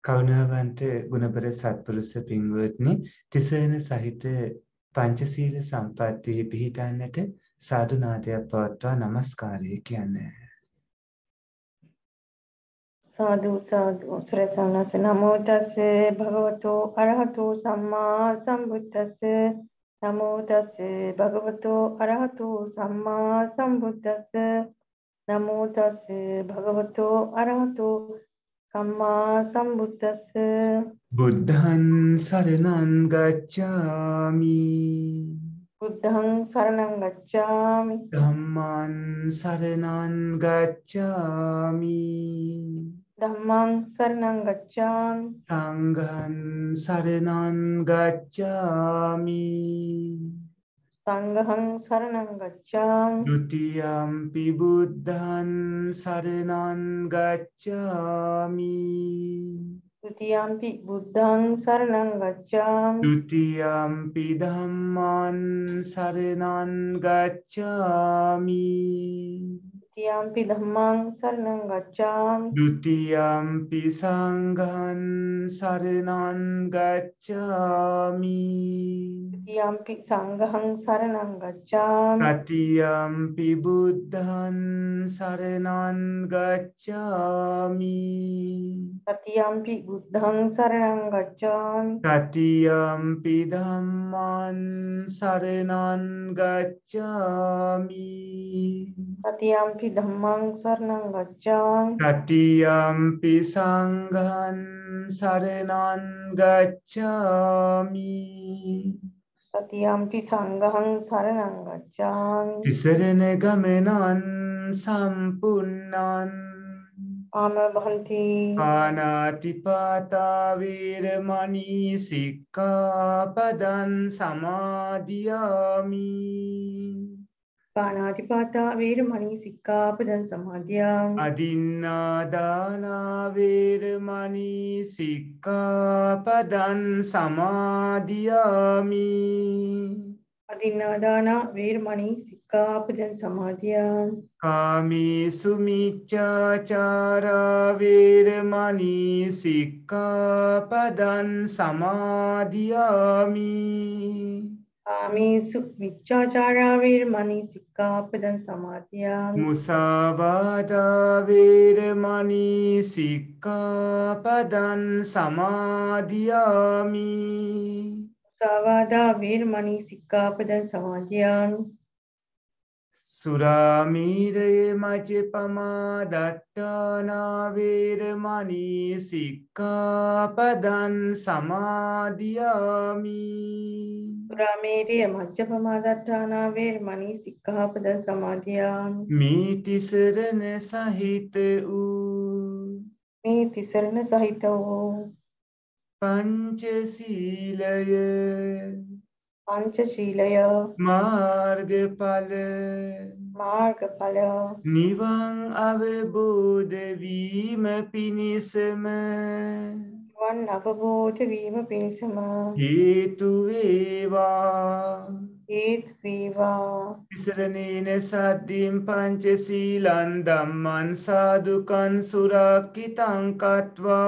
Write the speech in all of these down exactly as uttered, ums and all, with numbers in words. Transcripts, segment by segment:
කවුණාවන්ත ගුණබර සත්පුරුෂ පින්වත්නි, තිසරණ සහිත පංචශීල සම්පත්තියේ පිහිටන්නට සාදු නාදයක් පවත්වා নমස්කාරය කියන්නේ. සාදු සාදු සරසනස. නමෝ තස්සේ භගවතු අරහතු සම්මා සම්බුද්දස්සේ. නමෝ තස්සේ භගවතු අරහතු සම්මා සම්බුද්දස්සේ. නමෝ තස්සේ භගවතු අරහතු සම්මා සම්බුද්දස්ස. බුද්ධං සරණං ගච්ඡාමි. බුද්ධං සරණං ගච්ඡාමි. ධම්මං සරණං ගච්ඡාමි. ධම්මං සරණං ගච්ඡාමි. සංඝං සරණං ගච්ඡාමි. සංඝං සරණං ගච්ඡාමි. ဒုတိယံ පි බුද්ධං සරණං ගච්ඡාමි. ဒုတိယံ පි බුද්ධං සරණං ගච්ඡාමි. ဒုတိယံ පි ධම්මං සරණං ගච්ඡාමි. ဒုတိယံ පි ධම්මං සරණං ගච්ඡාමි. ဒုတိယံ පි සංඝං සරණං ගච්ඡාමි. तृतीयंपि संघं शरणं गच्छामि. तृतीयंपि बुद्धं शरणं गच्छामि. तृतीयंपि बुद्धं शरणं गच्छामि. तृतीयंपि धम्मं शरणं गच्छामि. तृतीयंपि धम्मं शरणं गच्छामि. तृतीयंपि संघं शरणं गच्छामि. तृतीयंपि संघं शरणं गच्छामि. तिसरेण गमनं सम्पूर्णं आमभन्ति अनातिपाता वीरमणि सिक्खापदं समादियामि. पानातिपाता वीरमणि सिक्खापदं समादियामि. अदिन्नादाना वीरमणि सिक्खापदं समादियामि. अदिन्नादाना वीरमणि सिक्खापदं समादियामि. कामेषु मिच्छाचारा वीरमणि सिक्खापदं समादियामि. कामेषु मिच्छाचारा वीरमणि सिक्खापदं समादियामि. मुसावादा वीरमणि सिक्खापदं समादियामि. मुसावादा वीरमणि सिक्खापदं समादियामि. सुरामीरे मजपमा दट्टाना वीरमणि सिक्खापदं समादियामि. सुरामीरे मजपमा दट्टाना वीरमणि सिक्खापदं समादियामि. मीतिसरण सहित ऊ मीतिसरण सहित ऊ पंचशीलय पंचशीलय मार्गफल मार्गफल निवं अवबोध वीम पिनिसम निवं अवबोध वीम पिनिसम हेतु वेवा हेतु वेवा. तिसरणेन सद्धिं पंचशीलं धम्मं साधुकं सुरक्षितं कृत्वा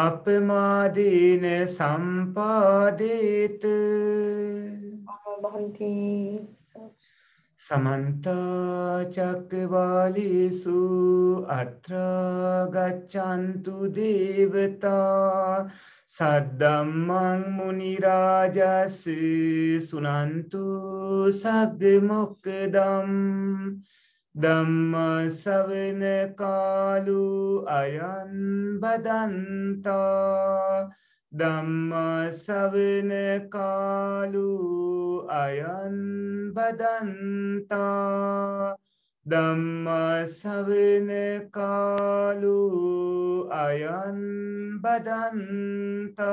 अपमादेन संपादेत. समन्त चक्रवालेषु अत्र गच्छन्तु देवता सद्धम्मं मुनिराजसु शृण्वन्तु सद्गुणमुक्तं. धम्मसवण कालो अयं वदन्ता धम्मसवण कालो अयं वदन्ता. धम्मसवण कालो अयं वदन्ता.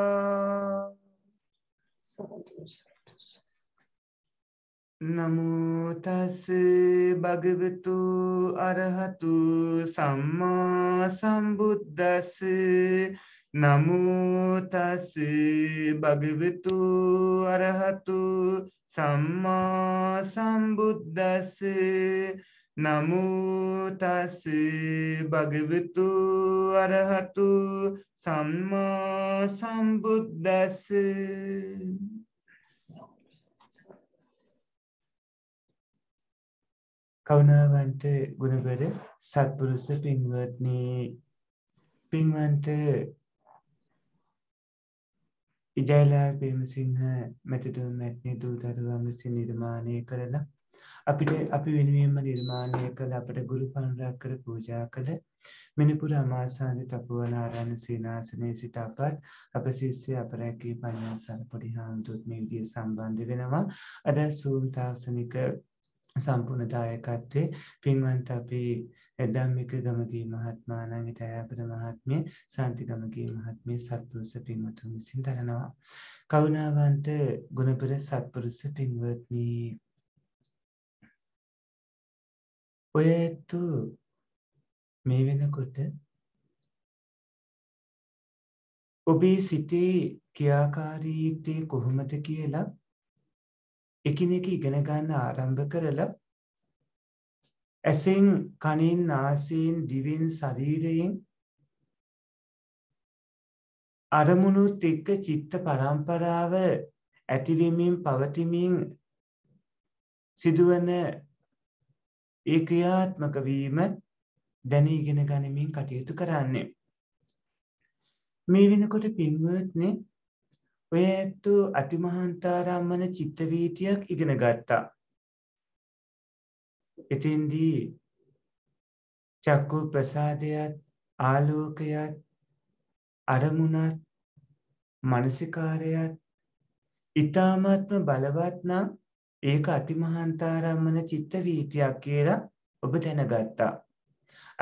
नमो तस्से भगवतो अरहतो सम्मा सम्बुद्धस्से. नमो तस्से भगवतो अरहतो सम्मा सम्बुद्धस्से. नमो तस्से भगवतो अरहतु सम्मा सम्बुद्धस्। කරුණාවන්ත ගුණවර සත්පුරුෂ පින්වත්නි, පින්වන්ත ඉජයලාල් ප්‍රේමසිංහ මැතිතුමා මැතිනි දූ දරුවන් විසින් නිර්මාණය කරලා අපිට අපි වෙනුවෙන්ම නිර්මාණය කළ අපට ගුරු පණුරක් කර පූජා කළ මිනිපුර අමාසාන්ද තපෝවනාරාණ සීනාසනයේ සිට අපත් අප ශිෂ්‍ය අපරැකී පඤ්ඤාසාර පොඩි හාමුදුරුවෝ මේ විදිහට සම්බන්ධ වෙනවා. අද සූම් තාසනික संपूर्ण दायकत्वे पिंवंत अपि धार्मिक गमगी महात्मा नांगितयापर महात्म्ये शांति गमगी महात्म्ये सत्पुरुष पिंवतुन විසින් දරනවා. කරුණාවන්ත ගුණපර සත්පුරුෂ පින්වත්නි, ඔයතු මේ වෙනකොට ඔබේ සිතේ ක්‍රියාකාරීත්වය කොහොමද කියලා එකිනෙක ඉගෙන ගන්න ආරම්භ කරලා ඇසෙන්, කනෙන්, නාසයෙන්, දිවෙන්, ශරීරයෙන් අරමුණුත් එක්ක චිත්ත පරම්පරාව ඇතිවීමෙන් පවතිමින් සිදුවන ඒ ක්‍රියාත්මක වීම දැන ඉගෙන ගනිමින් කටයුතු කරන්නේ. මේ වෙනකොට පින්වත්නි, ඔය ඇත්තු අතිමහන්තාරම්මන චිත්තවීතියක් ඉගෙන ගත්තා. එතෙන්දී චක්කු ප්‍රසාදයත් ආලෝකයත් අරමුණත් මනසිකාරයත් ඉතාමත්ම බලවත් නම් ඒක අතිමහන්තාරම්මන චිත්තවීතියක් කියලා ඔබ දැනගත්තා.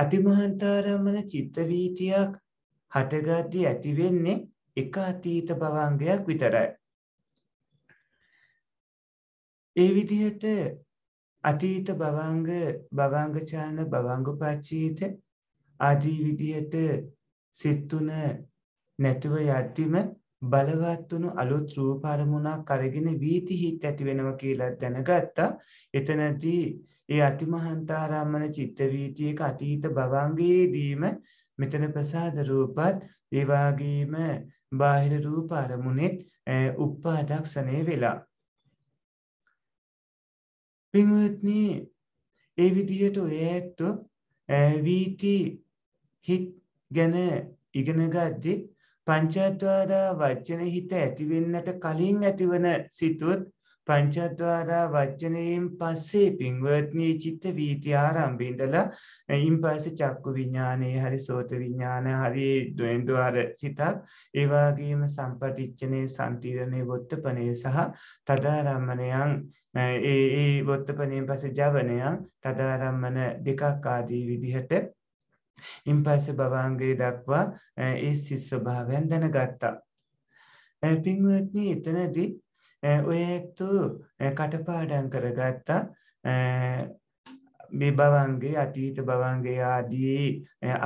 අතිමහන්තාරම්මන චිත්තවීතියක් හටගද්දී ඇති වෙන්නේ එක අතීත භවංගයක් විතරයි. ඒ විදිහට අතීත භවංග, භවංගචාන, භවංගපච්චීත ආදී විදිහට සිත් තුන නැතුව යද්දිම බලවත් වුණු අලුත් රූප අරමුණක් අරගෙන වීති හිත් ඇති වෙනවා කියලා දැනගත්තා. එතනදී ඒ අතිමහන්තාරම්මන චිත්ත වීතියක අතීත භවංගයේදීම මෙතන ප්‍රසාද රූපත් ඒ වගේම බාහිර රූප අරමුණෙත් උපාදක්ෂණය වෙලා. පින්වත්නි, ඒ විදිහට ඔය ඇත්තෝ වීති හිත් ගැන ඉගෙන ගද්දී පංචද්වාරා වචන හිත ඇති වෙන්නට කලින් ඇතිවන සිතුත් පංචද්වාරා වචනයෙන් පස්සේ පින්වත්නි චිත්ත වීති ආරම්භ ඉඳලා එයින් පස්සේ චක්කු විඥානයේ හරි සෝත විඥානයේ හරි ද්වේන්ද්වාර සිතක්, ඒ වගේම සම්පටිච්ඡනේ, සම්තිරණේ, වොත්තපනේ සහ තදාරම්මණයන්, ඒ ඒ වොත්තපණයෙන් පස්සේ ජවනයන්, තදාරම්මන දෙකක් ආදී විදිහට එයින් පස්සේ භවංගයේ දක්වා ඒ සිත් ස්වභාවයන් දැනගත්තා. පින්වත්නි, එතනදී ඔය ඇත්තු කටපාඩම් කරගත්තා මේ භවංගේ, අතීත භවංගේ ආදී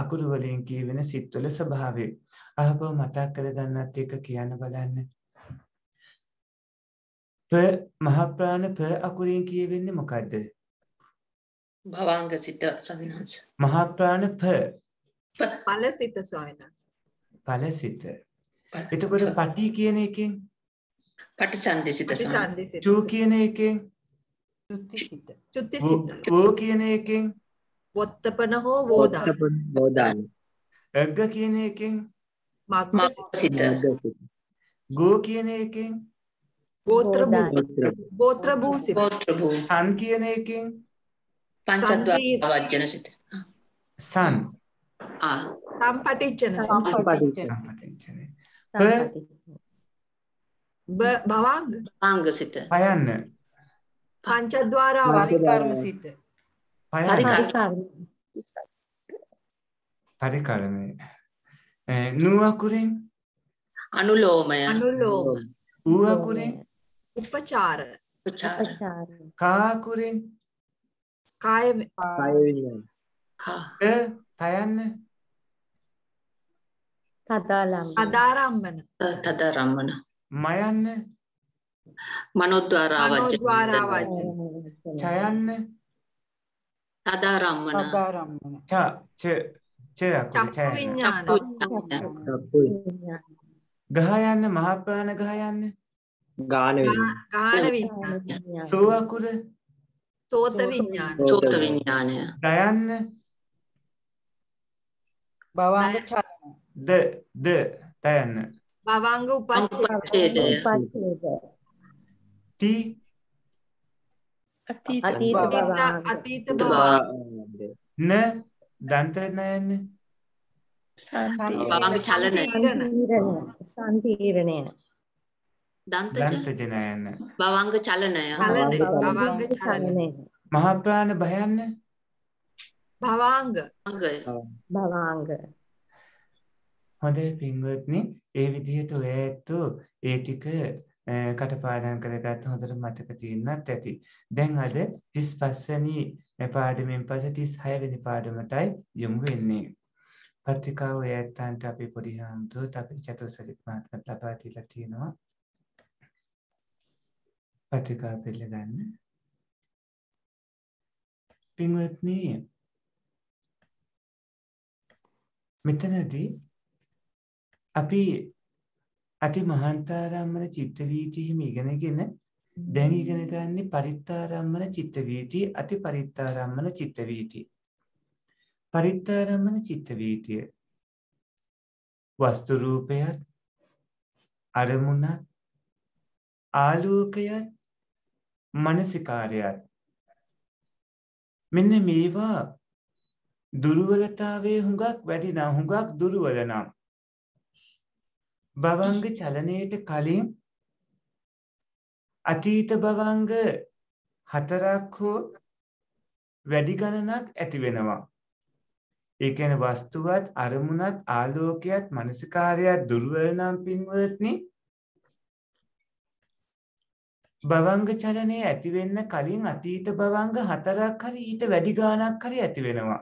අකුරු වලින් කියවෙන සිත්වල ස්වභාවය. අහපව මතක් කරගන්නත් එක කියන්න බලන්න. ප මහ ප්‍රාණ ප අකුරෙන් කියවෙන්නේ මොකද්ද? භවංග සිත ස්වාමීන් වහන්සේ. මහ ප්‍රාණ ප ඵල සිත ස්වාමීන් වහන්සේ. ඵල සිත. එතකොට පටි කියන එකෙන් පටිසන්ධිසිත සම්පටිසන්ධිසිත. චු කියන එකෙන් චුත්තිසිත. චුත්තිසිත. වෝ කියන එකෙන් වොත්තපන හෝ වෝදාන. වෝදාන. අග්ග කියන එකෙන් මග්ගසිත. ගෝ කියන එකෙන් ගෝත්‍ර භූ. ගෝත්‍ර භූසිත. ගෝත්‍ර භූ. සන් කියන එකෙන් පංචද්වාර වජ්ජනසිත. සන්. ආ සම්පටිච්ඡන. සම්පටිච්ඡන. සම්පටිච්ඡන. භවංග භවංග සිත පයන්න පංචද්වාර පරිකර්ම සිත පරිකර්මය. නූ අකුරෙන් අනුලෝමය. අනුලෝම. ඌ අකුරෙන් උපචාර. උපචාර. කා අකුරෙන් කාය විඤ්ඤාණ. කා පයන්න තදාරම්මන. තදාරම්මන. තදාරම්මන. මයන්න මනෝද්වාර ආවජ්ජන. චයන්න තදාරම්මන. තදාරම්මන. ච ච ගහයන්න මහප්‍රාණ ගහයන්න ගාන විඤ්ඤාණය සෝවකුර සෝත විඤ්ඤාණය සෝත විඤ්ඤාණය දයන්න භවංග චලන ද ද දයන්න භවංග උපච්ඡේදය ති අතීත අතීත භවංග න දන්ත නයන්න භවංග චලනය සම්පීරණය දන්තජනයන භවංග චලනය භවංග චලනය මහප්‍රාණ භයන්න භවංග භවංග හොඳේ පින්වත්නි ඒ විදිහට ඔය ඇත්තෝ ඒ ටික කටපාඩම් කරගත්ත හොඳට මතක තියෙන්නත් ඇති. දැන් අද තිස්පස් වෙනි පාඩමෙන් පස්සේ තිස්හය වෙනි පාඩමටයි යොමු වෙන්නේ. පත්‍රිකාව ඔය ඇත්තන්ට අපි පොඩි හම්තුත් අපි චතුස්සරිත් මහත්මයාට ලබා දීලා තියෙනවා. පත්‍රිකාව පිළිගන්න පින්වත්නි මෙතනදී අපි අති මහන්තාරම්මන චිත්ත වීති හිමි ඉගෙනගෙන දැන් ඉගෙන ගන්න පරිත්තාරම්මන චිත්ත වීති අති පරිත්තාරම්මන චිත්ත වීති පරිත්තාරම්මන චිත්ත වීතිය වස්තු රූපයත් අරමුණත් ආලෝකයත් මනසිකාරයත් මෙන්න මේවා දුර්වලතාවයේ හුඟක් වැඩි නම් හුඟක් දුර්වල නම් භවංග චලනයේට කලින් අතීත භවංග හතරක් හෝ වැඩි ගණනක් ඇති වෙනවා. ඒ කියන්නේ වස්තුවත් අරමුණත් ආලෝකයත් මනසිකාරයත් දුර්වල නම් පින්වත්නි භවංග චලනයේ ඇති වෙන්න කලින් අතීත භවංග හතරක් හරි ඊට වැඩි ගණනක් හරි ඇති වෙනවා.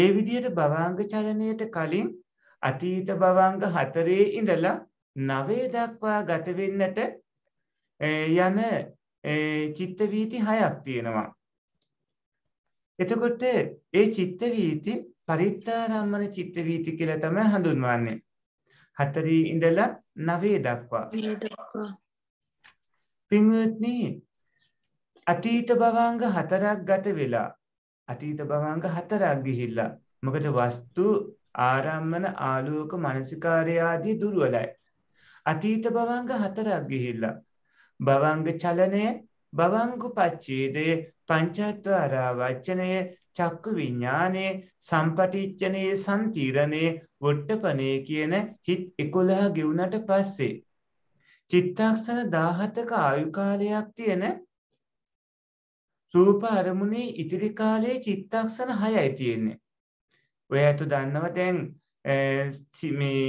ඒ විදිහට භවංග චලනයට කලින් අතීත භවංග හතරේ ඉඳලා නවය දක්වා ගත වෙන්නට යන චිත්ත වීති හයක් තියෙනවා. එතකොට ඒ චිත්ත වීති පරිත්තාරම්මන චිත්ත වීති කියලා තමයි හඳුන්වන්නේ. හතරේ ඉඳලා නවය දක්වා. පින්වත්නි අතීත භවංග හතරක් ගත වෙලා අතීත භවංග හතරක් ගිහිල්ලා මොකද වස්තු ආරම්මන ආලෝක මනසිකාරය ආදී දුර්වලයි. අතීත භවංග හතරක් ගිහිල්ලා භවංග චලනය භවංගුපච්ඡේදය පංචත්වාරා වචනය චක්කු විඥානයේ සම්පටිච්ඡනේ සම්තිරණේ වොට්ටපනේ කියන හිත් එකොළහ ගෙවුනට පස්සේ චිත්තක්ෂණ දහහතක ආයු කාලයක් තියෙන රූප අරමුණේ ඉතිරි කාලයේ චිත්තක්ෂණ හයයි තියෙන්නේ. ඔය අතු දන්නවා දැන් මේ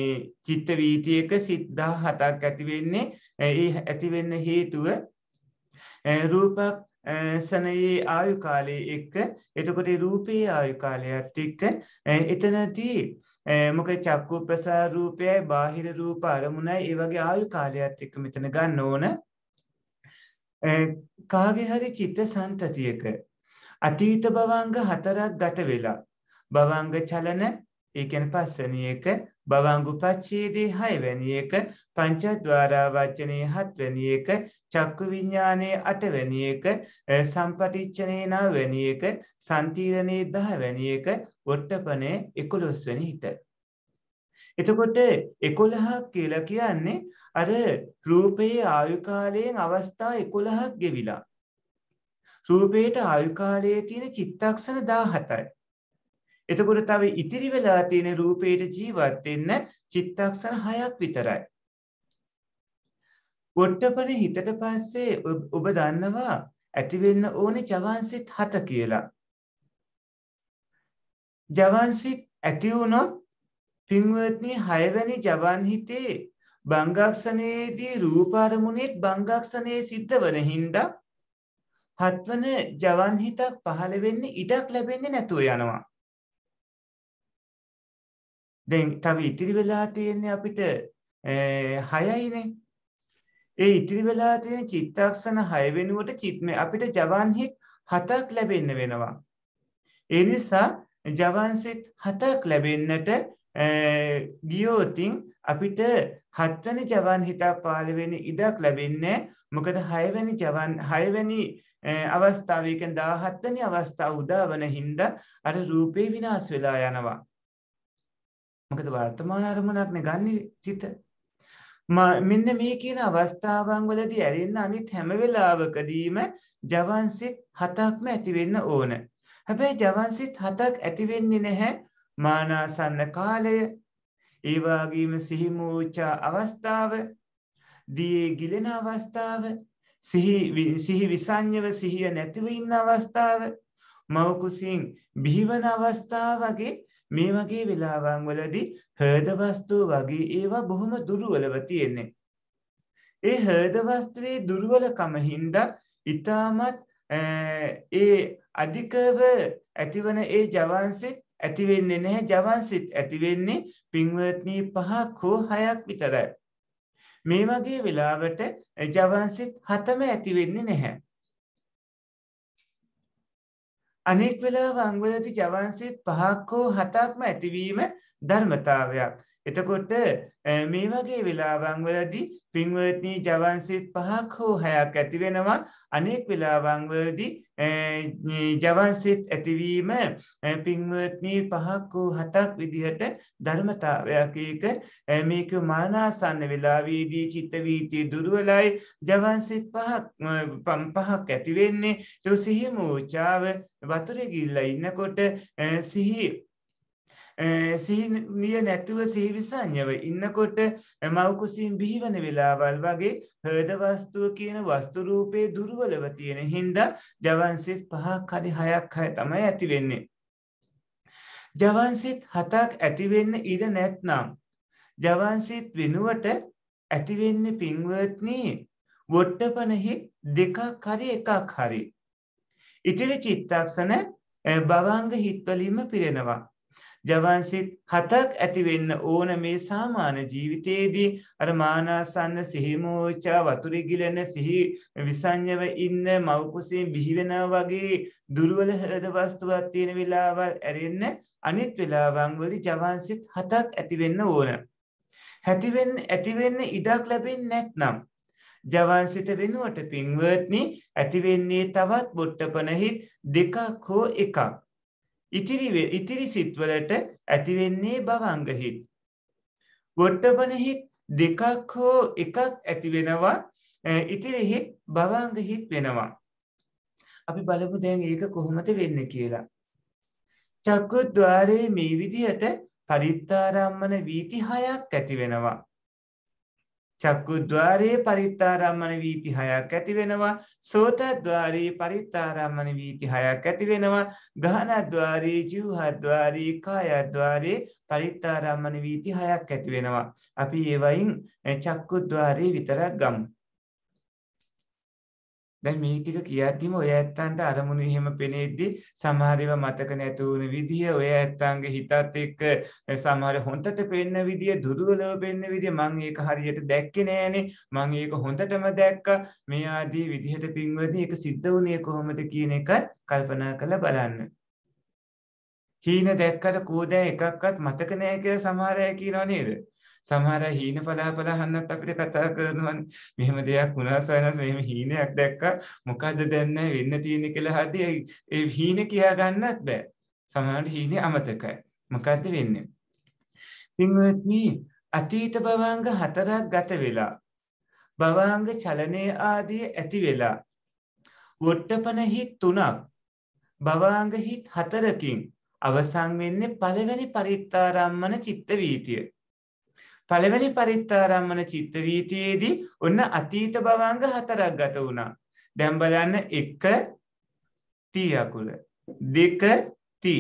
චිත්ත වීතියක සිත් දහහතක් ඇති වෙන්නේ ඒ ඇති වෙන්න හේතුව රූපක්ෂණයේ ආයු කාලයේ එක්ක එතකොට රූපයේ ආයු කාලයත් එක්ක එතනදී මොකද චක්කු ප්‍රසාර රූපයයි බාහිර රූප අරමුණයි ඒ වගේ ආයු කාලයත් එක්ක මෙතන ගන්න ඕන කාගේ හරි චිත්ත සන්තතියක අතීත භවංග හතරක් ගත වෙලා භවංග චලන ඒ කියන්නේ පස්වෙනියක භවංග උපච්ඡේදේ හයවෙනියක පංචද්වාරා වචනේ හත්වෙනියක චක්කු විඥානයේ අටවෙනියක සම්පටිච්ඡනේ නවවෙනියක සම්තිරණේ දහවෙනියක වොට්ටපනේ එකොළොස් වෙනි හිත. එතකොට එකොළහක් කියලා කියන්නේ අර රූපයේ ආයු කාලයෙන් අවස්ථා එකොළහක් ගෙවිලා. රූපේට ආයු කාලයේ තියෙන චිත්තක්ෂණ දහහතයි. එතකොට තව ඉතිරි වෙලා තියෙන රූපේට ජීවත් වෙන්න චිත්තක්ෂණ හයක් විතරයි. වොට්ටපනේ හිතට පස්සේ ඔබ දන්නවා ඇති වෙන්න ඕනේ ජවන්සිත හත කියලා. ජවන්සිත් ඇති වුණොත් පින්වත්නි හයවැනි ජවන් හිතේ බංගක්ෂණයේදී රූප අරමුණේ බංගක්ෂණයේ සිද්ධ වෙන හින්දා හත්වන ජවන් හිතක් පහළ වෙන්නේ ඉඩක් ලැබෙන්නේ නැතුව යනවා. දැන් තව ඉතිරි වෙලා තියෙන්නේ අපිට හයයිනේ. ඒ ඉතිරි වෙලා තියෙන චිත්තක්ෂණ හය වෙනුවට චිත්මේ අපිට ජවන් හිත් හතක් ලැබෙන්න වෙනවා. ඒ නිසා ජවන්සිත හතක් ලැබෙන්නට ගියෝතින් අපිට හත් වෙනි ජවන් හිතා පහළ වෙනි ඉඩක් ලැබෙන්නේ මොකද හය වෙනි ජවන් හය වෙනි අවස්ථාවේ කියන දහහත් වෙනි අවස්ථාව උදා වන හින්දා අර රූපේ විනාශ වෙලා යනවා මොකද වර්තමාන අරමුණක් නේ ගන්න චිත මෙන්න මේ කියන අවස්ථාවන් වලදී ඇරෙන්න අනිත් හැම වෙලාවකදීම ජවන්සිත හතක්ම ඇති වෙන්න ඕන. හැබැයි ජවන්සිත හතක් ඇති වෙන්නේ නැහැ මානාසන්න කාලය, ඒ වගේම සිහිමූචා අවස්ථාව, දියේ ගිලෙන අවස්ථාව, සිහි සිහි විසඤ්ඤව සිහිය නැතිව ඉන්න අවස්ථාව, මව කුසින් බිහිවන අවස්ථාව වගේ මේ වගේ වෙලාවන් වලදී හෘද වස්තු වගේ ඒවා බොහොම දුර්වලව තියෙන්නේ. ඒ හෘද වස්තුවේ දුර්වලකම හින්දා ඊටමත් ඒ අධිකව ඇතිවන ඒ ජවන්සිත ඇති වෙන්නේ නැහැ. ජවන්සිත ඇති වෙන්නේ පින්වත්නි පහක් හෝ හයක් විතරයි. මේ වගේ වෙලාවට ජවන්සිත හතම ඇති වෙන්නේ නැහැ. अनेक वेलावंगलती जवांसित पहाको हताक्म अतिवीम धर्मतावयक इतकोट मे वगे वेलावंगलती पिंगवती जवांसित पहाको हयाक अतिवेनवा अनेक वेलावंगलती जवांसित अतिवीम पिंगवती पहाको हताक विधिहत धर्मतावयक एक मेको मरणासन वेलावेदी चित्तवीति दुर्वलय जवांसित पहाक पहाक अतिवेन्ने तो सिहि मोचाव වතුරේ ගිල්ලා ඉන්නකොට සිහි සිහිය නැතුව සිහි විසඤ්ඤව ඉන්නකොට මව කුසින් බිහිවන වෙලාවල් වගේ හෘද වස්තුව කියන වස්තු රූපේ දුර්වලව තියෙන හින්දා ජවන්සිත පහක් හරි හයක් හය තමයි ඇති වෙන්නේ. ජවන්සිත හතක් ඇති වෙන්න ඉඩ නැත්නම් ජවන්සිත වෙනුවට ඇති වෙන්නේ පින්වත්නි වොට්ටපනෙහි දෙකක් හරි එකක් හරි ඉතිරි චිත්තක්ෂණ භවංග හිත්වලින්ම පිරෙනවා. ජවන්සිත හතක් ඇති වෙන්න ඕන මේ සාමාන්‍ය ජීවිතයේදී අර මානාසන්න සිහිමෝචා වතුරේ ගිලෙන සිහි විසඤ්ඤව ඉන්න මව කුසින් බිහි වෙනවා වගේ දුර්වල හද වස්තුවක් තියෙන වෙලාවල් ඇරෙන්න අනිත් වෙලාවන් වලදී ජවන්සිත හතක් ඇති වෙන්න ඕන. ඇති වෙන්න ඇති වෙන්න ඉඩක් ලැබෙන්නේ නැත්නම් ජවන්සිත වෙනුවට පින්වත්නි ඇති වෙන්නේ තවත් බොට්ටපනෙහි දෙකක් හෝ එකක්. ඉතිරි ඉතිරි සිත් වලට ඇති වෙන්නේ භවංග හිත්. බොට්ටපනෙහි දෙකක් හෝ එකක් ඇති වෙනවා ඉතිරි හිත් භවංග හිත් වෙනවා. අපි බලමු දැන් ඒක කොහොමද වෙන්නේ කියලා. චක්කුද්්වාරයේ මේ විදිහට පරිත්තාරම්මන වීති හයක් ඇති වෙනවා. චක්කුද්්වාරයේ පරිත්තාරම්මන වීති හයක් ඇති වෙනවා. සෝතද්්වාරයේ පරිත්තාරම්මන වීති හයක් ඇති වෙනවා. ගහනද්්වාරයේ ජීවහද්්වාරයේ කායද්්වාරයේ පරිත්තාරම්මන වීති හයක් ඇති වෙනවා. අපි ඒ වයින් චක්කුද්්වාරයේ විතරක් ගමු. දැන් මේ ටික කියද්දිම ඔය ඇත්තන්ට අරමුණු එහෙම පෙනෙද්දි සමහර ඒවා මතක නැතු වුණු විදිය ඔය ඇත්තන්ගේ හිතත් එක්ක සමහර හොඳට පේන විදිය දුර්වලව පේන විදිය මම ඒක හරියට දැක්කේ නෑනේ මම ඒක හොඳටම දැක්කා මේ ආදී විදිහට පින්වදී ඒක සිද්ධ වුණේ කොහොමද කියන එක කල්පනා කරලා බලන්න. හීන දැක්කට කෝදෑ එකක්වත් මතක නෑ කියලා සමහර අය කියනවා නේද? සමහර හීන පලාපල අහන්නත් අපිට කතා කරනවානේ. මෙහෙම දෙයක් වුණා සයනස් මෙහෙම හීනයක් දැක්කා මොකද්ද දැන් නැහැ වෙන්න තියෙන්නේ කියලා හදී ඒ හීන කියා ගන්නත් බෑ. සමහරවිට හීනේ අමතකයි. මොකද්ද වෙන්නේ? පින්වත්නි අතීත භවංග හතරක් ගත වෙලා භවංග චලනයේ ආදී ඇති වෙලා වොට්ටපන හිත් තුනක් භවංග හිත් හතරකින් අවසන් වෙන්නේ පළවෙනි පරිත්තාරම්මන චිත්ත වීතිය. පළවෙනි පරිත්තාරම්මන චිත්ත වීතියේදී ඔන්න අතීත භවංග හතරක් ගත වුණා. දැන් බලන්න එක ති අකුර දෙක ති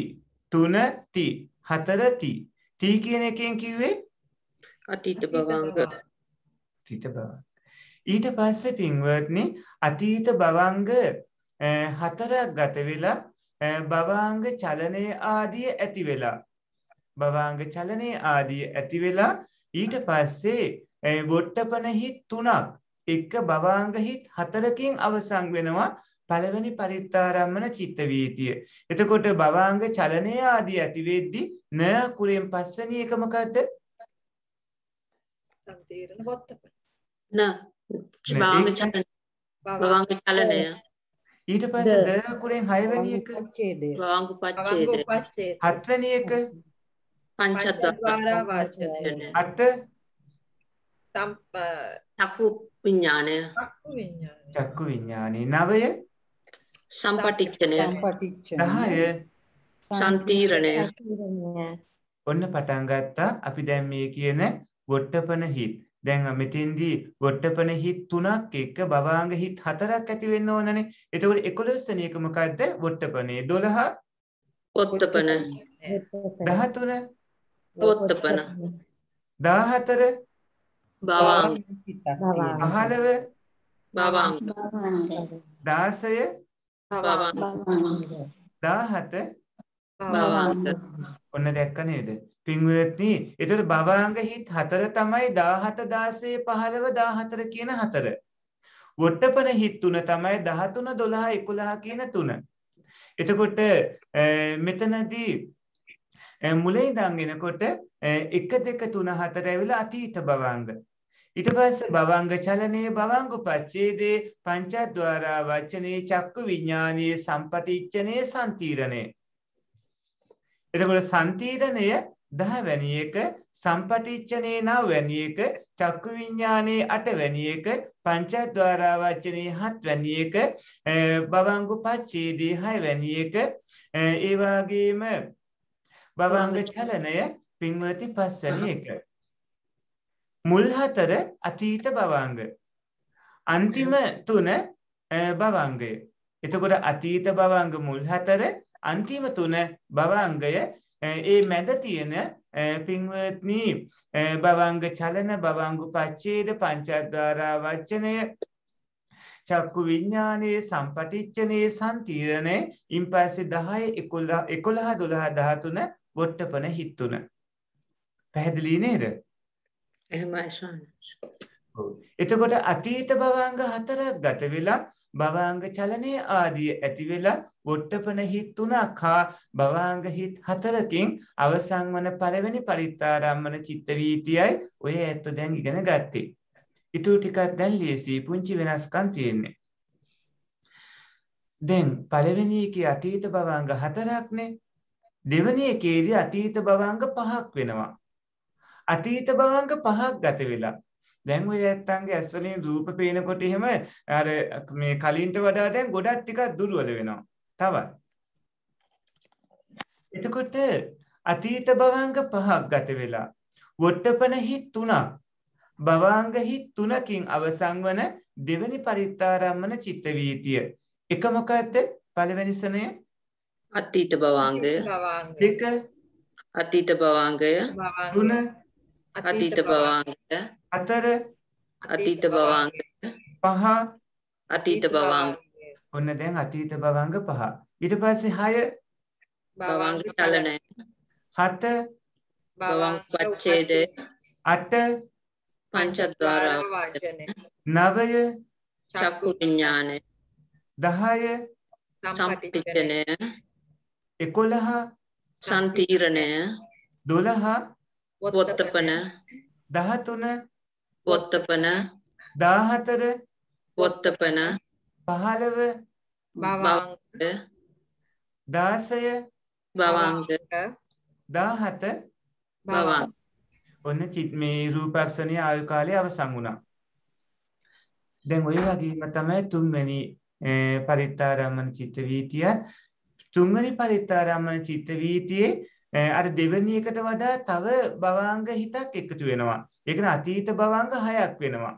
තුන ති හතර ති ති කියන එකෙන් කිව්වේ අතීත භවංග අතීත භවංග. ඊට පස්සේ පින්වත්නි අතීත භවංග හතරක් ගත වෙලා භවංග චලනයේ ආදී ඇති වෙලා භවංග චලනයේ ආදී ඇති වෙලා ඊට පස්සේ බොට්ටපන හිත් තුනක් එක්ක භවංග හිත් හතරකින් අවසන් වෙනවා පළවෙනි පරිත්තාරම්මන චිත්ත වීතිය. එතකොට භවාංග චලනය ආදී ඇති වෙද්දී න කුලෙන් පස්වෙනි එක මොකද්ද? සම්තිරණ වොත්තප. න භවාංග චලනය. භවාංග චලනය. ඊට පස්සේ ද කුලෙන් හයවෙනි එක උපච්ඡේදය. භවාංග උපච්ඡේදය. හත්වෙනි එක පංචද්වාර වාචනය. අට චක්කු විඥානය. චක්කු විඥානය. චක්කු විඥානය. නවය ඔන්න පටන් ගත්තා අපි දැන් මේ කියන ගොට්ටපන හිත්. දැන් මෙතෙන්දී ගොට්ටපන හිත් තුනක් එක්ක භවාංග හිත් හතරක් ඇති වෙන්න ඕනනේ. එතකොට එකොළහ වෙනි එක මොකද්ද? ගොට්ටපනේ. දොළහ ඔත්තපන. දහතුන ඔත්තපන. දහහතර භවාංග. පහළව භවාංග. දාසය දාහත භවාංග. ඔන්න දැක්ක නේද පින්වත්නි? ඒතර භවාංග හිත් හතර තමයි දහහත දාසය පහළව දාහතර කියන හතර. වොට්ටපන හිත් තුන තමයි දහතුන දොළහ එකොළහ කියන තුන. එතකොට මෙතනදී මුලින් ඉඳන් එනකොට එක දෙක තුන හතර ඇවිල්ලා අතීත භවාංග. ඊට පස්සේ භවංග චලනයේ භවංග උපච්ඡේදේ පංචද්වාරා වචනේ චක්කු විඥානයේ සම්පටිච්ඡනේ සම්තිරණය. එතකොට සම්තිරණය දහවැනි එක, සම්පටිච්ඡනේ නවවැනි එක, චක්කු විඥානයේ අටවැනි එක, පංචද්වාරා වචනේ හත්වැනි එක, භවංග උපච්ඡේදේ හයවැනි එක. ඒ වගේම භවංග චලනය පින්වති පස්වැනි එක. මුල් හතර අතීත භවංග, අන්තිම තුන භවංගය. එතකොට අතීත භවංග මුල් හතර, අන්තිම තුන භවංගය. ඒ මැද තියෙන පින්වත්නි භවංග චලන, භවංග උපච්ඡේද, පංචද්වාරා වචනය, චක්කු විඥානයේ සම්පටිච්ඡනේ සම්තිරණේ. ඉන්පස්සේ දහය එකොළහ දොළහ දහතුන වොට්ටපන හිත් තුන. පැහැදිලි නේද? එතකොට අතීත භවංග හතරක් ගත වෙලා භවංග චලනය ආදී ඇති වෙලා වොට්ටපන හිත් තුනක් හා භවංග හිත් හතරකින් අවසන් වන පළවෙනි පරිත්තාරම්මන චිත්ත වීතියයි ඔය ඇත්ත දැන් ඉගෙන ගත්තේ. ඊටු ටිකක් දැන් ලියසි පුංචි වෙනස්කම් තියෙන්නේ. දැන් පළවෙනි එකේ අතීත භවංග හතරක්නේ. දෙවෙනි එකේදී අතීත භවංග පහක් වෙනවා. අතීත භවංග පහක් ගත වෙලා දැන් ඔය ඇත්තන්ගේ ඇස් වලින් රූප පේනකොට එහෙම අර මේ කලින්ට වඩා දැන් ගොඩක් ටිකක් දුර්වල වෙනවා තවත්. එතකොට අතීත භවංග පහක් ගත වෙලා වොට්ටපන හිත් තුනක්, භවංග හිත් තුනකින් අවසන් වන දෙවෙනි පරිත්තාරම්මන චිත්ත වීතිය. එක මොකද්ද? පළවෙනි සනේ අතීත භවංගය. දෙක අතීත භවංගය. තුන අතීත භවංගය. හතර අතීත භවංගය. පහ අතීත භවංගය. ඔන්න දැන් අතීත භවංග පහ. ඊට පස්සේ හය භවංග චලනය. හත භවංග උපච්ඡේදය. අට පංචද්වාර වාචනය. නවය චක්කු විඥානය. දහය සම්පටිච්ඡනය. එකොළහ සම්තිරණය. දොළහ වොත්තපන. දහතුන වොත්තපන. දාහතර වොත්තපන. පහළව භවංග. දාසය භවංග. දාහත භවංග. ඔන්න චිත් මේ රූපක්ෂණයේ ආයු කාලය අවසන් වුණා. දැන් ওই වගේම තමයි තුන්වෙනි පරිත්තාරම්මන චිත්ත වීතියත්. තුන්වෙනි පරිත්තාරම්මන චිත්ත වීතියේ අර දෙවෙනි එකට වඩා තව භවංග හිතක් එකතු වෙනවා. ඒ කියන්නේ අතීත භවංග හයක් වෙනවා.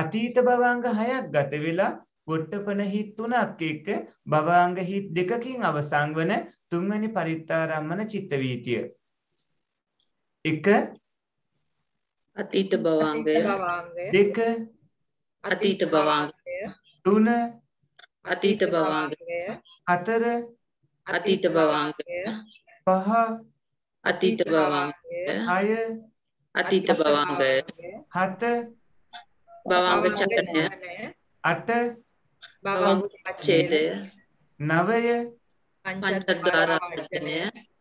අතීත භවංග හයක් ගත වෙලා වොට්ටපන හිත් තුනක් එක්ක භවංග හිත් දෙකකින් අවසන් වන තුන්වෙනි පරිත්තාරම්මන චිත්ත වීතිය. එක අතීත භවංගය. දෙක අතීත භවංගය. තුන අතීත භවංගය. හතර අතීත භවංගය. පහ අතීත භවංගය. හය අතීත භවංගය. හත භවංග චලනය. අට भवच्छेदे नवये पंचदारार्चने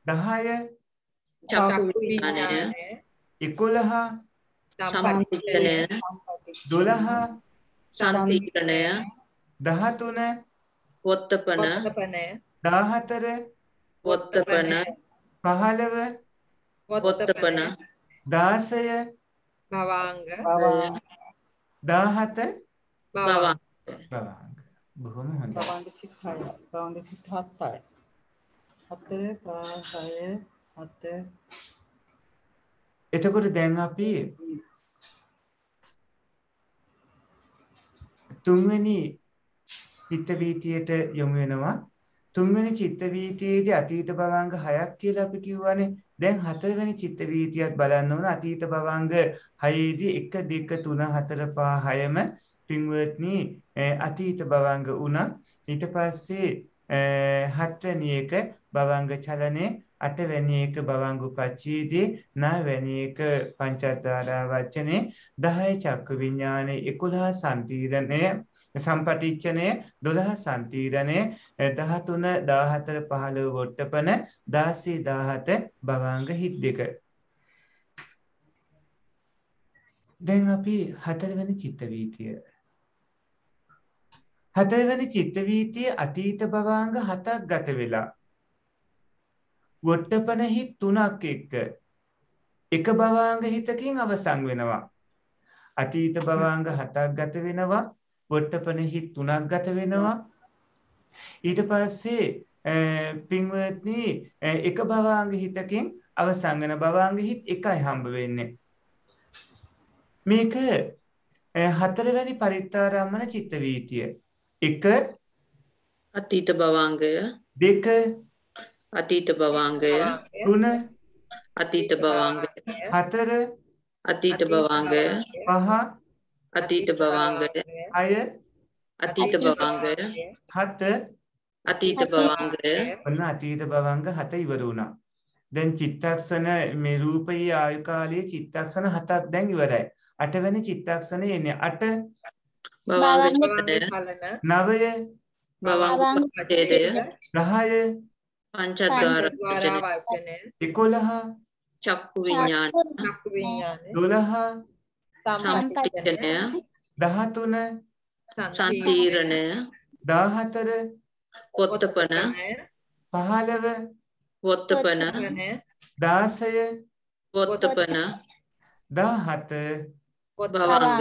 दहाये चक्षुविज्ञाने इकोलह सम्पतिकने दोलह संतीकने दहतुने वत्तपने दहतरे वत्तपने पहलवे वत्तपने दासये भवांग दहते भवांग भवांग भूमि होने भवांग सिखाए भवांग सिखाता है अत्रे पासाये अत्रे इतना कुछ देंगा पी तुम्हेनी चित्तवीतीय ते यमुने नवा तुम्हेनी चित्तवीतीय जे अतीत भवांग हायक के लापे क्यों आने देंग हाथर वेनी चित्तवीतीय बालानों ना अतीत भवांग हाये जी इक्का दिक्का तूना हाथर पा हाये में पिंगवतनी අතීත භවංග උනා ඊට පස්සේ හත් වෙනි එක භවංග චලනේ අට වෙනි එක භවංග උපච්ඡේදී නව වෙනි එක පංචාදාරා වචනේ දහය චක්ක විඥානේ එකොළහ සම්තිරණේ සම්පටිච්ඡනේ දොළහ සම්තිරණේ දහතුන දහහතර පහළව වොට්ටපන දාසී දහහත භවංග හිත් දෙක දැන් අපි හතර වෙනි චිත්ත වීතිය හතරවෙනි චිත්තවීතිය අතීත භවංග හතක් ගත වෙලා වොට්ටපන හිත් තුනක් එක්ක එක භවංග හිතකින් අවසන් වෙනවා අතීත භවංග හතක් ගත වෙනවා වොට්ටපන හිත් තුනක් ගත වෙනවා ඊට පස්සේ පින්වත්නි එක භවංග හිතකින් අවසන් වෙන භවංග හිත් එකයි හම්බ වෙන්නේ මේක හතරවෙනි පරිත්තාරම්මන චිත්තවීතිය एक अतीत भवांगय देख अतीत भवांगय तुन अतीत भवांगय हतर अतीत भवांगय पहा अतीत भवांगय आय अतीत भवांगय हत अतीत भवांगय वरना अतीत भवांग हत इवरुना දැන් චිත්තක්ෂණ මේ රූපී ආයු කාලයේ චිත්තක්ෂණ හතක් දැන් ඉවරයි අටවෙනි චිත්තක්ෂණය එන්නේ අට नवये दहाये पंचद्वारवचने एकोलह चक्षुविज्ञाने दोलह सम्पतिने दहतुने संतीरणे दहतरे वोत्तपने पहलवे वोत्तपने दासये वोत्तपने दहते भवांग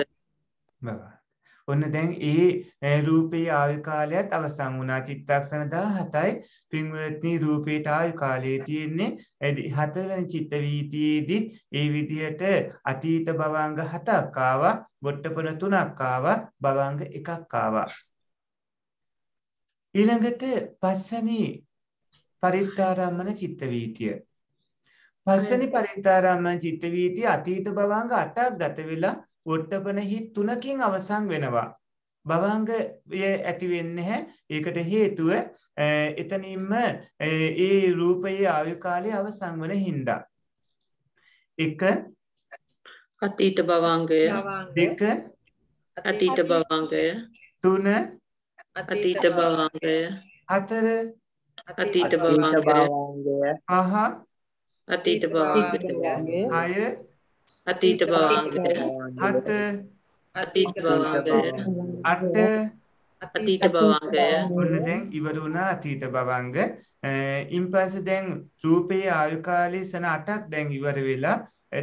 ඔන්න දැන් ඒ රූපේ ආයු කාලයත් අවසන් වුණා චිත්තක්ෂණ දහහතයි පින්වත්නි රූපේට ආයු කාලයේ තියෙන්නේ හතර වෙනි චිත්ත වීතියේදී ඒ විදිහට අතීත භවංග හතක් ආවා වොට්ටපන තුනක් ආවා භවංග එකක් ආවා ඊළඟට පස්වෙනි පරිත්තාරම්මන චිත්ත වීතිය පස්වෙනි පරිත්තාරම්මන චිත්ත වීතිය අතීත භවංග අටක් ගත වෙලා वोट्टपन हि तुनकिन अवसान वेनवा भवांग ये ඇති වෙන්නේ නැහැ ඒකට හේතුව එතනින්ම ඒ රූපයේ ආයු කාලය අවසන් වෙන හින්දා එක අතීත භවංගය දෙක අතීත භවංගය තුන අතීත භවංගය හතර අතීත භවංගය පහ අතීත භවංගය හය अतीत भवांगे हत अतीत भवांगे अट अतीत भवांगे उन्हें देंग इवरुना अतीत भवांगे इम्पास देंग रूपे आयु काले सन आटक देंग इवर वेला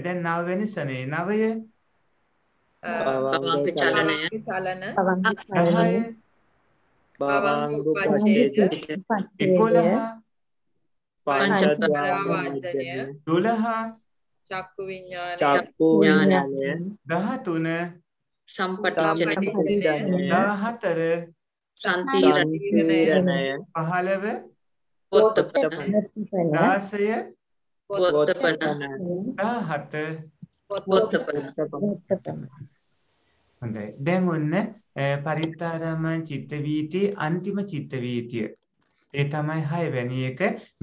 दें नावे ने सने नावे ये भवांगे चालने चालने भवांगे भवांगे एकोला पांचदारावाजने दोला චක්කු විඥානය චක්කු විඥානය දහතුන සම්පටිච්ඡන දහතර සම්තිරණය පහළව වොත්තපන දාසය වොත්තපන දහත වොත්තපන හොඳයි දැන් ඔන්න පරිත්තාරම චිත්ත වීතිය අන්තිම චිත්ත වීතිය ඒ තමයි හය වෙනි එක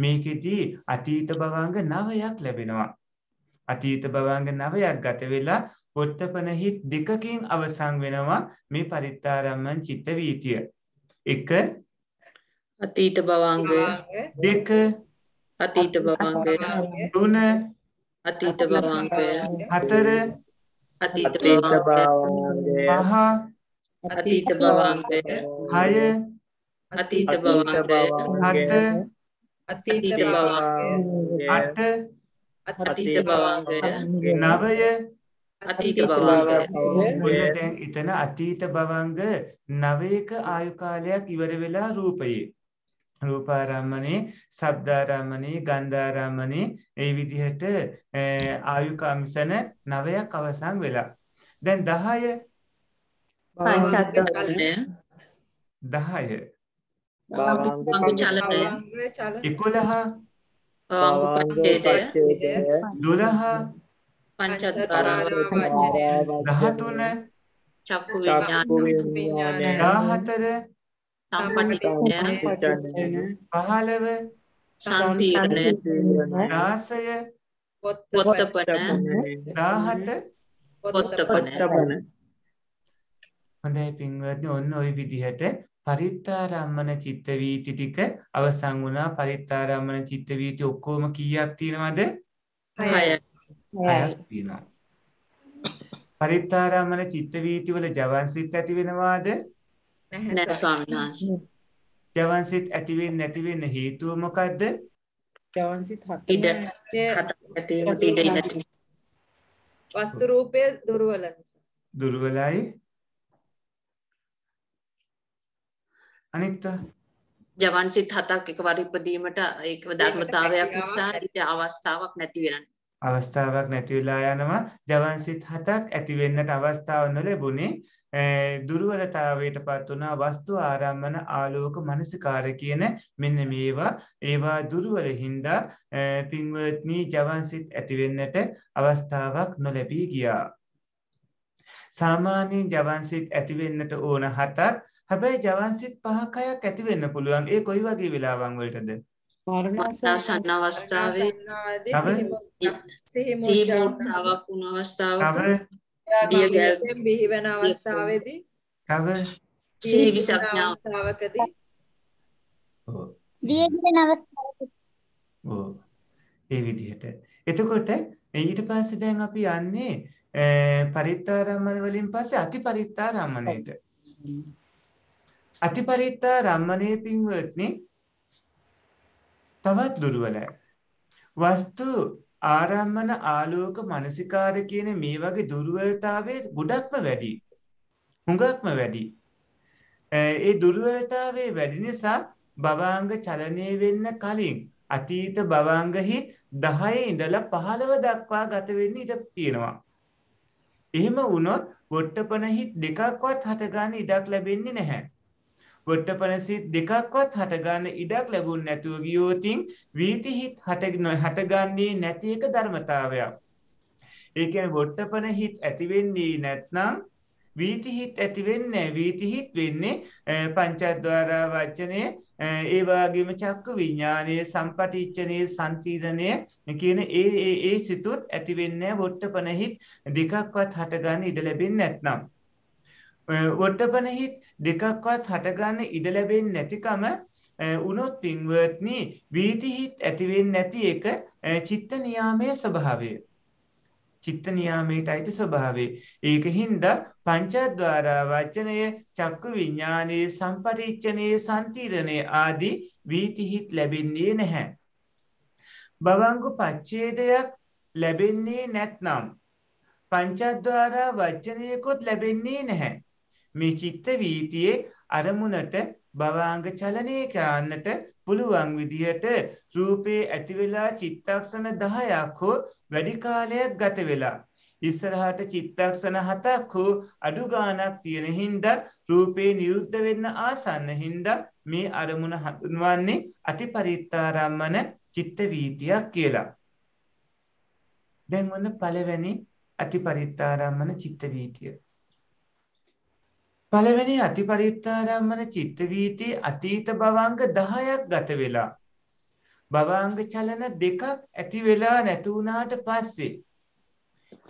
මේකෙදී අතීත භවංග නවයක් ලැබෙනවා අතීත භවංග නවයක් ගත වෙලා වොට්ටපන හිත් දෙකකින් අවසන් වෙනවා මේ පරිත්තාරම්මන් චිත්ත වීතිය. एक अतीत भवांगे देख अतीत भवांगे दून अतीत भवांगे हतर अतीत भवांगे महा अतीत भवांगे हाय अतीत भवांगे हत अतीत भवांगे अट अतीत भवांगे नवय अतीत भवांगे इतना अतीत भवांगे नवयक आयु कालयक इवर वेला रूपये रूपारामणे शब्दारामणे गंधारामणे ඒ විදිහට ආයු කම්සන නවයක් අවසන් වෙලා දැන් දහය පංචාත්මකය දහය භාවංග චලනය එකොළහ භාවංග පඤ්චේතය දොළහ පංචාත්තරාවචනය දහතුන චක්කු විඥාන දහතර පහළව සම්තිරණ රාසය පොත්තපන රාහත පොත්තපන හොඳයි පින්වත්නි ඔන්න ওই විදිහට පරිත්තාරම්මන චිත්ත වීති ටික අවසන් වුණා පරිත්තාරම්මන චිත්ත වීති ඔක්කොම කීයක් තියෙනවද හයයි හයක් තියෙනවා පරිත්තාරම්මන චිත්ත වීති වල ජවන්සිත ඇති වෙනවාද ජවන්සිත ඇති වෙන්නේ නැති වෙන්නේ හේතුව මොකද්ද? ජවන්සිත හත ඉඩ හත ඉඩ ඉඩ වස්තු රූපය දුර්වල නිසා. දුර්වලයි. අනිත් ජවන්සිත හතක් එකවර ඉදීමට ඒක ධර්මතාවයක් නිසා ඊට අවස්ථාවක් නැති වෙනවා. අවස්ථාවක් නැති වෙලා යනවා. ජවන්සිත හතක් ඇති වෙන්නට අවස්ථාව නොලැබුණේ දුර්වලතාවයට පත් වුණා වස්තු ආරම්මන ආලෝක මනසිකාර කියන මෙන්න මේවා ඒවා දුර්වල හින්දා පින්වත්නි ජවන්සිත ඇති වෙන්නට අවස්ථාවක් නොලැබී ගියා සාමාන්‍ය ජවන්සිත ඇති වෙන්නට ඕන හතක් හැබැයි ජවන්සිත පහක් හයක් ඇති වෙන්න පුළුවන් ඒ කොයි වගේ වෙලාවන් වලටද මරණාසන්න අවස්ථාවේ සිහි මෝඩතාවක් වුණ අවස්ථාවක बिहिवन अवस्थावेदी පරිත්තාරම්මන වලින් පස්සේ අති පරිත්තාරම්මනයට අති පරිත්තාරම්මනයේ පින්වත්නි තවත් දුර්වලයි වස්තු ආරම්මන ආලෝක මනසිකාර කියන මේ වගේ දුර්වලතාවයේ ගොඩක්ම වැඩි. හුඟක්ම වැඩි. ඒ දුර්වලතාවයේ වැඩි නිසා භවංග චලනය වෙන්න කලින් අතීත භවංග හිත් දහයේ ඉඳලා පහළව දක්වා ගත වෙන්න ඉඩ තියෙනවා. එහෙම වුණොත් වොට්ටපන හිත් දෙකක්වත් හටගන්න ඉඩක් ලැබෙන්නේ නැහැ. වොට්ටපනසිත දෙකක්වත් හටගන්න ඉඩක් ලැබුණ නැතුව ගියෝතින් වීතිහිත හටගන්නේ නැති එක ධර්මතාවයක්. ඒ කියන්නේ වොට්ටපන හිත ඇති වෙන්නේ නැත්නම් වීතිහිත ඇති වෙන්නේ වීතිහිත වෙන්නේ පංචද්වාර වචනේ ඒ වගේම චක්කු විඥානයේ සම්පටිච්ඡනේ සම්තිදනයේ කියන ඒ ඒ ඒ සිතුත් ඇති වෙන්නේ වොට්ටපන හිත දෙකක්වත් හටගන්න ඉඩ ලැබෙන්නේ නැත්නම් වොට්ටපන හිත් දෙකක්වත් හටගන්න ඉඩ ලැබෙන්නේ නැතිකම උනොත් පින්වත්නි වීති හිත් ඇති වෙන්නේ නැති එක චිත්ත නියාමයේ ස්වභාවය චිත්ත නියාමයට අයිති ස්වභාවය ඒකින්ද පංචද්වාර වචනය චක්කු විඥානයේ සම්පටිච්ඡනයේ සම්තිරණයේ ආදී වීති හිත් ලැබෙන්නේ නැහැ භවංග පච්ඡේදයක් ලැබෙන්නේ නැත්නම් පංචද්වාර වචනයකොත් ලැබෙන්නේ නැහැ මේ චිත්ත වීතියේ අරමුණට භවාංග චලනය කරන්නට පුළුවන් විදිහට රූපේ ඇති වෙලා චිත්තක්ෂණ දහයක් හෝ වැඩි කාලයක් ගත වෙලා ඉස්සරහට චිත්තක්ෂණ හතක් හෝ අඩු ගාණක් තියෙන හින්දා රූපේ නිරුද්ධ වෙන්න ආසන්න හින්දා මේ අරමුණ හඳුන්වන්නේ අතිපරිත්තාරම්මන චිත්ත වීතියක් කියලා දැන් ඔන්න පළවෙනි අතිපරිත්තාරම්මන චිත්ත වීතිය පළවෙනි අතිපරිත්තාරම්මන චිත්ත වීතියේ අතීත භවංග දහයක් ගත වෙලා භවංග චලන දෙකක් ඇති වෙලා නැති වුණාට පස්සේ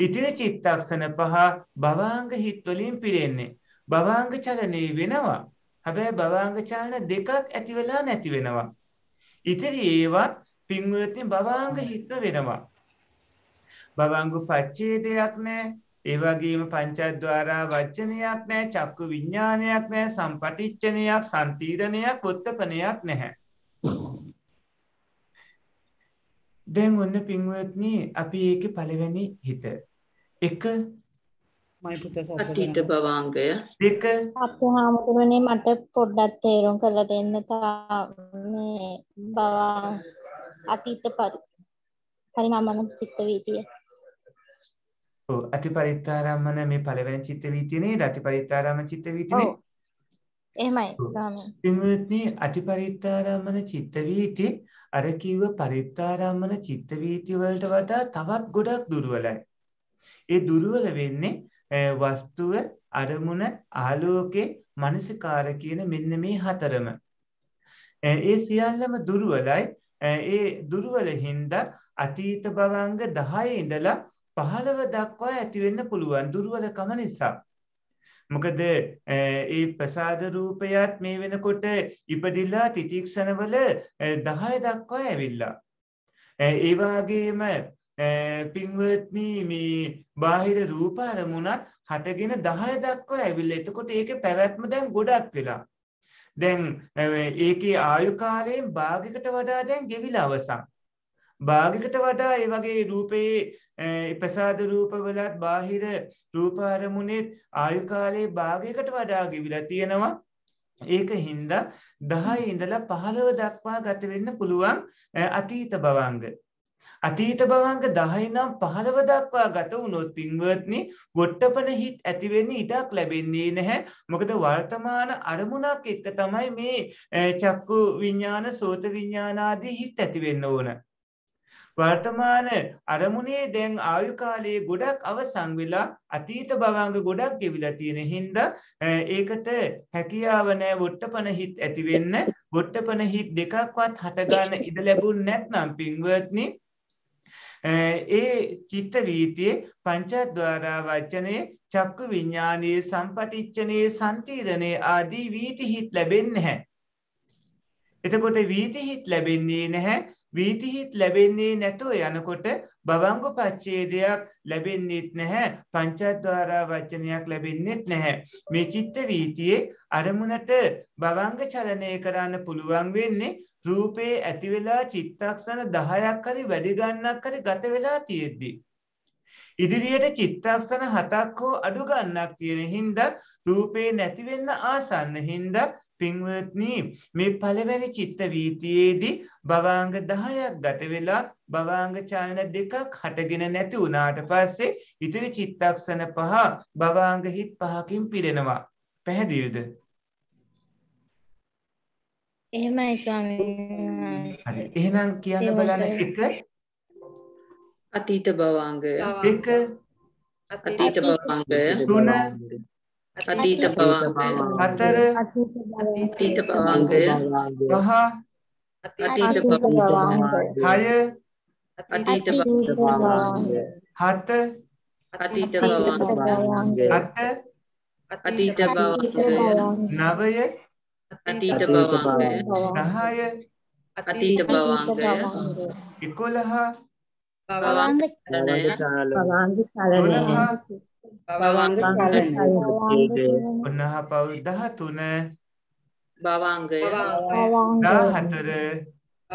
ඉතින් චිත්තක්ෂණ පහ භවංග හිත් වලින් පිරෙන්නේ භවංග චලනේ වෙනවා හැබැයි භවංග චලන දෙකක් ඇති වෙලා නැති වෙනවා. ඉතින් ඒවත් පින්වත්නි භවංග හිත්ව වෙනවා. භවංග පච්ඡේදයක් නැහැ. ඒ වගේම පංචද්වාරා වචනයක් නැහැ. චක්කු විඥානයක් නැහැ. සම්පටිච්ඡනයක්, සම්තිරණයක්, උත්තපනයක් නැහැ. දැන් ඔන්න පින්වත්නි අපි ඒකේ පළවෙනි හිත. එක අතීත භවංගය දෙක අත්හාමුදුරනේ මට පොඩ්ඩක් තේරුම් කරලා දෙන්න තා මේ භවංග අතීත පරිණාමන චිත්ත වීතිය. ඔව් අතිපරිත්තාරම්මන මේ පළවෙනි චිත්ත වීතිය නේද? අතිපරිත්තාරම්මන චිත්ත වීතිය නේද? එහෙමයි ස්වාමී. ඉන්වත්නි අතිපරිත්තාරම්මන චිත්ත වීතිය අර කිව්ව පරිත්තාරම්මන චිත්ත වීතිය වලට වඩා තවත් ගොඩක් දුර්වලයි. ඒ දුර්වල වෙන්නේ වස්තුව අරමුණ ආලෝකේ මනසිකාර කියන මෙන්න මේ හතරම. ඒ සියල්ලම දුර්වලයි. ඒ දුර්වල හින්දා අතීත භවංග දහය ඉඳලා පහළව දක්වා ඇති වෙන්න පුළුවන් දුර්වලකම නිසා. මොකද ඒ ප්‍රසාද රූපයත් මේ වෙනකොට ඉපදිලා තිතික්ෂණවල දහය දක්වා ඇවිල්ලා. ඒ වගේම පින්වත්නි මේ බාහිර රූප අරමුණත් හටගෙන දහය දක්වා ඇවිල්ලා. එතකොට ඒකේ පැවැත්ම දැන් ගොඩක් වෙලා. දැන් ඒකේ ආයු කාලයෙන් භාගයකට වඩා දැන් ගෙවිලා අවසන්. භාගයකට වඩා ඒ වගේ රූපේ ප්‍රසාද රූපවලත් බාහිර රූප අරමුණෙත් ආයු කාලයේ භාගයකට වඩා ගෙවිලා තියෙනවා. ඒකින්ද දහය ඉඳලා පහළව දක්වා ගත වෙන්න පුළුවන් අතීත භවංග. අතීත භවංග දහය නම් පහළව දක්වා ගත වුණොත් පින්වත්නි වොට්ටපන හිත් ඇති වෙන්නේ ඉඩක් ලැබෙන්නේ නැහැ. මොකද වර්තමාන අරමුණක් එක්ක තමයි මේ චක්කු විඥාන සෝත විඥාන ආදී හිත් ඇති වෙන්න ඕන. වර්තමාන අරමුණේ දැන් ආයු කාලයේ ගොඩක් අවසන් වෙලා අතීත භවංග ගොඩක් ගෙවිලා තියෙන හින්දා ඒකට හැකියාව නැහැ වොට්ටපන හිත් ඇති වෙන්න. වොට්ටපන හිත් දෙකක්වත් හට ගන්න ඉඩ ලැබුණ නැත්නම් පින්වත්නි ඒ චිත්ත වීතියේ පංචද්වාරා වචනේ චක්කු විඥානයේ සම්පටිච්ඡනේ සම්තිරණේ ආදී වීති හිත් ලැබෙන්නේ නැහැ. එතකොට වීති හිත් ලැබෙන්නේ නැහැ. වීති හිත් ලැබෙන්නේ නැතෝ යනකොට භවංග පච්ඡේදයක් ලැබෙන්නේත් නැහැ. පංචද්වාරා වචනයක් ලැබෙන්නේත් නැහැ. මේ චිත්ත වීතියේ අරමුණට භවංග චලනය කරන්න පුළුවන් වෙන්නේ රූපේ ඇති වෙලා චිත්තක්ෂණ දහයක් හරි වැඩි ගන්නක් හරි ගත වෙලා තියෙද්දි. ඉදිරියට චිත්තක්ෂණ හතක් හෝ අඩු ගන්නක් තියෙන හින්දා රූපේ නැති වෙන්න ආසන්න හින්දා පින්වත්නි මේ පළවෙනි චිත්ත වීතියේදී භවංග දහයක් ගත වෙලා භවංග චලන දෙකක් හටගෙන නැති වුණාට පස්සේ ඉතිරි චිත්තක්ෂණ පහ භවංග හිත් පහකින් පිරෙනවා. පැහැදිලිද? එහෙමයි ස්වාමීනි. හරි. එහෙනම් කියන්න බලන්න එක අතීත භවංගය. දෙක අතීත භවංගය. තුන අතීත භවංගය. හතර අතීත භවංගය. පහ අතීත භවංගය. හය අතීත භවංගය. හත අතීත භවංගය. අට අතීත භවංගය. නවය අතීත භවංගය. දහය අතීත භවංගය. එකොළහ භවංග චලනය. භවංග චලනය. දහතුන භවංගය. දහතර භවංගය.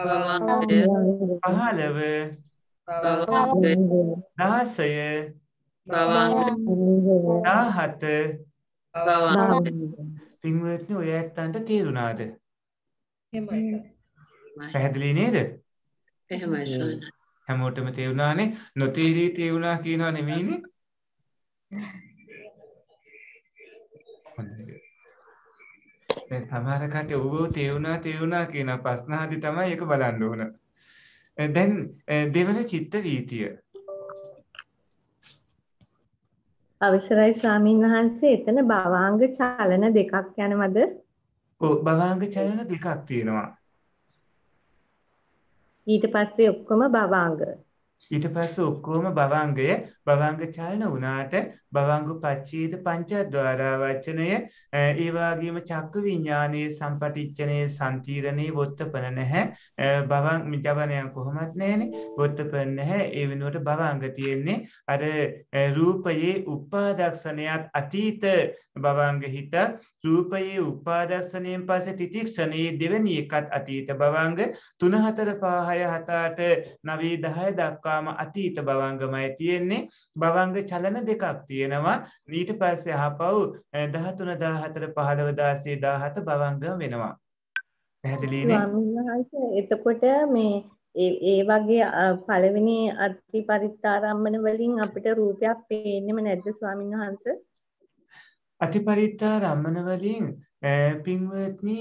පහළව භවංගය. දහසය භවංගය. දහහත භවංගය. පින්වත්නි ඔය ඇත්තන්ට තේරුණාද? එහෙමයි සර්. පැහැදිලි නේද? එහෙමයි සර්. හැමෝටම තේරුණානේ. නොතේරී තේරුණා කියනවා නෙමෙයිනේ. හොඳයි. මේ සමහර කට ඔව්ව තේරුණා තේරුණා කියන ප්‍රශ්න ආදී තමයි ඒක බලන්න ඕන. දැන් දෙවන චිත්ත වීතිය. අවසරයි ස්වාමීන් වහන්සේ, එතන භවංග චලන දෙකක් යනවද? ඔව් භවංග චලන දෙකක් තියෙනවා. ඊට පස්සේ ඔක්කොම භවංග. ඊට පස්සේ ඔක්කොම භවංගය භවංග චලන වුණාට භවංග පච්චේද පංචද්වාරා වචනය ඒ වගේම චක්ක විඥානයේ සම්පටිච්ඡනේ සම්තිරණේ වොත්තපන නැහැ භවංග මිජවණයක් කොහොමත් නැහැනේ වොත්තපන නැහැ ඒ වෙනුවට භවංග තියෙන්නේ අර රූපයේ උපාදක්ෂණයත් අතීත භවංග හිත රූපයේ උපාදක්ෂණයෙන් පස්සේ තිතික්ෂණයේ දෙවෙනි එකත් අතීත භවංග තුන හතර පහ හය හත අට නව දස දක්වා අතීත භවංගමයි තියෙන්නේ භවංග චලන දෙකක් තියෙනවා ඊට පස්සේ අහපව් දහතුන දහතර පහළොව දාසය දහසත් භවංගම වෙනවා පැහැදිලිනේ ස්වාමීන් එතකොට මේ ඒ වගේ පළවෙනි අතිපරිත්තාරම්මන වලින් අපිට රූපයක් පේන්නේම නැද්ද ස්වාමීන් වහන්සේ අතිපරිත්තාරම්මන වලින් පින්වත්නි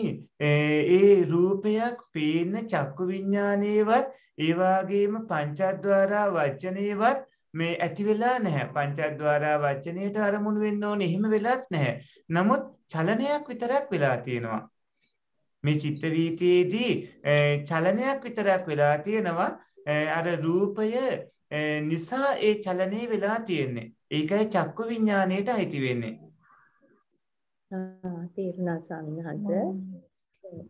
ඒ රූපයක් පේන චක්කු විඥානේවත් ඒ වගේම පංචද්වාරා වචනේවත් මේ ඇති වෙලා නැහැ පංචද්වාරා වචනේට අරමුණු වෙන්න ඕනේ එහෙම වෙලත් නැහැ නමුත් චලනයක් විතරක් වෙලා තියෙනවා මේ චිත්ත වීතියේදී චලනයක් විතරක් වෙලා තියෙනවා අර රූපය නිසා ඒ චලනේ වෙලා තියෙන්නේ ඒකයි චක්කු විඥානේට අයිති වෙන්නේ තේරුණා ස්වාමීන් වහන්සේ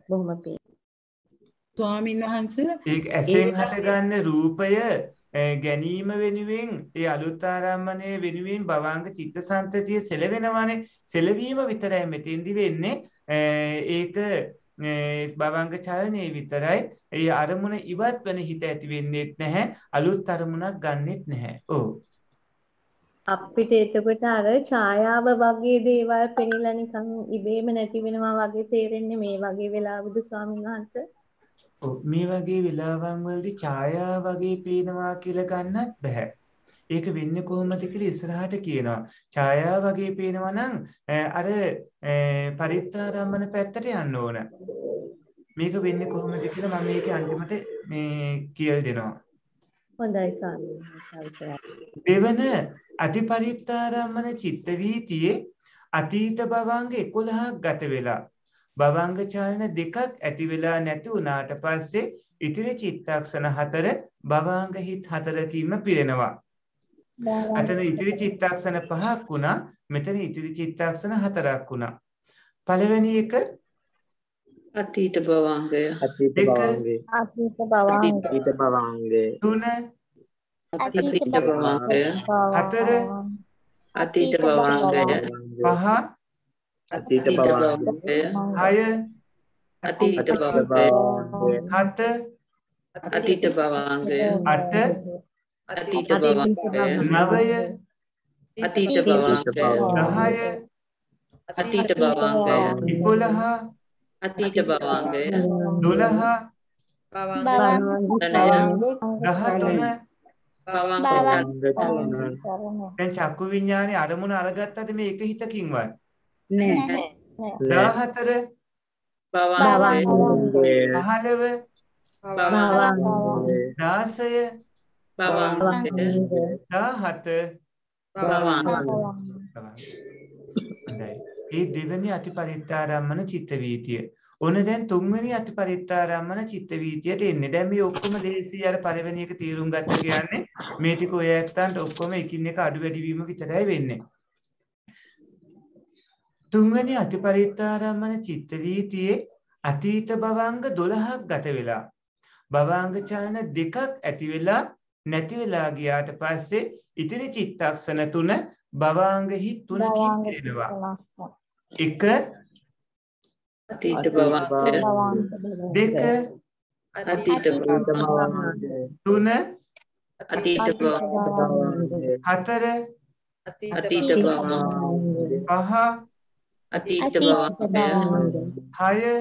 බොහොම පිං ස්වාමීන් වහන්සේ ඒක ඇසෙන් හටගන්න රූපය ගැනීම වෙනුවෙන් ඒ අලුත් ආරම්මණය වෙනුවෙන් භවංග චිත්තසංතතිය සෙලවෙනවානේ සෙලවීම විතරයි මෙතෙන්දි වෙන්නේ ඒක භවංග චලනයේ විතරයි ඒ අරමුණ ඉවත් වෙන හිත ඇති වෙන්නේ නැහැ අලුත් අරමුණක් ගන්නෙත් නැහැ ඔව් අපිට එතකොට අර ඡායාව වගේ දේවල් පෙනිලා නිකන් ඉබේම නැති වෙනවා වගේ තේරෙන්නේ මේ වගේ වෙලාවද ස්වාමීන් වහන්සේ ඔව් මේ වගේ වෙලාවන් වලදී ඡායාව වගේ පේනවා කියලා ගන්නත් බෑ ඒක වෙන්නේ කොහොමද කියලා ඉස්සරහට කියනවා ඡායාව වගේ පේනවා නම් අර පරිත්තාරම්මන පැත්තට යන්න ඕන මේක වෙන්නේ කොහොමද කියලා මම මේක අන්තිමට මේ කියලා දෙනවා හොඳයි ස්වාමීන් වහන්සේ දෙවන අතිපරිත්තාරම්මන චිත්ත වීතියේ අතීත භවංග එකොළහක් ගත වෙලා භවංග චලන දෙකක් ඇති වෙලා නැති වුණාට පස්සේ ඉතිරි චිත්තක්ෂණ හතර භවංග හිත් හතරකින්ම පිරෙනවා. අතන ඉතිරි චිත්තක්ෂණ පහක් වුණා මෙතන ඉතිරි චිත්තක්ෂණ හතරක් වුණා. පළවෙනි එක අතීත භවංගය. අතීත භවංගය. අතීත භවංගය. අතීත භවංගය. තුන අතීත භවංගය හතර අතීත භවංගය පහ අතීත භවංගය හය අතීත භවංගය හත අතීත භවංගය අට අතීත භවංගය නවය අතීත භවංගය දහය අතීත භවංගය එකොළහ අතීත භවංගය දොළහ භවංගය දහතුන දැන් චක්කු විඥානේ අරමුණ අරගත්තද මේ එක හිතකින්වත් නෑ දහතර භවංග පහළව භවංග දාසය භවංග දහත භවංග ඒ දෙවෙනි අතිපරිත්තාරම්මන චිත්ත වීතිය ඕන දැන් තුන්වෙනි අතිපරිත්තාරම්මන චිත්ත වීතියට එන්නේ. දැන් මේ ඔක්කොම දෙසීය අර පළවෙනි එක තීරුම් ගත්ත කියන්නේ මේ ටික ඔය ඇත්තන්ට ඔක්කොම එකින් එක අඩු වැඩි වීම විතරයි වෙන්නේ. තුන්වෙනි අතිපරිත්තාරම්මන චිත්ත වීතියේ අතීත භවංග දොළහක් ගත වෙලා භවංග චලන දෙකක් ඇති වෙලා නැති වෙලා ගියාට පස්සේ ඉතිරි චිත්තක්ෂණ තුන භවංග හිත් තුනකින් පිරෙනවා. එක අතීත භවංගය දෙක අතීත භවංගය තුන අතීත භවංගය හතර අතීත භවංගය පහ අතීත භවංගය හය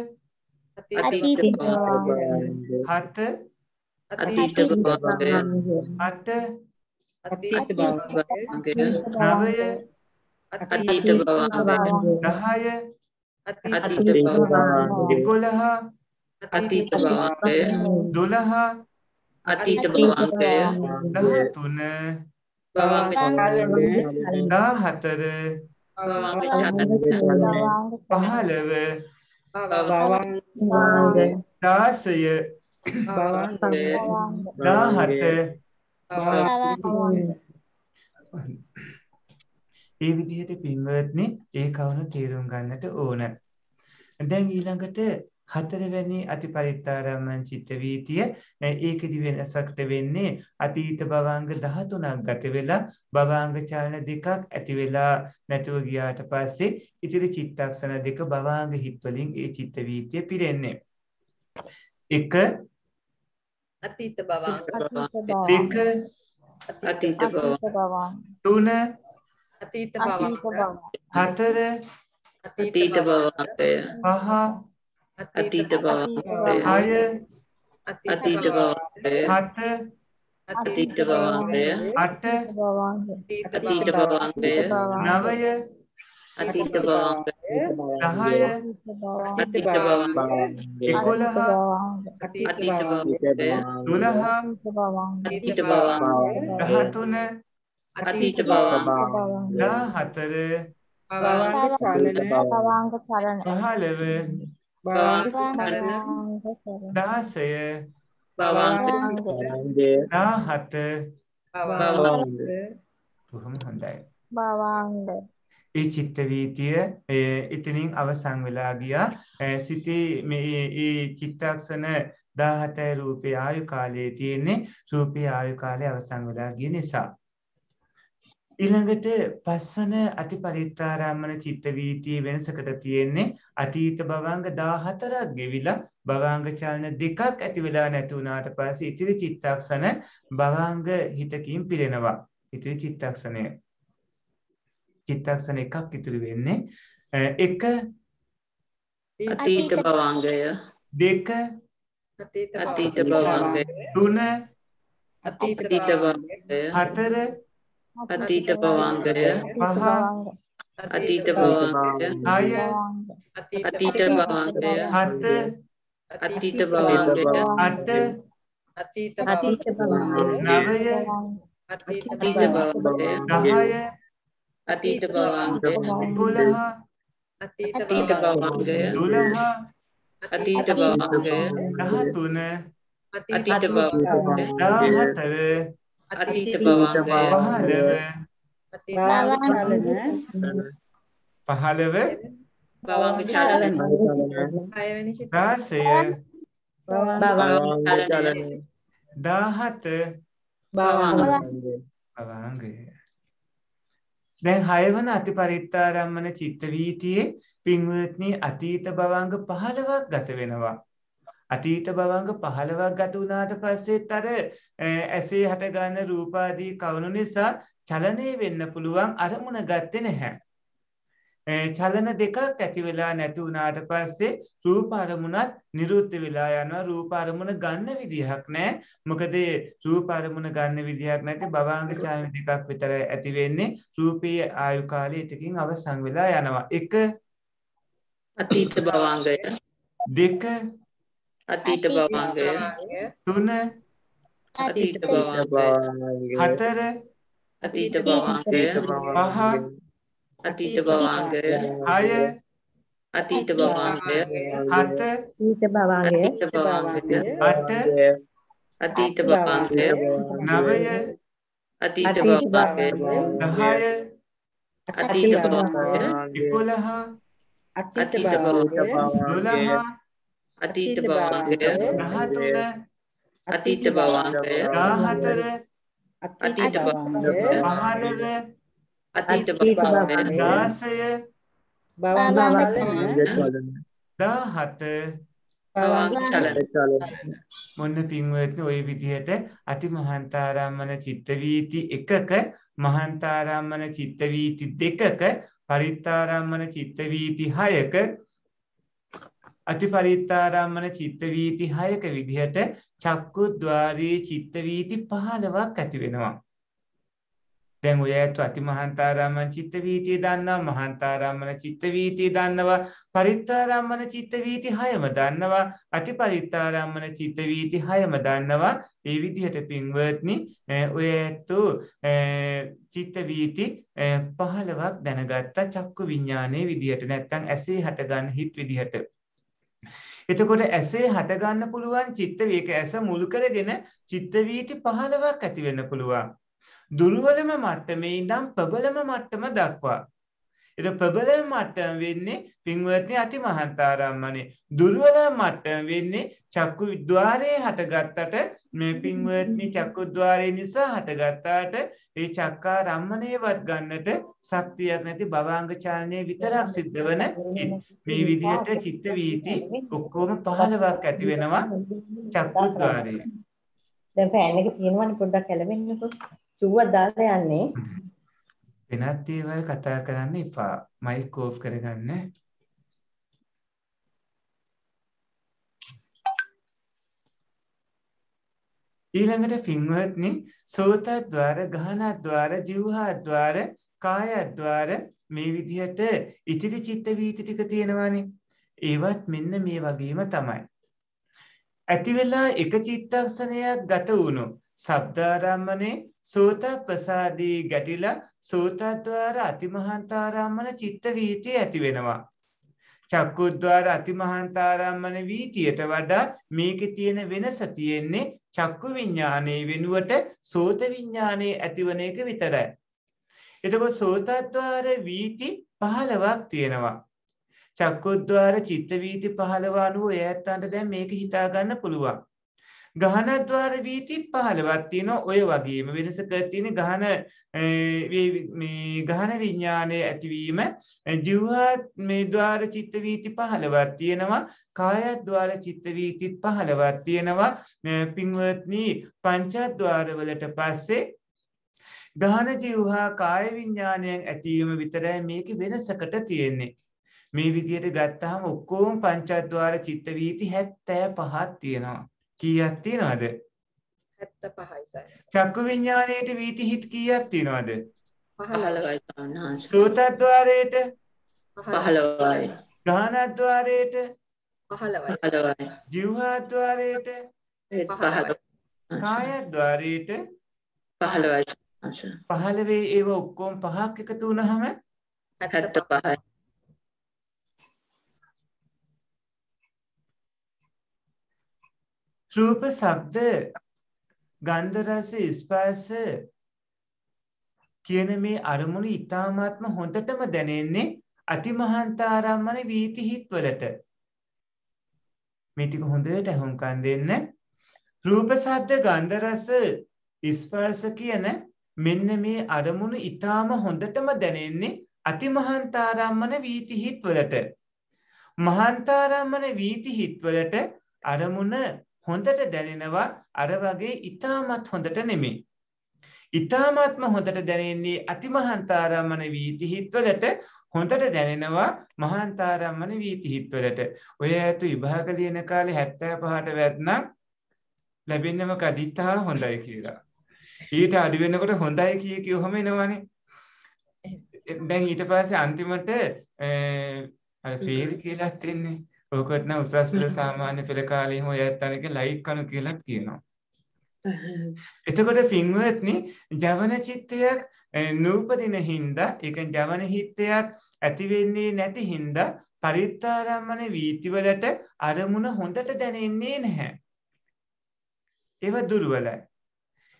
අතීත භවංගය හත අතීත භවංගය අට අතීත භවංගය නවය අතීත භවංගය දහය අතීත භවංගය එකොළහ අතීත භවංගය දොළහ අතීත භවංගය දහතුන භවංග චලන දහතර භවංග චලන පහළව භවංග දාසය භවංග දහත ඒ විදිහට පින්වත්නි ඒ කවුණු තීරුම් ගන්නට ඕන. දැන් ඊළඟට හතරවෙනි අතිපරිත්තාරම්මං චිත්ත වීතිය. ඒකෙදි වෙනසක්ද වෙන්නේ අතීත භවංග දහතුනක් ගත වෙලා භවංග චලන දෙකක් ඇති වෙලා නැතුව ගියාට පස්සේ ඉතිරි චිත්තක්ෂණ දෙක භවංග හිත් වලින් ඒ චිත්ත වීතිය පිරෙන්නේ. එක අතීත භවංග, දෙක අතීත භවංග, තුන අතීත භවංග, හතර අතීත භවංගය, පහ අතීත භවංගය, හය අතීත භවංගය, හත අතීත භවංගය, අට අතීත භවංගය, නවය අතීත භවංගය, දහය අතීත භවංගය, එකොළහ අතීත භවංගය, දොළහ අතීත භවංගය, දහතුන අතීත භවංගය, දහතර භවංග චලන, භවංග චලන, පහළව භවංග චලන, දාසය භවංග චලනය, දාහත භවංග. කොහොම හොඳයි භවංග. ඒ චිත්ත වීතිය එතනින් අවසන් වෙලා ගියා. සිතේ මේ ඒ චිත්තක්ෂණ දහහත රූපේ ආයු කාලයේ තියෙන්නේ රූපේ ආයු කාලය අවසන් වෙලා ගිය නිසා. ඊළඟට පස්වන අතිපරිත්තාරම්මන චිත්ත වීතිය වෙනසකට තියෙන්නේ අතීත භවංග දහහතරක් ගෙවිලා භවංග චලන දෙකක් ඇති වෙලා නැති වුණාට පස්සේ ඉතිරි චිත්තක්ෂණ භවංග හිතකින් පිරෙනවා. ඉතිරි චිත්තක්ෂණය චිත්තක්ෂණ එකක් ඉතුරු වෙන්නේ. එක අතීත භවංගය, දෙක අතීත භවංගය, තුන අතීත භවංගය, හතර අතීත භවංගය, පහ අතීත භවංගය, හය අතීත භවංගය, හත අතීත භවංගය, අට අතීත භවංගය, නවය අතීත භවංගය, දහය අතීත භවංගය, එකොළහ අතීත භවංගය, දොළහ අතීත භවංගය, දහතුන අතීත භවංගය, දහතර අතීත භවංගය, පහළව භවංග චලන, දාසය භවංග චලන, දාහත භවංගය. දැන් හයවන අතිපරිත්තාරම්මන චිත්ත වීතියේ පින්වත්නි අතීත භවංග පහළවක් ගත වෙනවා. අතීත භවංග පහළවක් ගත වුණාට පස්සෙත් අර ඇසේ හට ගන්න රූපාදී කවුණු නිසා චලනය වෙන්න පුළුවන් අරමුණ ගත්තේ නැහැ. චලන දෙකක් ඇති වෙලා නැති වුණාට පස්සේ රූප අරමුණත් නිරුද්ධ වෙලා යනවා. රූප අරමුණ ගන්න විදිහක් නැහැ. මොකද රූප අරමුණ ගන්න විදිහක් නැති භවංග චලන දෙකක් විතර ඇති වෙන්නේ. රූපයේ ආයු කාලය ඉතකින් අවසන් වෙලා යනවා. එක අතීත භවංගය, දෙක අතීත භවංගය, තුන අතීත භවංගය, හතර අතීත භවංගය, පහ අතීත භවංගය, හය අතීත භවංගය, හත අතීත භවංගය, අට අතීත භවංගය, නවය අතීත භවංගය, දහය අතීත භවංගය, එකොළහ අතීත භවංගය, දොළහ අතීත භවංගය, දහතුන අතීත භවංගය, දහතර අතීත භවංගය, පහළව අතීත භවංගය, දාසය භවංග, දාහත භවංග චලන. මොන්න පින්වත්නි ওই විදිහට අති මහන්තාරම්මන චිත්ත වීති එකක, මහන්තාරම්මන චිත්ත වීති දෙකක, පරිත්තාරම්මන චිත්ත වීති හයක, අති පරිත්තාරම්මන චිත්ත වීති හයක විදිහට චක්කු ద్వාරයේ චිත්ත වීති පහළවක් ඇති වෙනවා. දැන් ඔය ඇතු අතිමහන්තාරම්මන චිත්ත වීතිය දන්නවා, මහන්තාරම්මන චිත්ත වීතිය දන්නවා, පරිත්තාරම්මන චිත්ත වීති හයම දන්නවා, අතිපරිත්තාරම්මන චිත්ත වීති හයම දන්නවා. මේ විදිහට පින්වත්නි ඔය ඇතු චිත්ත වීති පහළවක් දැනගත්ත චක්කු විඥානයේ විදිහට, නැත්නම් ඇසේ හටගන්න හිත් විදිහට. එතකොට ඇසේ හට ගන්න පුළුවන් චිත්ත වේක ඇස මුල් කරගෙන චිත්ත වීති පහළවක් ඇති වෙන්න පුළුවන්. දුර්වලම මට්ටමේ ඉඳන් ප්‍රබලම මට්ටම දක්වා. එද ප්‍රබල මට්ටම වෙන්නේ පින්වත්නි අතිමහාන්තාරම්මනේ. දුර්වල මට්ටම වෙන්නේ චක්කු ద్వාරයේ හටගත්තට මේ පින්වත්නි චක්කු ద్వාරය නිසා හටගත්තාට ඒ චක්කාරම්මණයවත් ගන්නට ශක්තියක් නැති භවංග චාලනයේ විතරක් සිද්ධ වෙන මේ විදිහට චිත්ත වීති ඔක්කොම පහළවක් ඇති වෙනවා චක්කු ద్వාරයේ. දැන් ෆෑන් එක තියෙනවනේ පොඩ්ඩක් ඇලවෙන්නකො. චුව්වක් දාලා යන්නේ. වෙනත් දේවල් කතා කරන්න එපා. මයික් ඕෆ් කරගන්න. ඊළඟට පින්වත්නි සෝත ద్వාර, ගාහන ద్వාර, જીවහා ద్వාර, කාය ద్వාර මේ විදිහට ඉතිරි චිත්ත වීති ටික තියෙනවානේ. ඒවත් මෙන්න මේ වගේම තමයි. ඇති වෙලා එක චිත්තක්ෂණයක් ගත වුණු ශබ්දාරම්මනේ සෝත ප්‍රසාදී ගැටිලා සෝත ద్వාර අතිමහාන්තාරම්මන චිත්ත වීතිය ඇති වෙනවා. චක්කු ద్వාර අතිමහාන්තාරම්මන වීතියට වඩා මේකේ තියෙන වෙනස තියෙන්නේ චක්කු විඥානයේ වෙනුවට සෝත විඥානයේ ඇතිවන එක විතරයි. එතකොට සෝත ద్వාර වීති පහළවක් තියෙනවා. චක්කු ద్వාර චිත්ත වීති පහළව අනුව එයාටන්ට දැන් මේක හිතා ගන්න පුළුවන්. ගහන ద్వාර වීතිත් පහළවක් තියෙනවා. ඔය වගේම වෙනසක් තියෙන ගහන මේ ගහන විඥානයේ ඇතිවීම ජීවහත් මේ ద్వාර චිත්ත වීති පහළවක් තියෙනවා. කාය ద్వාර චිත්ත වීතිත් පහළවක් තියෙනවා. පින්වත්නි පංච ద్వාර වලට පස්සේ ගහන ජීවහා කාය විඥානයන් ඇතිවීම විතරයි මේක වෙනසකට තියෙන්නේ. මේ විදිහට ගත්තාම ඔක්කොම පංච ద్వාර චිත්ත වීති හැත්තෑ පහක් තියෙනවා. කීයක් තියනවද? හැත්තෑ පහයි සර්. චක්කු විඥාණයට වීති හිත් කීයක් තියනවද? පහළවයි සාන්හංශ. සෝත ద్వාරයට පහළවයි. ගාහන ద్వාරයට පහළවයි. જીවහ ద్వාරයට පහළවයි. කාය ద్వාරයට පහළවයි සාන්හංශ. පහළවේ ඒව ඔක්කොම පහක් එකතු වුණාම හැත්තෑ පහයි. රූප ශබ්ද ගන්ධ රස ස්පර්ශ කියන මේ අරමුණු ඊ타මාත්ම හොඳටම දැනෙන්නේ අතිමහාන්තාරම්මන වීති හිත් වලට. මේ ටික හොඳට හුම්කන් දෙන්න. රූප ශබ්ද ගන්ධ රස ස්පර්ශ කියන මෙන්න මේ අරමුණු ඊ타ම හොඳටම දැනෙන්නේ අතිමහාන්තාරම්මන වීති හිත් වලට. මහාන්තාරම්මන වීති හිත් වලට අරමුණ හොඳට දැනෙනවා අර වගේ ඊටමත් හොඳට නෙමෙයි. ඊටමත්ම හොඳට දැනෙන්නේ අතිමහාන්තාරම්මන වීති හිත්වලට හොඳට දැනෙනවා මහාන්තාරම්මන වීති හිත්වලට. ඔය ඇතු විභාග ලියන කාලේ හැත්තෑ පහට වැටෙනම් ලැබෙන්නේ මොකද? ඊටා හොඳයි කියලා. ඊට අඩු වෙනකොට හොඳයි කිය කියවම එනවනේ. දැන් ඊට පස්සේ අන්තිමට අර ෆේල් කියලාත් එන්නේ. ඔකට නම් උසස් පෙළ සාමාන්‍ය පෙළ කාලේ හොය ඇත්තනක ලයික් කණු කියලා කියනවා. එතකොට පින්වත්නි ජවන චිත්තයක් නූපදින හින්දා ඒක ජවන හිත්තයක් ඇති වෙන්නේ නැති හින්දා පරිත්තාරම්මන වීතිවලට අරමුණ හොඳට දැනෙන්නේ නැහැ. ඒව දුර්වලයි.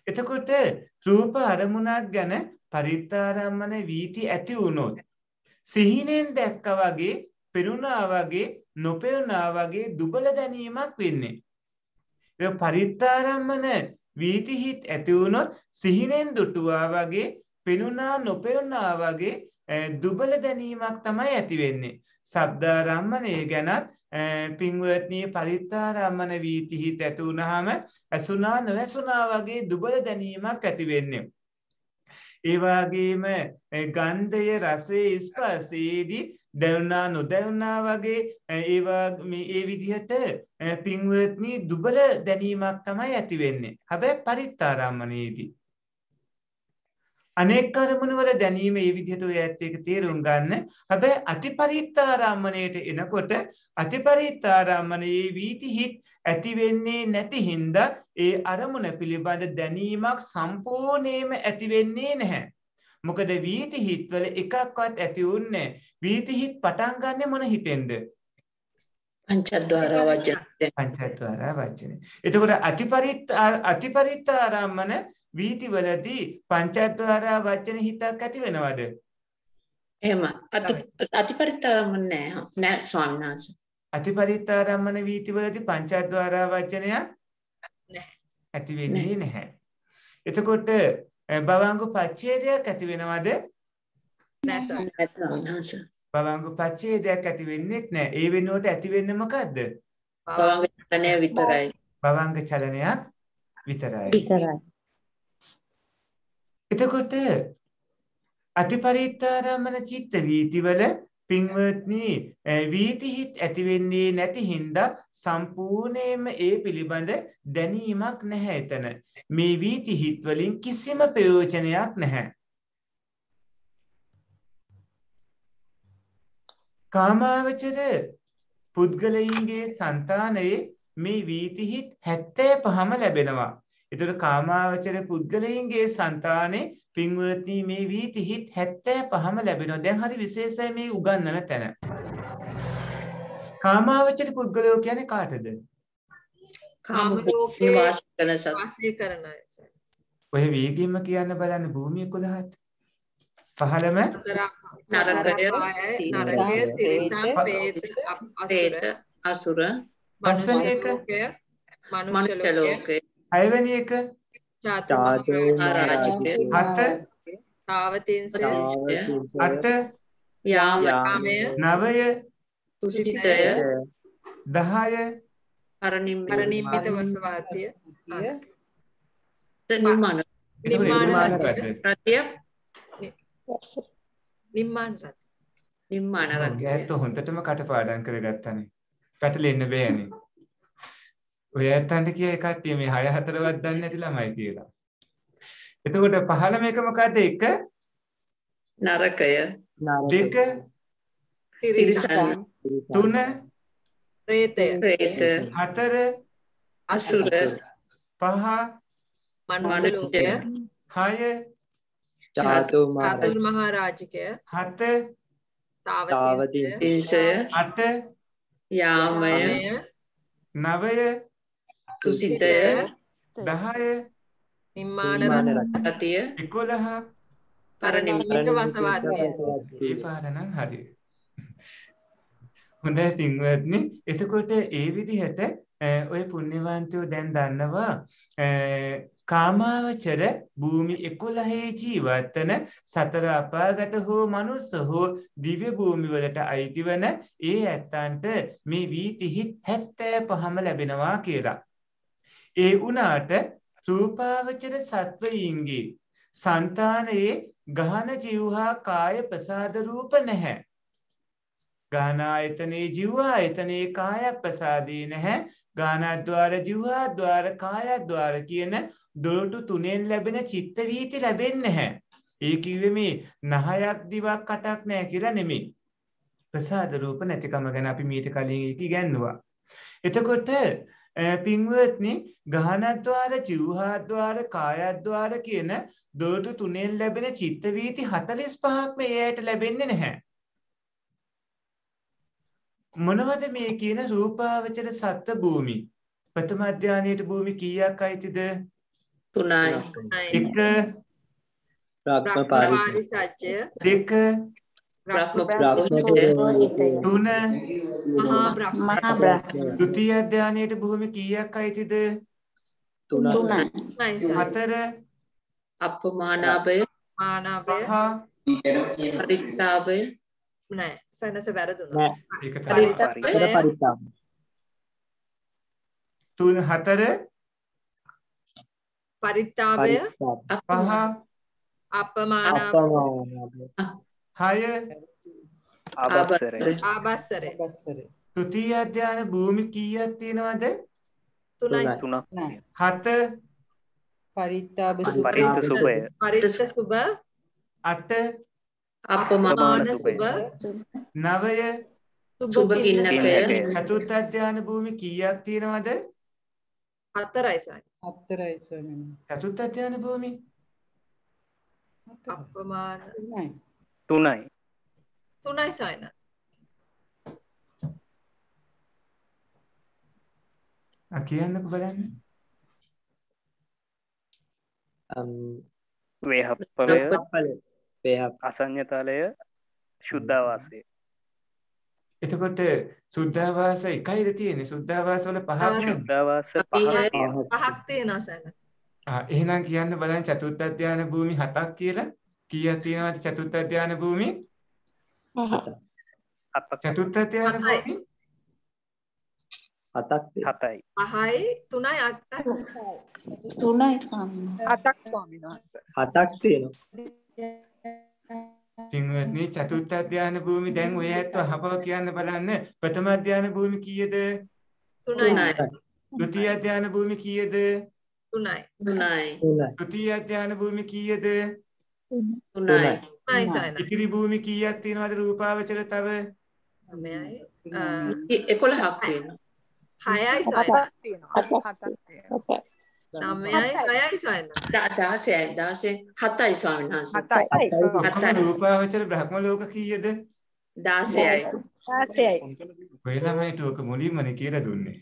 එතකොට රූප අරමුණක් ගැන පරිත්තාරම්මන වීති ඇති වුණොත් සිහිනෙන් දැක්කා වගේ පෙරුණා වගේ නොපෙවුනා වගේ දුබල දැනීමක් වෙන්නේ. ඒ පරිත්තාරම්මන වීති හිත් ඇති වුණොත් සිහිනෙන් දුටුවා වගේ පෙනුනා නොපෙවුනා වගේ දුබල දැනීමක් තමයි ඇති වෙන්නේ. ශබ්දාරම්මණය ගැනත් පින්වත්නි පරිත්තාරම්මන වීති හිත් ඇති වුණාම ඇසුණා නොඇසුණා වගේ දුබල දැනීමක් ඇති වෙන්නේ. ඒ වගේම ගන්ධය රසය ස්පර්ශයේදී දැනුණා නොදැනුණා වගේ ඒවා මේ ඒ විදිහට පින්වත්නි දුබල දැනීමක් තමයි ඇති වෙන්නේ. හැබැයි පරිත්තාරම්මණයේදී අනේක අරමුණු වල දැනීම ඒ විදිහට ඔය ඇත්ත එක තේරුම් ගන්න. හැබැයි අතිපරිත්තාරම්මණයට එනකොට අතිපරිත්තාරම්මණයේ වීතිහිත් ඇති වෙන්නේ නැති හින්දා ඒ අරමුණ පිළිබඳ දැනීමක් සම්පූර්ණයෙන්ම ඇති වෙන්නේ නැහැ. මොකද වීති හිත්වල එකක්වත් ඇති වුන්නේ වීති හිත් පටන් ගන්නෙ මොන හිතෙන්ද? पंचद्वारा वचने पंचद्वारा वचने इतकोट अतिपरित अतिपरितारामन वीति वदति पंचद्वारा वचने हितक ඇති වෙනවද එහෙම අතිපරිතාරාමන නෑ නෑ ස්වාමීන් වහන්සේ අතිපරිතාරාමන वीति वदति पंचद्वारा वचनय නෑ ඇති වෙන්නේ නැහැ එතකොට භවංග පච්ඡේදයක් ඇති වෙනවද නෑ ස්වාමීන් වහන්සේ භවංග පච්ඡේදයක් ඇති වෙන්නේත් නැහැ. ඒ වෙනුවට ඇති වෙන්නේ මොකද්ද? භවංග චලනය විතරයි. භවංග චලනයක් විතරයි. විතරයි. එතකොට අතිපරිත්තාරම්මන චිත්ත වීතිවල පින්වත්නි වීතිහිත් ඇති වෙන්නේ නැති හින්දා සම්පූර්ණයෙන්ම ඒ පිළිබඳ දැනීමක් නැහැ එතන. මේ වීතිහිත් වලින් කිසිම ප්‍රයෝජනයක් නැහැ. කාමාවචර පුද්ගලයන්ගේ సంతානයේ මේ වීතිහිත් හැත්තෑ පහම ලැබෙනවා. ඒතර කාමාවචර පුද්ගලයන්ගේ సంతානේ පින්වත්නි මේ වීතිහිත් හැත්තෑ පහම ලැබෙනවා. දැන් හරි විශේෂයි මේ උගන්වන තැන. කාමාවචර පුද්ගලයෝ කියන්නේ කාටද? කාමලෝකේ වාසය කරන සත්. වාසය කරන අය. ඔය වීගින්ම කියන්න බලන්න භූමිය එකොළහත්. පහළම නරකය නරකය තිරිසන් ප්‍රේත අසුර මනුෂ්‍යලෝකය මනුෂ්‍යලෝකය හයවෙනි එක චාතුරාර්ය හත තාවතින්සය අට යාමය නවය කුසිතය දහය අරණිම්බිත වසවාත්‍ය නිර්මාණ නිර්මාණ ප්‍රත්‍ය නිම්මාන රත් නිම්මාන රත් ඒත් හොඳටම කටපාඩම් කරගත්තානේ පැටලෙන්න බෑනේ ඔය ඇත්තන්ට කිය ඒ කට්ටිය මේ හය හතර වත් දන්නේ නැති ළමයි කියලා. එතකොට පහළම එක මොකද? එක නරකය, දෙක තිරිසන්, තුන ප්‍රේතය, හතර අසුර, පහ මනුෂ්‍යය, හය चातु महाराज के हत तावतीसे अट यामय नवय तुसितय दहय निम्मान रतिय एकोलह परनिम्मित वासवात्य ये පාඩන හරි හොඳයි පින්වත්නි. එතකොට ඒ විදිහට ඔය පුණ්‍යවන්තයෝ දැන් දන්නවා කාමාවචර භූමි එකොළහේ ජීවත්වන සතර අපාගත හෝ මනුස්ස හෝ දිව්‍ය භූමි වලට අයිති වන ඒ ඇත්තන්ට මේ වීතිහිත් හැත්තෑ පහම ලැබෙනවා කියලා. ඒ වුණාට රූපාවචර සත්වයින්ගේ సంతානයේ ගාහන ජීවහා කාය ප්‍රසාද රූප නැහැ. ගාහන ආයතනේ ජීව ආයතනේ කාය ප්‍රසාදී නැහැ. ගානද්වාර ජීවද්වාර කායද්වාර කියන දොරටු තුනෙන් ලැබෙන චිත්ත වීති ලැබෙන්නේ නැහැ. ඒ කිව්වේ මේ නහයක් දිවක් කටක් නැහැ කියලා නෙමෙයි. ප්‍රසාද රූප නැතිකම ගැන අපි මීට කලින් ඉගෙනුවා. එතකොට පින්වත්නි ගානද්වාර ජීවද්වාර කායද්වාර කියන දොරටු තුනෙන් ලැබෙන චිත්ත වීති හතළිස් පහක් මේයට ලැබෙන්නේ නැහැ. මොනවද මේ කියන රූපාවචර සත්ත්ව භූමි? ප්‍රථම අධ්‍යානයේට භූමි කීයක් අයිතිද? තුනයි. එක රක්මපාරිසජ්ජය, දෙක රක්මපාරිසජ්ජය, තුන මහා බ්‍රහ්ම. ද්විතීය අධ්‍යානයේට භූමි කීයක් අයිතිද? තුනයි. හතර අපමානාභය, මානාභය, පරිත්තාභය නෑ සනස වැරදුනා. ඒක තමයි පරිත්තාප. තුන හතර පරිත්තාපය, පහ අපමානාපය, හය ආබස්සරය. ආබස්සරය. ත්‍ෘතිය අධ්‍යාන භූමි කීයක් තියෙනවද? තුනයි. හත පරිත්තාප සුභ, පරිත්ත සුභ, අට අපමාන සුභ, නවය සුභ කින්නකය. චතුර්ථ ධාන භූමි කීයක් තියෙනවද? හතරයි සාමි. හතරයි සාමි. චතුර්ථ ධාන භූමි අපමාන නයි. තුනයි. තුනයි සායනස්. Again, Belen? Um, Vehapalaya, Asanyathalaya, Shuddhavasaya. එතකොට සුද්ධාවාස එකයිද තියෙන්නේ? සුද්ධාවාස වල පහක් සුද්ධාවාස පහක් තියෙනවා සනස්. ආ එහෙනම් කියන්න බලන්න චතුත්ථ ධාන භූමි හතක් කියලා. කීයක් තියෙනවද චතුත්ථ ධාන භූමි? පහක්. චතුත්ථ ධාන භූමි හතක් හතයි. පහයි තුනයි අටයි. තුනයි ස්වාමීන් වහන්සේ. හතක් ස්වාමීන් වහන්සේ. හතක් තියෙනවා. පින්වත්නි චතුර්ථ ධාන භූමි දැන් ඔය ඇත්තව හපව කියන්න බලන්න ප්‍රථම ධාන භූමි කීයද තුනයි ද්විතීය ධාන භූමි කීයද තුනයි තුනයි තෘතීය ධාන භූමි කීයද තුනයි තුනයි ඉතිරි භූමි කීයක් තියෙනවද රූපාවචර තව නවයයි එකොළහක් තියෙනවා හයයි සයයි තියෙනවා හතක් තියෙනවා රූපාවචර බ්‍රහ්ම ලෝක කීයද දාසයයි මුලින්මනේ කියලා දුන්නේ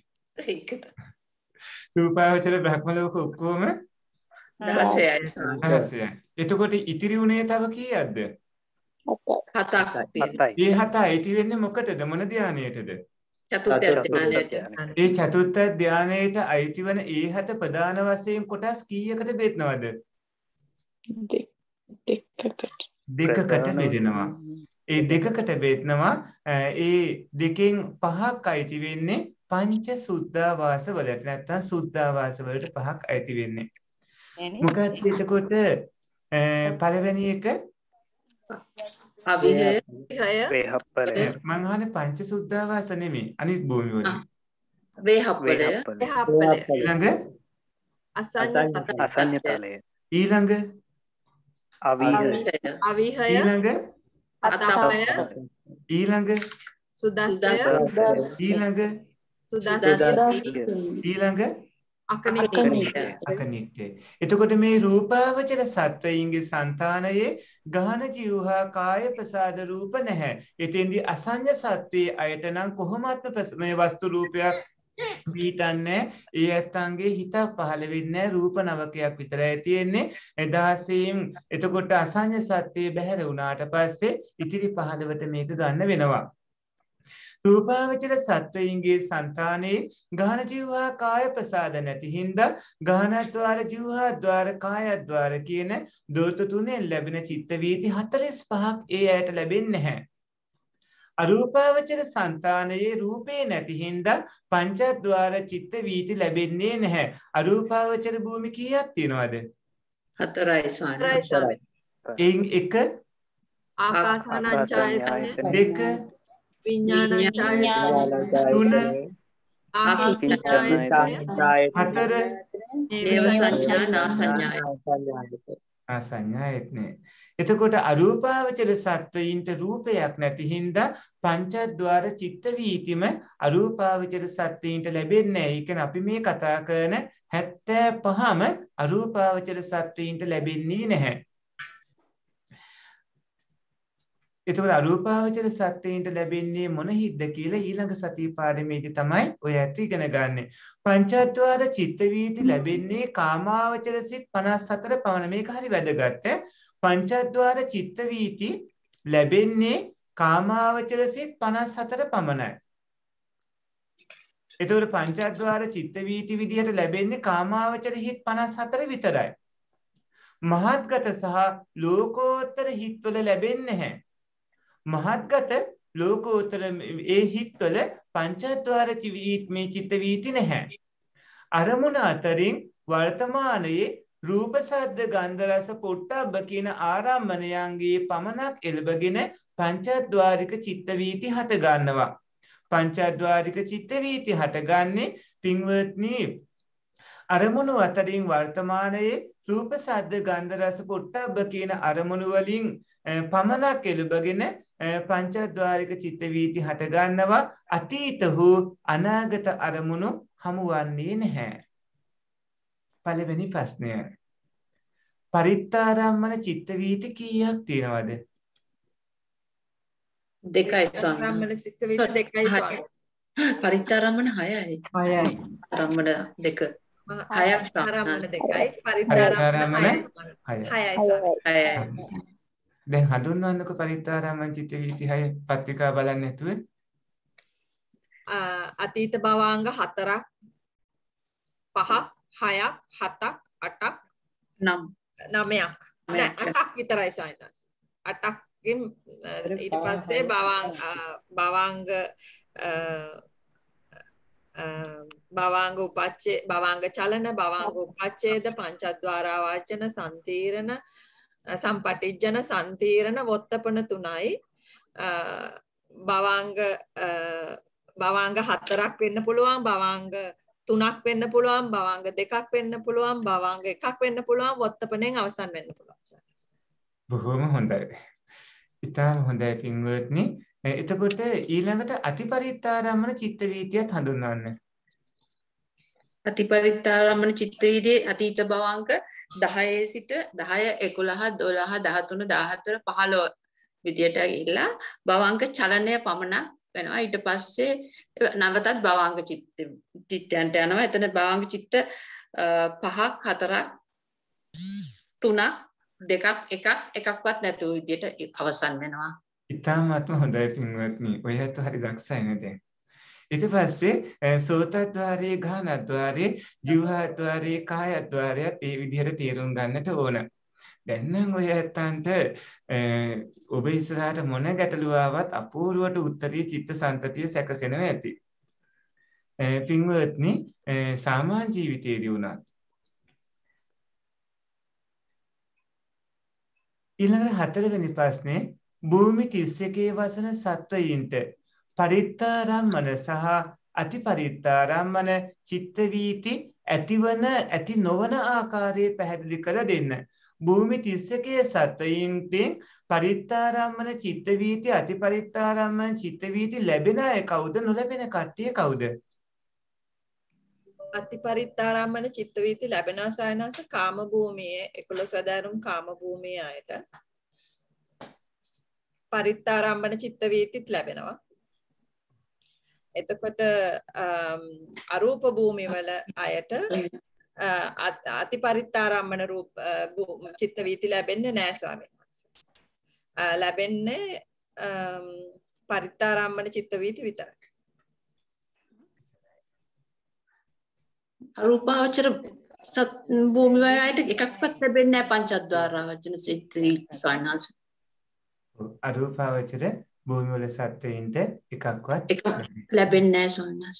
රූපාවචර බ්‍රහ්ම ලෝක ඔක්කොම දාසයයි එතකොට ඉතිරි වුණේ තව කීයක්ද හතයි හතයි ඉති වෙන්නේ මොකටද මොන ධානයටද ඒ චතුත්ථ ධානයේට අයිති වන ඒ හත ප්‍රධාන වශයෙන් කොටස් කීයකට බෙදනවද? දෙකකට. දෙකකට බෙදෙනවා. ඒ දෙකකට බෙදනවා ඒ දෙකෙන් පහක් අයිති වෙන්නේ පංච සුද්ධාවාස වලට නැත්නම් සුද්ධාවාස වලට පහක් අයිති වෙන්නේ. මොකක්ද එතකොට පළවෙනි එක අවිහය වේහප්පලය මං අහන්නේ පංච සුද්ධාවාස නෙමෙයි අනිත් භූමි වලින් වේහප්පලය වේහප්පලය ඊළඟ අසඤ්ඤතලය ඊළඟ අවිහය අවිහය ඊළඟ අතපය ඊළඟ සුදස්සය ඊළඟ සුදස්සය ඊළඟ අකනිට්ඨය එතකොට මේ රූපාවචර සත්වයින්ගේ సంతානයේ ගාහන ජීවහා කාය ප්‍රසාද රූප නැහැ. එතෙන්දී අසඤ්ඤ සත්වයේ අයට නම් කොහොමත්ම මේ වස්තු රූපයක් පිටන්නේ. ඒ ඇත්තන්ගේ හිතක් පහළ වෙන්නේ රූප නවකයක් විතරයි තියෙන්නේ. එදාසෙයින් එතකොට අසඤ්ඤ සත්වයේ බැහැර වුණාට පස්සේ ඉතිරි පහළවට මේක ගන්න වෙනවා. රූපාවචර සත්වයින්ගේ సంతානේ ගාහන ජීවහා කාය ප්‍රසාද නැති හින්දා ගාහනද්වාර ජීවහාද්වාර කායද්වාර කියන දෝත තුනෙන් ලැබෙන චිත්ත වීති හතළිස් පහක් ඒ ඇයට ලැබෙන්නේ නැහැ. අරූපාවචර సంతානයේ රූපේ නැති හින්දා පංචද්වාර චිත්ත වීති ලැබෙන්නේ නැහැ. අරූපාවචර භූමි කීයක් තියෙනවද? හතරයි ස්වාමීනි. එයින් එක ආකාසානං දෙක එතකොට අරූපාවචර සත්වයින්ට රූපයක් නැති හින්දා පංචද්වාර චිත්ත වීතිම අරූපාවචර සත්වයින්ට ලැබෙන්නේ. ඒ කියන්නේ අපි මේ කතා කරන හැත්තෑ පහම අරූපාවචර සත්වයින්ට ලැබෙන්නේ නැහැ. එතකොට අරූපාවචර සත්‍යයට ලැබෙන්නේ මොන හිද්ද කියලා ඊළඟ සතිය පාඩමේදී තමයි ඔය ඇත්ත ඉගෙන ගන්න. පංචද්වාර චිත්ත වීති ලැබෙන්නේ කාමාවචර සිත් පනස් හතර පමණ. මේක හරි වැදගත්. පංචද්වාර චිත්ත වීති ලැබෙන්නේ කාමාවචර සිත් පනස් හතර පමණයි. එතකොට පංචද්වාර චිත්ත වීති විදිහට ලැබෙන්නේ කාමාවචර හිත් පනස් හතර විතරයි. මහත්ගත සහ ලෝකෝත්තර හිත්වල ලැබෙන්නේ නැහැ. මහත්ගත ලෝකෝත්තර ඒ හිත්වල පංචද්වාර මේ චිත්ත වීති නැහැ. අරමුණ අතරින් වර්තමානයේ රූප ශබ්ද ගන්ධ රස පොට්ටබ්බ කියන ආරම්මණයන්ගේ පමණක් එළඹගෙන පංචද්වාරික චිත්ත වීති හට ගන්නවා. පංචද්වාරික චිත්ත වීති හටගන්නේ පින්වත්නි අරමුණු අතරින් වර්තමානයේ රූප ශබ්ද ගන්ධ රස පොට්ටබ්බ කියන අරමුණු වලින් පමණක් එළඹගෙන පංචද්වාරික චිත්ත වීති හට ගන්නවා. අතීත හෝ අනාගත අරමුණු හමුවන්නේ නැහැ. පළවෙනි ප්‍රශ්නය පරිත්තාරම්මන චිත්ත වීති කීයක් තියෙනවද? දෙකයි ස්වාමීනි. පරිත්‍තරමණ හයයි. හයයි. තරමණ දෙක. හයක් තරමණ දෙකයි. පරිත්‍තරමණ හයයි. හයයි. දැන් හඳුන්වන්නකෝ පරිත්‍තරමණ චිත්ත වීති හය පත්‍රිකා බලන්න නැතුව. අතීත භවාංග හතරක් පහක් හයක් හතක් අටක් නම් නවයක්. නෑ අටක් විතරයි සයින්ස්. අටක් ගෙන් ඊට පස්සේ භවාංග භවාංග භවාංග උපච්ඡේ භවාංග චලන භවාංග උපච්ඡේද පංචද්වාරා වාචන සම්තිරණ සම්පටිජන සම්තිරණ වොත්තපන තුනයි භවාංග භවාංග හතරක් වෙන්න පුළුවන් භවාංග තුනක් වෙන්න පුළුවන් භවාංග දෙකක් වෙන්න පුළුවන් භවාංග එකක් වෙන්න පුළුවන් වොත්තපනෙන් අවසන් වෙන්න පුළුවන්. බොහොම හොඳයි. ඉතාම හොඳයි පින්වත්නි. එතකොට ඊළඟට අතිපරිත්තාරම්මන චිත්ත වීතියත් හඳුන්වන්න. අතිපරිත්තාරම්මන චිත්ත වීතියේ අතීත භවංග දහයේ සිට දහ, එකොළහ, දොළහ, දහතුන, දහහතර, පහළොව විදියට ගිහිල්ලා භවංග චලනය පමණක් වෙනවා. ඊට පස්සේ නවතත් භවංග චිත්ත චිත්තයන්ට යනවා. එතන භවංග චිත්ත පහක්, හතරක්, තුනක්, දෙකක්, එකක්, එකක්වත් නැතුව විදියට අවසන් වෙනවා. ඉතාමත්ම හොඳයි පින්වත්නි. ඔය හත් හරි දක්ෂයි නේද? ඊට පස්සේ සෝතද්වාරයේ ඝානද්වාරයේ ජීවහද්වාරයේ කායද්වාරය ඒ විදිහට තේරුම් ගන්නට ඕන. දැන් නම් ඔය හත්තන්ට ඔබ ඉස්සරහට මොන ගැටලුව ආවත් අපූර්වට උත්තරී චිත්තසංතතිය සැකසෙනවා ඇති. පින්වත්නි, සාමාන්‍ය ජීවිතයේදී වුණත් ඊළඟ හතරවෙනි ප්‍රශ්නේ භූමි තිස්සකේ වසන සත්වයින්ට පරිත්තාරම්මන සහ අතිපරිත්තාරම්මන චිත්ත වීති ඇතිවන ඇති නොවන ආකාරයේ පැහැදිලි කර දෙන්න. භූමි තිස්සකේ සත්වයින්ට පරිත්තාරම්මන චිත්ත වීති අතිපරිත්තාරම්මන චිත්ත වීති ලැබෙන අය කවුද? නොලැබෙන කට්ටිය කවුද? අතිපරිත්තාරම්මන චිත්ත වීති ලැබෙන සයනස කාම භූමියේ එකොළොස් වදාරුම් කාම භූමියේ අයට පරිත්තාරම්මන චිත්ත වීතිත් ලැබෙනවා. එතකොට අරූප භූමිය වල අයට අති පරිත්තාරම්මන රූප චිත්ත වීති ලැබෙන්නේ නැහැ ස්වාමීන් වහන්සේ. ලැබෙන්නේ පරිත්තාරම්මන චිත්ත වීති විතරයි. අරූපාවචර සත් භූමිය වල අයට එකක්වත් ලැබෙන්නේ නැහැ පංචද්වාරාවචන චිත්ත වීති ස්වාමීන් වහන්සේ. අරූපාවචර භූමිවල සත්වයින්ට එකක්වත් ලැබෙන්නේ නැහැ සෝනස්.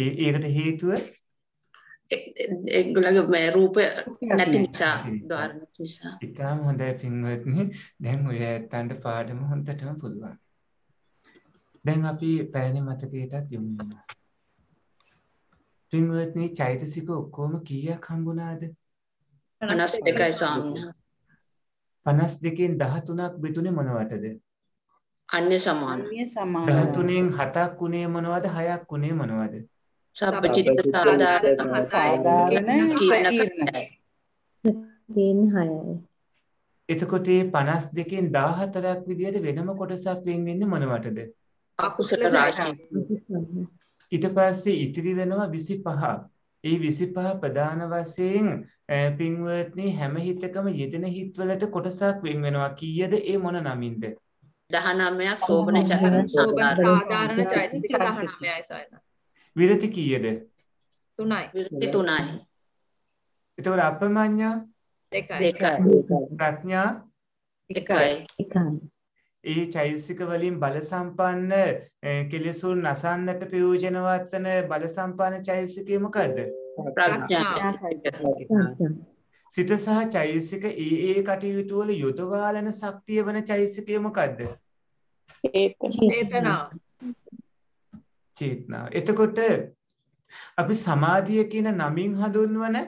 ඒ ඒකට හේතුව ඒගොල්ලගේ රූප නැති නිසා, ద్వාර නැති නිසා. ඉතාලම හොඳයි පින්වත්නි. දැන් ඔය ඇත්තන්ට පාඩම හොඳටම පුළුවන්. දැන් අපි පැරණි මතකයටත් යමු වෙනවා. පින්වත්නි, චෛතසික ඔක්කොම කීයක් හම්බුණාද? පනස් දෙකයි සෝනස්. පනස් දෙකෙන් දහතුනක් බෙදුනේ මොනවටද? අන්‍ය සමාන. දහතුනෙන් හතක් උනේ මොනවද? හයක් උනේ මොනවද? සබ්බචිත්ත සාධාරණ සාධාරණ කීර්ණකයයි. එතකොට මේ පනස් දෙකෙන් දහහතරක් විදියට වෙනම කොටසක් වෙන් වෙන්නේ මොනවටද? අකුසල රාශිය. ඊට පස්සේ ඉතිරි වෙනවා විසිපහක්. ඒ විසිපහ ප්‍රධාන වශයෙන් පින්වත්නි හැම හිතකම යෙදෙන හිත්වලට කොටසක් වෙන් වෙනවා. කීයද? ඒ මොන නමින්ද? දහනවයක් සෝබන චරණ සාධාරණ චෛතසික දහනවයයි සයනස්. විරති කීයද? තුනයි. විරති තුනයි. ඒතකොට අප්‍රමාඤ්ඤා දෙකයි. ප්‍රඥා එකයි. එකයි. ඒ චෛතසික වලින් බල සම්පන්න කෙලෙසුන් නසන්නට ප්‍රයෝජනවත් වන බල සම්පන්න චෛතසිකය මොකද්ද? ප්‍රඥා. සිත සහ චෛතසික ඒ ඒ කටයුතු වල යොදවාලන ශක්තිය වන චෛතසිකය මොකද්ද? චේතනා. චේතනා. එතකොට අපි සමාධිය කියන නමින් හඳුන්වන ඒ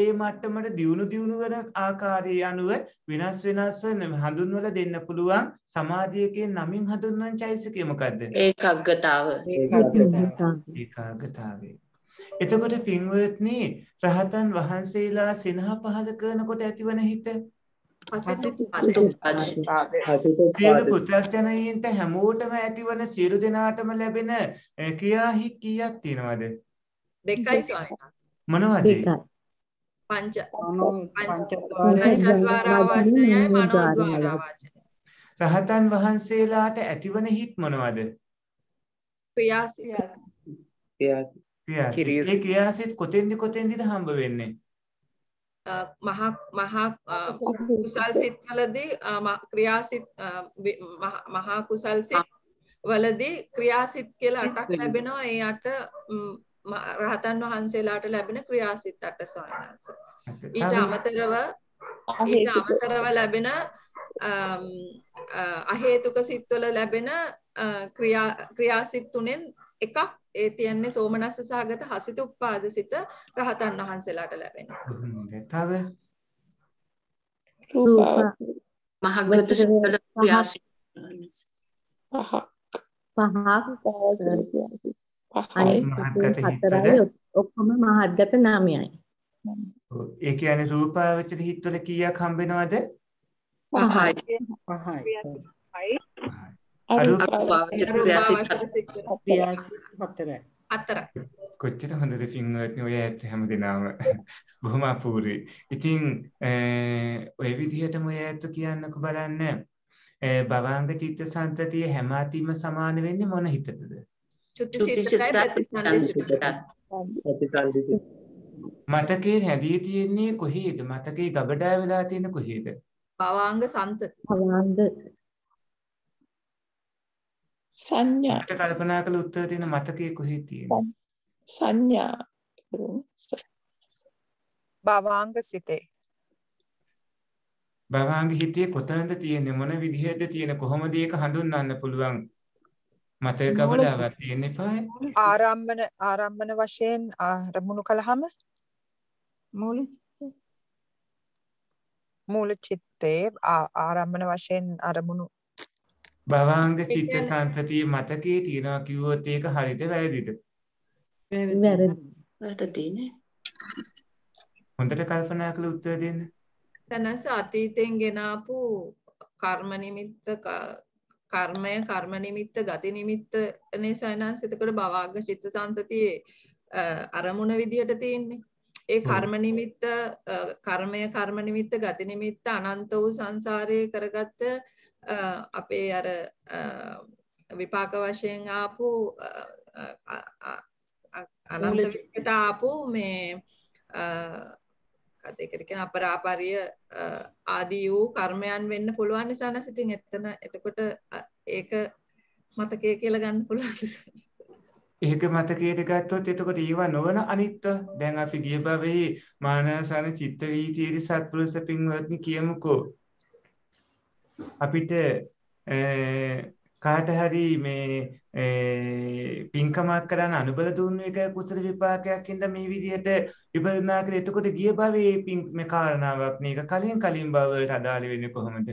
ඒ මට්ටමට දියුණු දියුණු වෙන ආකාරය අනුව වෙනස් වෙනස් හඳුන්වලා දෙන්න පුළුවන්. සමාධියකේ නමින් හඳුන්වන චෛතසිකය මොකද්ද? ඒකාග්‍රතාව. ඒකාග්‍රතාවය. එතකොට පින්වත්නි, රහතන් වහන්සේලා සිනහ පහල කරනකොට ඇතිවන හිත රහතන් වහන්සේලාට ඇතිවන හිත් මොනවද? ක්‍රියාසිත. ක්‍රියාසිත. ඒ ක්‍රියාසිත කොතෙන්ද කොතෙන්ද හම්බ වෙන්නේ? महा महा कुशल सित वलदे क्रियासित महा कुशल सित वलदे क्रियासित केला अटक ලැබෙනවා ඒ අට රහතන් වහන්සේලාට ලැබෙන ක්‍රියාසිත අට සෝනස ඊට අමතරව ඊට අමතරව ලැබෙන අ හේතුක සිත් වල ලැබෙන ක්‍රියා ක්‍රියාසිත තුනෙන් එකක් ඒ තියන්නේ සෝමනස්ස සහගත හසිත උප්පාද සිත රහතන් වහන්සේලාට ලැබෙන නිසා. තව රූප මහග්ගත සිත ප්‍රයාසිත පහ පහ මහග්ගත හිතේ ඔක්කොම මහග්ගත නාමයයි. ඒ කියන්නේ රූපාවචර හිතවල කීයක් හම්බ වෙනවද? පහයි. පහයි. භවංග චිත්ත සන්තතිය හැමතිම සමාන වෙන්නේ මොන හිතටද? මතකේ හැදී තියෙන්නේ කොහේද? මතකේ ගබඩා වෙලා තියෙන කොහේද? භවංග සන්තතිය. संज्ञा तो कल्पना कल उत्तर देना माता के कुहिती है संज्ञा बावांग सिते बावांग हिते कोतरंद तीये ने मना विधिये दे तीये ने कोहम दिए का हंडुन नान पुलवांग माता का बड़ा बात ये नहीं पाए आरामन आरामन वशेन रमुनु कल हम मूल मूल चित्ते आरामन वशेन आरामुनु භවංග චිත්ත සංතතිය මතකයේ තියනවා කිව්වොත් ඒක හරිද වැරදිද? වැරදි. වැරදි නේ. හොඳට කල්පනා කරලා උත්තර දෙන්න. තනස අතීතෙන් ගෙන ආපු කර්ම නිමිත්ත කර්මය කර්ම නිමිත්ත ගති නිමිත්ත නේ සයනස්. එතකොට භවංග චිත්ත සංතතියේ අරමුණ විදිහට තියෙන්නේ. ඒ කර්ම නිමිත්ත කර්මය කර්ම නිමිත්ත ගති නිමිත්ත අනන්ත වූ සංසාරයේ කරගත්ත අපේ අර විපාක වශයෙන් ආපු අනන්ත විකට ආපු මේ කතේකට කියන අපරාපරිය ආදී වූ කර්මයන් වෙන්න පුළුවන් නිසා නැස ඉතින් එතන එතකොට ඒක මතකයේ කියලා ගන්න පුළුවන් නිසා ඒක මතකයට ගත්තොත් එතකොට ඊව නොවන අනිත්ව දැන් අපි ගිය භවයේ මානසන චිත්ත වීතියේදී සත්පුරුෂ පින්වත්නි කියමුකෝ අපිට කාට හරි මේ පින්කමක් කරන්න අනුබල දුන්නු එක කුසල විපාකයක් ඉඳ මේ විදිහට විභාගනා කර එතකොට ගිය භවයේ පින් මේ කාරණාවක් නේක කලින් කලින් භව වලට අදාළ වෙන්නේ කොහොමද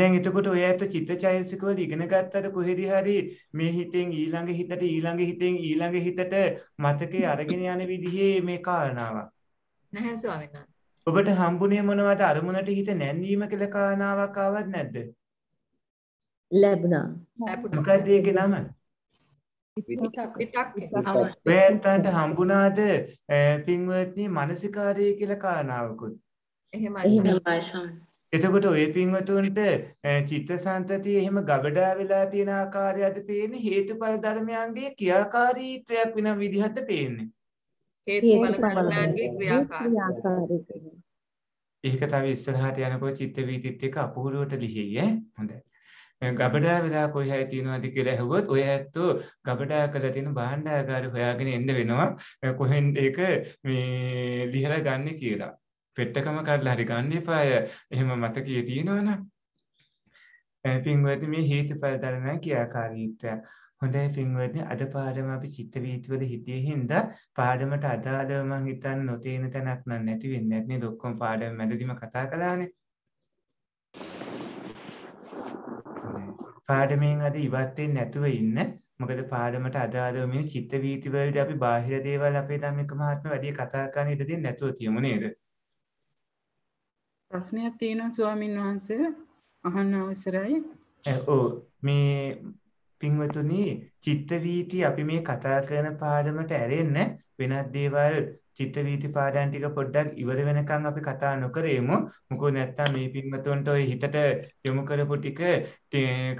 දැන් එතකොට ඔය ඇත්ත චිත්තචෛතසික වල ඉගෙන ගත්තට කොහෙදි හරි මේ හිතෙන් ඊළඟ හිතට ඊළඟ හිතෙන් ඊළඟ හිතට මතකේ අරගෙන යන විදිහේ මේ කාරණාවක් නැහැ ස්වාමීන් වහන්සේ. ඔබට හම්බුනේ මොනවද අරමුණට හිත නැන්වීම කියලා කාරණාවක් ආවත් නැද්ද? ලැබුණා. ලැබුණා. මොකද ඒකේ නම? විතක් විතක්. වේතන්ට හම්බුණාද පින්වත්නි මානසිකාරය කියලා කාරණාවකුත්? එහෙමයි. එහෙමයි ස්වාමීන්. එතකොට ඔය පින්වතුන්ට චිත්තසංතතිය එහෙම ගබඩා වෙලා තියෙන ආකාරයද පේන්නේ හේතුඵල ධර්මයන්ගේ ක්‍රියාකාරීත්වයක් වෙන විදිහට පේන්නේ හේතුඵල ධර්මයන්ගේ ක්‍රියාකාරීත්වය. ඒක තමයි ඉස්සරහට යනකොට චිත්ත වීතිත් එක්ක අපහුරුවට ලිහියි ඈ හොඳයි. ගබඩා වෙලා කොයි හැය තියෙනවද කියලා ඇහුවොත් ඔය ඇත්තෝ ගබඩා කරලා තියෙන භාණ්ඩාගාර හොයාගෙන එන්න වෙනවා. කොහෙන්ද ඒක මේ ලිහලා ගන්නෙ කියලා. පෙට්ටකම කඩලා හරි ගන්න එපාය. එහෙම මතකයේ තියෙනවනම්. පින්වත්නි මේ හේතුඵල ධර්මයන් ක්‍රියාකාරීත්වය. හොඳයි පින්වත්නි අද පාඩම අපි චිත්ත වීතිවල හිතේ හින්දා පාඩමට අදාළව මම හිතන්නේ නොතේන තැනක් නම් නැති වෙන්නේ නැත් නේද? ඔක්කොම පාඩම මැදදීම කතා කළානේ. පාඩමෙන් අද ඉවත් වෙන්නේ නැතුව ඉන්න. මොකද පාඩමට අදාළව මේ චිත්ත වීතිවලදී අපි බාහිර දේවල් අපේ ධම්මික මහත්මයා වැඩි කතා කරන්න ඉඩ දෙන්නේ නැතුව තියමු නේද? ප්‍රශ්නයක් තියෙනවා ස්වාමින් වහන්සේ අහන්න අවශ්‍යයි. ඔව් මේ පින්වතුනි චිත්ත වීති අපි මේ කතා කරන පාඩමට ඇරෙන්න වෙනත් දේවල් චිත්ත වීති පාඩම් ටික පොඩ්ඩක් ඉවර වෙනකන් අපි කතා නොකරෙමු. මොකෝ නැත්තම් මේ පින්වතුන්ට ඔය හිතට යොමු කරපු ටික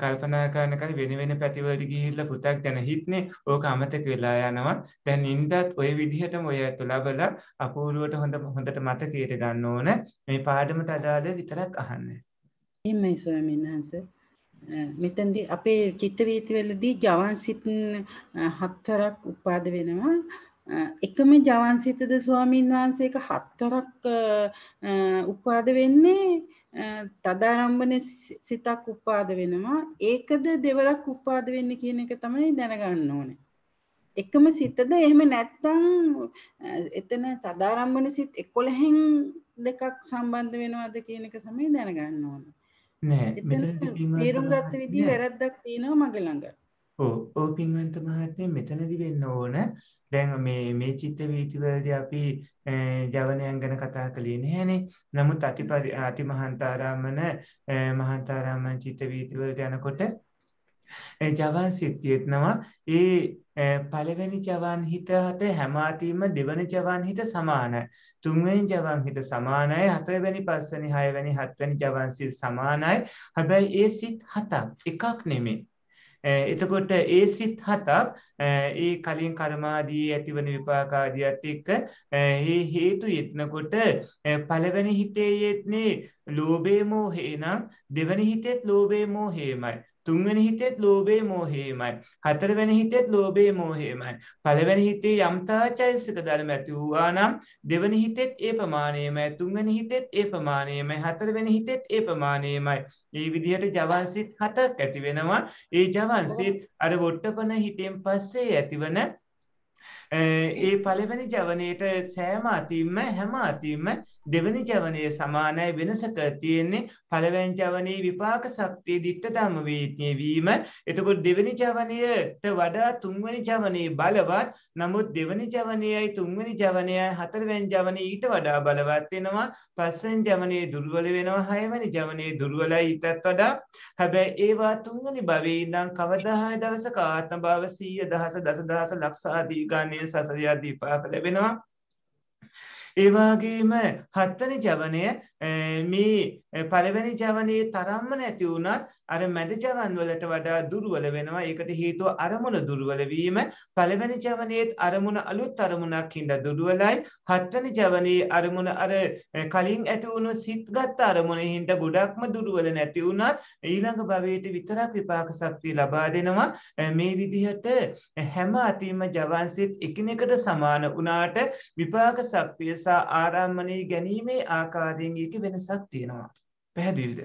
කල්පනා කරන කල වෙන වෙන පැතිවලට ගිහිල්ලා පු탁ජන හිටනේ ඕක අමතක වෙලා යනවා. දැන් නින්දත් ඔය විදිහටම ඔය තුලබලා අපූර්වට හොඳ හොඳට මතකයට ගන්න ඕන. මේ පාඩමට අදාළ විතරක් අහන්න. එහෙමයි ස්වාමීන් වහන්සේ. මෙතෙන්දී අපේ චිත්ත වීති වලදී ජවන්සිත හතරක් උපාද වෙනවා. එකම ජවන්සිතද ස්වාමීන් වහන්සේක හතරක් උපාද වෙන්නේ තදාරම්භන සිතක් උපාද වෙනවා. ඒකද දෙවරක් උපාද වෙන්නේ කියන එක තමයි දැනගන්න ඕනේ. එකම සිතද එහෙම නැත්නම් එතන තදාරම්භන සිත එකොළහෙන් දෙකක් සම්බන්ධ වෙනවද කියන එක තමයි දැනගන්න ඕනේ. නෑ මෙතනදී පින්වන්ත විදිහ වැරද්දක් තියෙනවා මගේ ළඟ. ඔව් ඔව් පින්වන්ත මහත්මයා මෙතනදී වෙන්න ඕන දැන් මේ මේ චිත්ත වීති වලදී අපි ජවනයන් ගැන කතා කළේ නෑනේ. නමුත් අතිපරි අතිමහන්තාරාමන මහන්තාරාමන චිත්ත වීති වලට යනකොට ජවන් සිත්තියෙත්නවා. ඒ පළවෙනි ජවන් හිතට හැමාතීම දෙවන ජවන් හිත සමානයි. තුන්වෙනි ජවන් හිත සමානයි. හතරවෙනි පස්වෙනි හයවෙනි හත්වෙනි ජවන් සිත් සමානයි. හැබැයි ඒ සිත් හතක් එකක් නෙමෙයි. එතකොට ඒ සිත් හතක් ඒ කලින් කර්මාදී ඇතිවන විපාක ආදියත් එක්ක මේ හේතු යෙදනකොට පළවෙනි හිතේ යෙදනේ ලෝභේ මෝහේ නම් දෙවෙනි හිතේත් ලෝභේ මෝහේමයි. තුන්වෙනි හිතේත් ලෝභේ මෝහේමයි. හතරවෙනි හිතේත් ලෝභේ මෝහේමයි. පළවෙනි හිතේ යම්තා චෛසික ධර්ම ඇති වූවා නම් දෙවෙනි හිතේත් ඒ ප්‍රමාණයමයි. තුන්වෙනි හිතේත් ඒ ප්‍රමාණයමයි. හතරවෙනි හිතේත් ඒ ප්‍රමාණයමයි. මේ විදිහට ජවන්සිත හතක් ඇති වෙනවා. ඒ ජවන්සිත අර වොට්ටපන හිතෙන් පස්සේ ඇතිවන ඒ පළවෙනි ජවනයේට සෑම අතින්ම හැම අතින්ම දෙවෙනි ජවනයේ සමානයි. වෙනසක තියෙන්නේ පළවෙනි ජවනයේ විපාක ශක්තිය දිට්ඨ ධම්ම වේත්‍ය වීම. එතකොට දෙවෙනි ජවනයට වඩා තුන්වෙනි ජවනයේ බලවත්. නමුත් දෙවෙනි ජවනයයි තුන්වෙනි ජවනයයි හතරවෙනි ජවනයේ ඊට වඩා බලවත් වෙනවා. පස්වෙනි ජවනයේ දුර්වල වෙනවා. හයවෙනි ජවනයේ දුර්වලයි ඊටත් වඩා. හැබැයි ඒවා තුන්වෙනි භවයේ ඉඳන් කවදා හය දවසක ආත්ම භව සිය දහස දසදහස ලක්ෂ ආදී ගණයේ සසර යදී විපාක ලැබෙනවා. ඒ වගේම හත්වෙනි ජවනය මේ පළවෙනි ජවනයේ තරම්ම නැති වුණත් අර මැද ජවන් වලට වඩා දුර්වල වෙනවා. ඒකට හේතුව අරමුණ දුර්වල වීම. පළවෙනි ජවනයේත් අරමුණ අලුත් අරමුණක් හින්දා දුර්වලයි. හත්වෙනි ජවනයේ අරමුණ අර කලින් ඇති වුණු සිත්ගත් අරමුණ හින්දා ගොඩක්ම දුර්වල නැති වුණත් ඊළඟ භවයට විතරක් විපාක ශක්තිය ලබා දෙනවා. මේ විදිහට හැම අතින්ම ජවන්සිත එකිනෙකට සමාන වුණාට විපාක ශක්තිය සහ ආරම්මණය ගැනීමේ ආකාරයෙන් එක වෙනසක් තියෙනවා. පැහැදිලිද?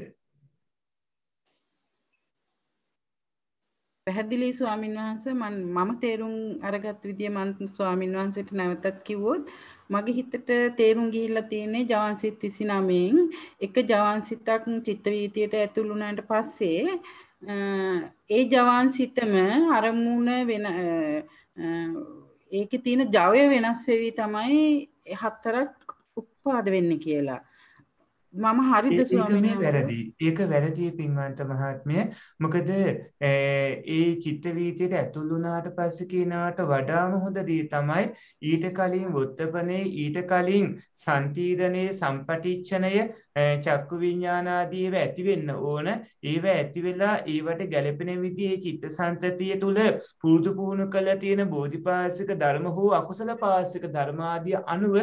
පැහැදිලි ස්වාමීන් වහන්සේ. මම මම තේරුම් අරගත් විදිය මම ස්වාමීන් වහන්සේට නැවතත් කිව්වොත් මගේ හිතට තේරුම් ගිහිල්ලා තියෙන්නේ ජවන්සිත තිස්නමෙන් එක ජවන්සිතක් චිත්ත වීතියට ඇතුළු වුණාට පස්සේ ඒ ජවන්සිතම අරමුණ වෙන ඒකේ තියෙන ජවය වෙනස් වෙවි තමයි හතරක් උපාද වෙන්නේ කියලා. මම හරිද ස්වාමීන් වහන්සේ? වැරදි. ඒක වැරදි පින්වන්ත මහත්මය. මොකද ඒ චිත්ත වීතියට ඇතුළු වුණාට පස්සේ කිනාට වඩාම හොඳ දේ තමයි ඊට කලින් වොත්තපනේ ඊට කලින් සම්තිදනේ සම්පටිච්ඡනය චක්කු විඥාන ආදී ඒවා ඇති වෙන්න ඕන. ඒවා ඇති වෙලා ඒවට ගැළපෙන විදිහේ චිත්ත සංතතිය තුල පුරුදු පුහුණු කළ තියෙන බෝධිපාසික ධර්ම හෝ අකුසල පාසික ධර්ම ආදී අනුව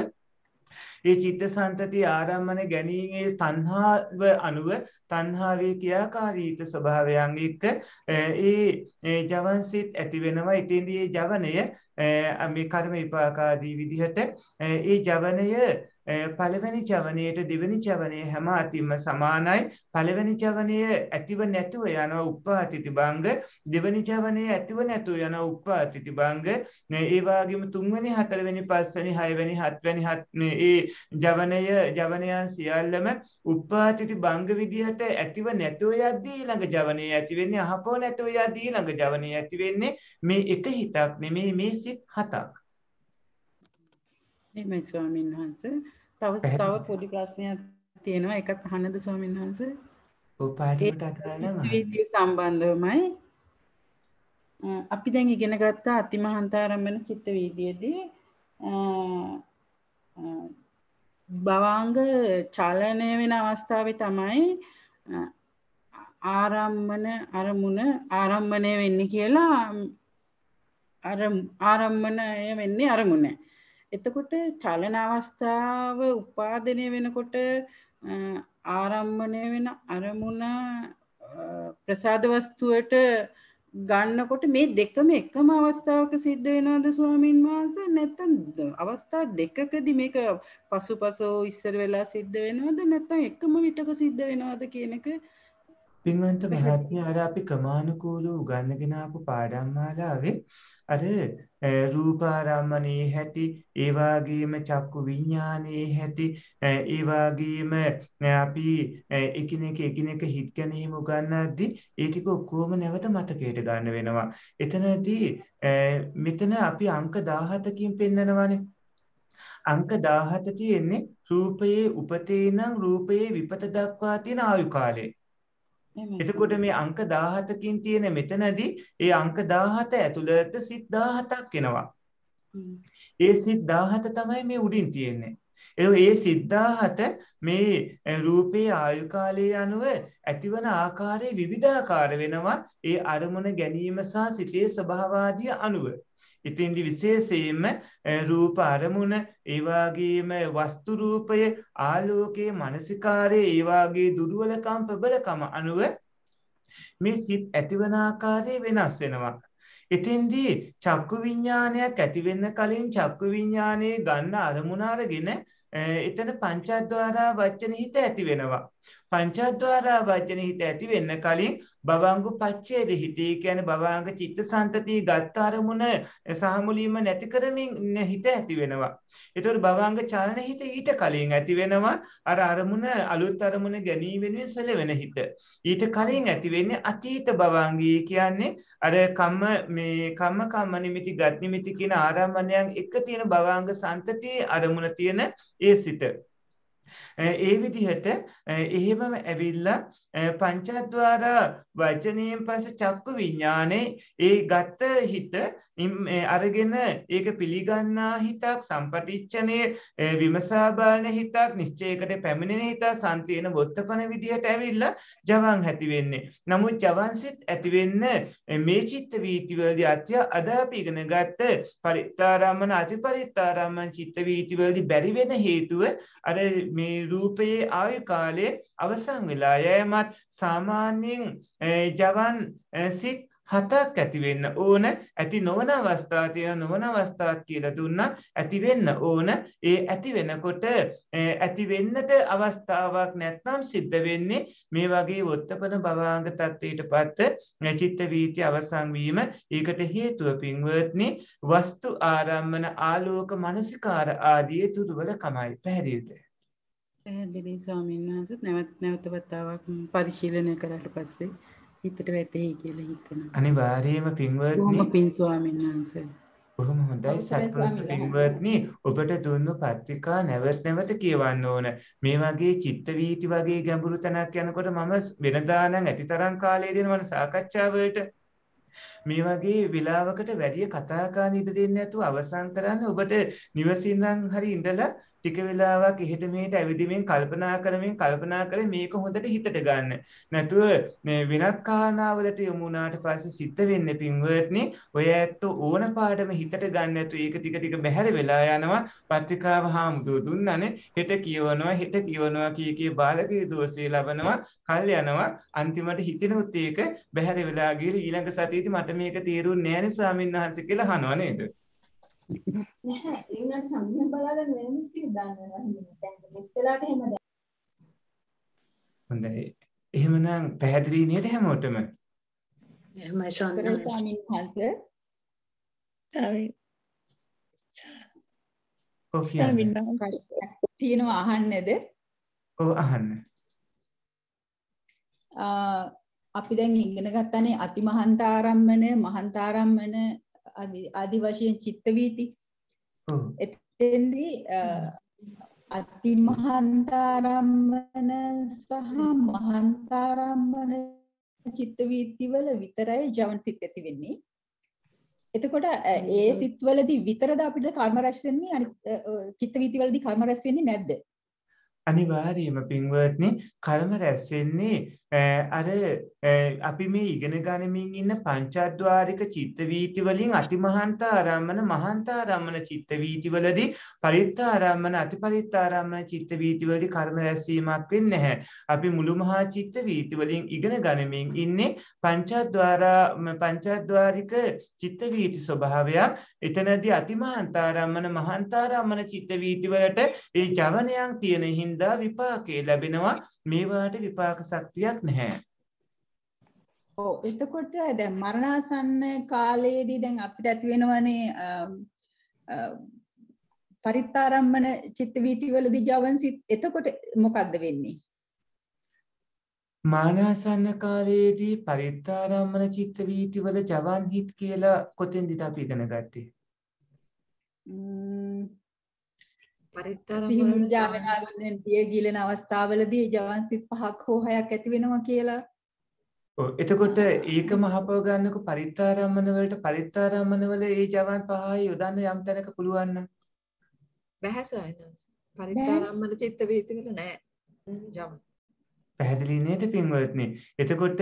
ඒ චිත්ත සන්තති ආරම්මන ගැනීමේ තණ්හාව අනුව තණ්හාවේ ක්‍රියාකාරීත්ව ස්වභාවයන් එක්ක ඒ ජවන්සිත ඇති වෙනවා. ඉතින්දී මේ ජවනය මේ කර්ම විපාක ආදී විදිහට ඒ ජවනය පළවෙනි ජවනයේට දෙවෙනි ජවනයේ හැම අතින්ම සමානයි. පළවෙනි ජවනයේ ඇතිව නැතුව යන උප්පාතිති භංග, දෙවෙනි ජවනයේ ඇතිව නැතුව යන උප්පාතිති භංග, ඒ වගේම තුන්වෙනි හතරවෙනි පස්වෙනි හයවෙනි හත්වෙනි හත්නේ ඒ ජවනය ජවනයන් සියල්ලම උප්පාතිති භංග විදිහට ඇතිව නැතුව යද්දී ඊළඟ ජවනයේ ඇති වෙන්නේ, අහපෝ නැතුව යද්දී ඊළඟ ජවනයේ ඇති වෙන්නේ. මේ එක හිතක් නෙමේ, මේ සිත් හතක්. මේ ස්වාමීන් වහන්සේ තව තව පොඩි ප්‍රශ්නයක් තියෙනවා ඒකත් අහන්නද ස්වාමීන් වහන්සේ? උපාඩියට අදාළමයි සම්බන්ධවමයි. අපි දැන් ඉගෙන ගත්ත අතිමහන්තාරම්මන චිත්ත වීදියේදී භවංග චලනය වෙන අවස්ථාවේ තමයි ආරම්මන අරමුණ ආරම්මණය වෙන්නේ කියලා අර ආරම්මණය වෙන්නේ අරමුණ. එතකොට චලන අවස්ථාව උපාදනය වෙනකොට ආරම්මණය වෙන අරමුණ ප්‍රසාද වස්තුවට ගන්නකොට මේ දෙකම එකම අවස්ථාවක සිද්ධ වෙනවද ස්වාමීන් වහන්සේ? නැත්නම් අවස්ථා දෙකකදී මේක පසුපසෝ ඉස්සර වෙලා සිද්ධ වෙනවද නැත්නම් එකම විටක සිද්ධ වෙනවද කියන එක පින්වන්ත මහත්මිය අර අපි ක්‍රමානුකූලව උගන්වගෙන ආපු පාඩම් මාලාවේ අර රූපාරම්මණයේ හැටි ඒ වගේම චක්කු විඥානයේ හැටි ඒ වගේම අපි එකිනෙක එකිනෙක හිත ගැනීම උගන්වද්දී ඒ ටික ඔක්කොම නැවත මතකයට ගන්න වෙනවා. එතනදී මෙතන අපි අංක දහහත කින් පෙන්නනවානේ. අංක දහහත තියෙන්නේ රූපයේ උපතේ නම් රූපයේ විපත දක්වා තියෙන ආයු කාලය. එතකොට මේ අංක දහහතකින් තියෙන මෙතනදී ඒ අංක දහහත ඇතුළත සිත් දහහතක් වෙනවා. ඒ සිත් දහහත තමයි මේ උඩින් තියෙන්නේ. ඒ සිත් දහහත මේ රූපේ ආයු කාලයේ අනුව ඇතිවන ආකාරයේ විවිධාකාර වෙනවා. ඒ අරමුණ ගැනීම සහ සිතේ ස්වභාව ආදී අනුව. ඉතින්දි විශේෂයෙන්ම රූප අරමුණ ඒ වගේම වස්තු රූපය ආලෝකයේ මානසිකාරයේ ඒ වගේ දුර්වලකම් ප්‍රබලකම් අනුව මේ සිත් ඇතිවන ආකාරය වෙනස් වෙනවා. ඉතින්දි චක්කු විඥානයක් ඇති වෙන්න කලින් චක්කු විඥානයේ ගන්න අරමුණ අරගෙන එතන පංචද්වාරා වචන හිත ඇති වෙනවා. පංචද්වාරා වචන හිත ඇති වෙන්න කලින් බවංගු පච්ඡේද හිතේ කියන්නේ බවංග චිත්තසන්තති ගත් අරමුණ සාමුලීම නැති කරමින් හිත ඇති වෙනවා. ඒතකොට බවංග චලන හිත ඊට කලින් ඇති වෙනවා. අර අරමුණ අලුත් අරමුණ ගැනීම වෙනුවෙන් සැලවෙන හිත. ඊට කලින් ඇති වෙන්නේ අතීත බවංගී කියන්නේ අර කම්ම මේ කම්ම කම්ම නිමිති ගත් නිමිති කියන ආරම්භණයන් එක තියෙන බවංග සන්තතියේ අරමුණ තියෙන ඒ සිත. ඒ විදිහට එහෙමම ඇවිල්ලා පංචද්වාර වචනයෙන් පස්සේ චක්කු විඥානේ ඒ ගත හිත අරගෙන ඒක පිළිගන්නා හිතක් සම්පටිච්ඡනේ විමසා බලන හිතක් නිශ්චයකට පැමිණෙන හිත සම්තින වොත්තපන විදිහට ඇවිල්ලා ජවන් ඇති වෙන්නේ. නමුත් ජවන්සිට ඇති වෙන්න මේ චිත්ත වීතිවලදී අත්‍ය අදාපි ඉගෙන ගත්ත පරිත්තාරම්මන අතිපරිත්තාරම්මන චිත්ත වීතිවලදී බැරි වෙන හේතුව අර මේ රූපයේ ආයු කාලයේ අවසන් වෙලා යෑමත් සාමාන්‍යයෙන් ජවන් සිත් හතක් ඇති වෙන්න ඕන ඇති නොවන අවස්ථා තියෙන නොවන අවස්ථාත් කියලා දුන්නා ඇති වෙන්න ඕන. ඒ ඇති වෙනකොට ඇති වෙන්නට අවස්ථාවක් නැත්නම් සිද්ධ වෙන්නේ මේ වගේ වොත්තපන භවංග තත්ත්වයටපත් චිත්ත වීති අවසන් වීම. ඒකට හේතුව පින්වත්නි වස්තු ආරම්මන ආලෝක මනසිකාර ආදී තුරුවල කමයි. පැහැදිලිද? පැහැදිලි ස්වාමීන් වහන්සේ. නැවත නැවත වතාවක් පරිශීලනය කරාට පස්සේ හිතට වැටෙයි කියලා හිතනවා. අනිවාර්යයෙන්ම පින්වත්නි. පින් ස්වාමීන් වහන්සේ. බොහොම හොඳයි සත්පුරුෂ පින්වත්නි. ඔබට දුන්නු පත්‍රිකා නැවත නැවත කියවන්න ඕන. මේ වගේ චිත්ත වීති වගේ ගැඹුරු තැනක් යනකොට මම වෙනදා නම් ඇතිතරම් කාලය දෙනවන සාකච්ඡා වලට. මේ වගේ වෙලාවකට වැඩි කතා කරන්න ඉඩ දෙන්නේ නැතුව අවසන් කරන්න. ඔබට නිවසින්නම් හරි ඉඳලා ටික වෙලාවක් එහෙට මෙහෙට ඇවිදින්මින් කල්පනා කරමින් කල්පනා කරේ මේක හොඳට හිතට ගන්න. නැතුව වෙනත් කාරණාවලට යොමු වුණාට පස්සේ සිත් වෙන්නේ පින්වත්නි ඔය ඇත්ත ඕන පාඩම හිතට ගන්න නැතුව ඒක ටික ටික බැහැර වෙලා යනවා. පත්‍රිකාව හාමුදුරු දුන්නානේ හෙට කියවනවා හෙට කියවනවා කී කී බාලකී දෝෂේ ලබනවා කල් යනවා. අන්තිමට හිතෙනුත් ඒක බැහැර වෙලා ගිහින් ඊළඟ සතියේදී මට මේක තේරුන්නේ නැහැ නේ ස්වාමීන් වහන්සේ කියලා අහනවා නේද? හොඳයි. එහෙමනම් පැහැදිලි නේද හැමෝටම? එහෙමයි ස්වාමීන් වහන්සේ. ස්වාමීන් වහන්සේ තියෙනවා අහන්නේද? ඔව් අහන්න. අපි දැන් ඉගෙන ගන්නනේ අතිමහන්තාරම්මන මහන්තාරම්මන ආදි වශයෙන් චිත්ත වීති. එතෙන්දී अति महांतारम्भन सह महांतारम्भन चित्त वीतिवल वितराय जवन සිත් ඇති වෙන්නේ. එතකොට ඒ සිත් වලදී විතරද අපිට කර්ම රැස් වෙන්නේ අනිත් චිත්ත वीतिවලදී කර්ම රැස් වෙන්නේ නැද්ද? අනිවාර්යයෙන්ම පින්වත්නි කර්ම රැස් වෙන්නේ අර අපි මේ ඉගෙන ගනිමින් ඉන්න පංචාද්වාරික චිත්ත වීති වලින් අතිමහන්තාරම්මන මහන්තාරම්මන චිත්ත වීති වලදී පරිත්තාරම්මන අතිපරිත්තාරම්මන චිත්ත වීති වලදී කර්ම රැස්වීමක් වෙන්නේ නැහැ. අපි මුළු මහා චිත්ත වීති වලින් ඉගෙන ගනිමින් ඉන්නේ පංචාද්වාරා පංචාද්වාරික චිත්ත වීති ස්වභාවයක්. එතනදී අතිමහන්තාරම්මන මහන්තාරම්මන චිත්ත වීති වලට ඒ ජවණයන් තියෙන හින්දා විපාකේ ලැබෙනවා. මේවාට විපාක ශක්තියක් නැහැ. ඔව් එතකොට දැන් මරණාසන්න කාලයේදී දැන් අපිට ඇති වෙනවනේ පරිත්තාරම්මන චිත්ත වීති වලදී ජවන් සිත්. එතකොට මොකද්ද වෙන්නේ? මරණාසන්න කාලයේදී පරිත්තාරම්මන චිත්ත වීති වල ජවන් හිත් කියලා කොතෙන්ද අපි ඉගෙන ගත්තේ? පරිත්තාරම්මන ජවනාලෙන් පිය ගිලෙන අවස්ථාවවලදී ජවන් සිත් පහක් හෝ හයක් ඇති වෙනවා කියලා. ඔව් එතකොට ඒක මහපව ගන්නකො පරිත්තාරම්මන වලට පරිත්තාරම්මන වල ඒ ජවන් පහයි යොදන්න යම් තැනක පුළුවන් නම් බැහැස වෙනස පරිත්තාරම්මන චිත්ත වීති වල නෑ ජවන්. පැහැදිලි නේද පින්වත්නි? එතකොට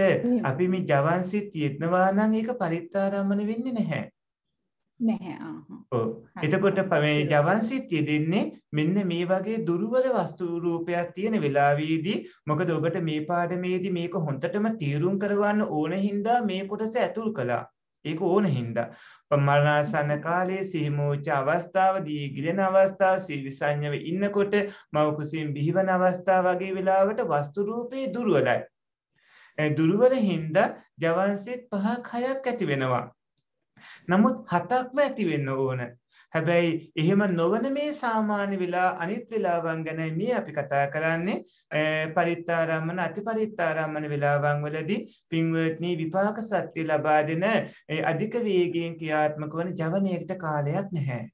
අපි මේ ජවන් සිත් තියෙනවා නම් ඒක පරිත්තාරම්මන වෙන්නේ නැහැ. එතකොට මේ ජවන් සිත් යෙදෙන්නේ මෙන්න මේ වගේ දුර්වල වස්තු රූපයක් තියෙන වෙලාවේදී. මොකද ඔබට මේ පාඩමේදී මේක හොඳටම තීරුම් කරවන්න ඕන හින්දා මේ කොටස ඇතුල් කළා. ඒක ඕන හින්දා මරණාසන්න කාලයේ සිහිමෝච අවස්ථාව, දීගිලන අවස්ථාව, සීවිසඤ්ඤව ඉන්නකොට, මව කුසින් බිහිවන අවස්ථාව වගේ වෙලාවට වස්තු රූපේ දුර්වලයි. ඒ දුර්වල හින්දා ජවන් සිත් පහක් හයක් ඇති වෙනවා. නමුත් හතක්ම ඇති වෙන්න ඕන. හැබැයි එහෙම නොවන මේ සාමාන්‍ය වෙලා අනිත් වෙලාවන් ගැන මේ අපි කතා කරන්නේ පරිත්තාරම්මන අතිපරිත්තාරම්මන වෙලාවන් වලදී පින්වත්නි විපාක සත්‍ය ලබා දෙන අධික වේගයෙන් ක්‍රියාත්මක වන ජවනයකට කාලයක් නැහැ.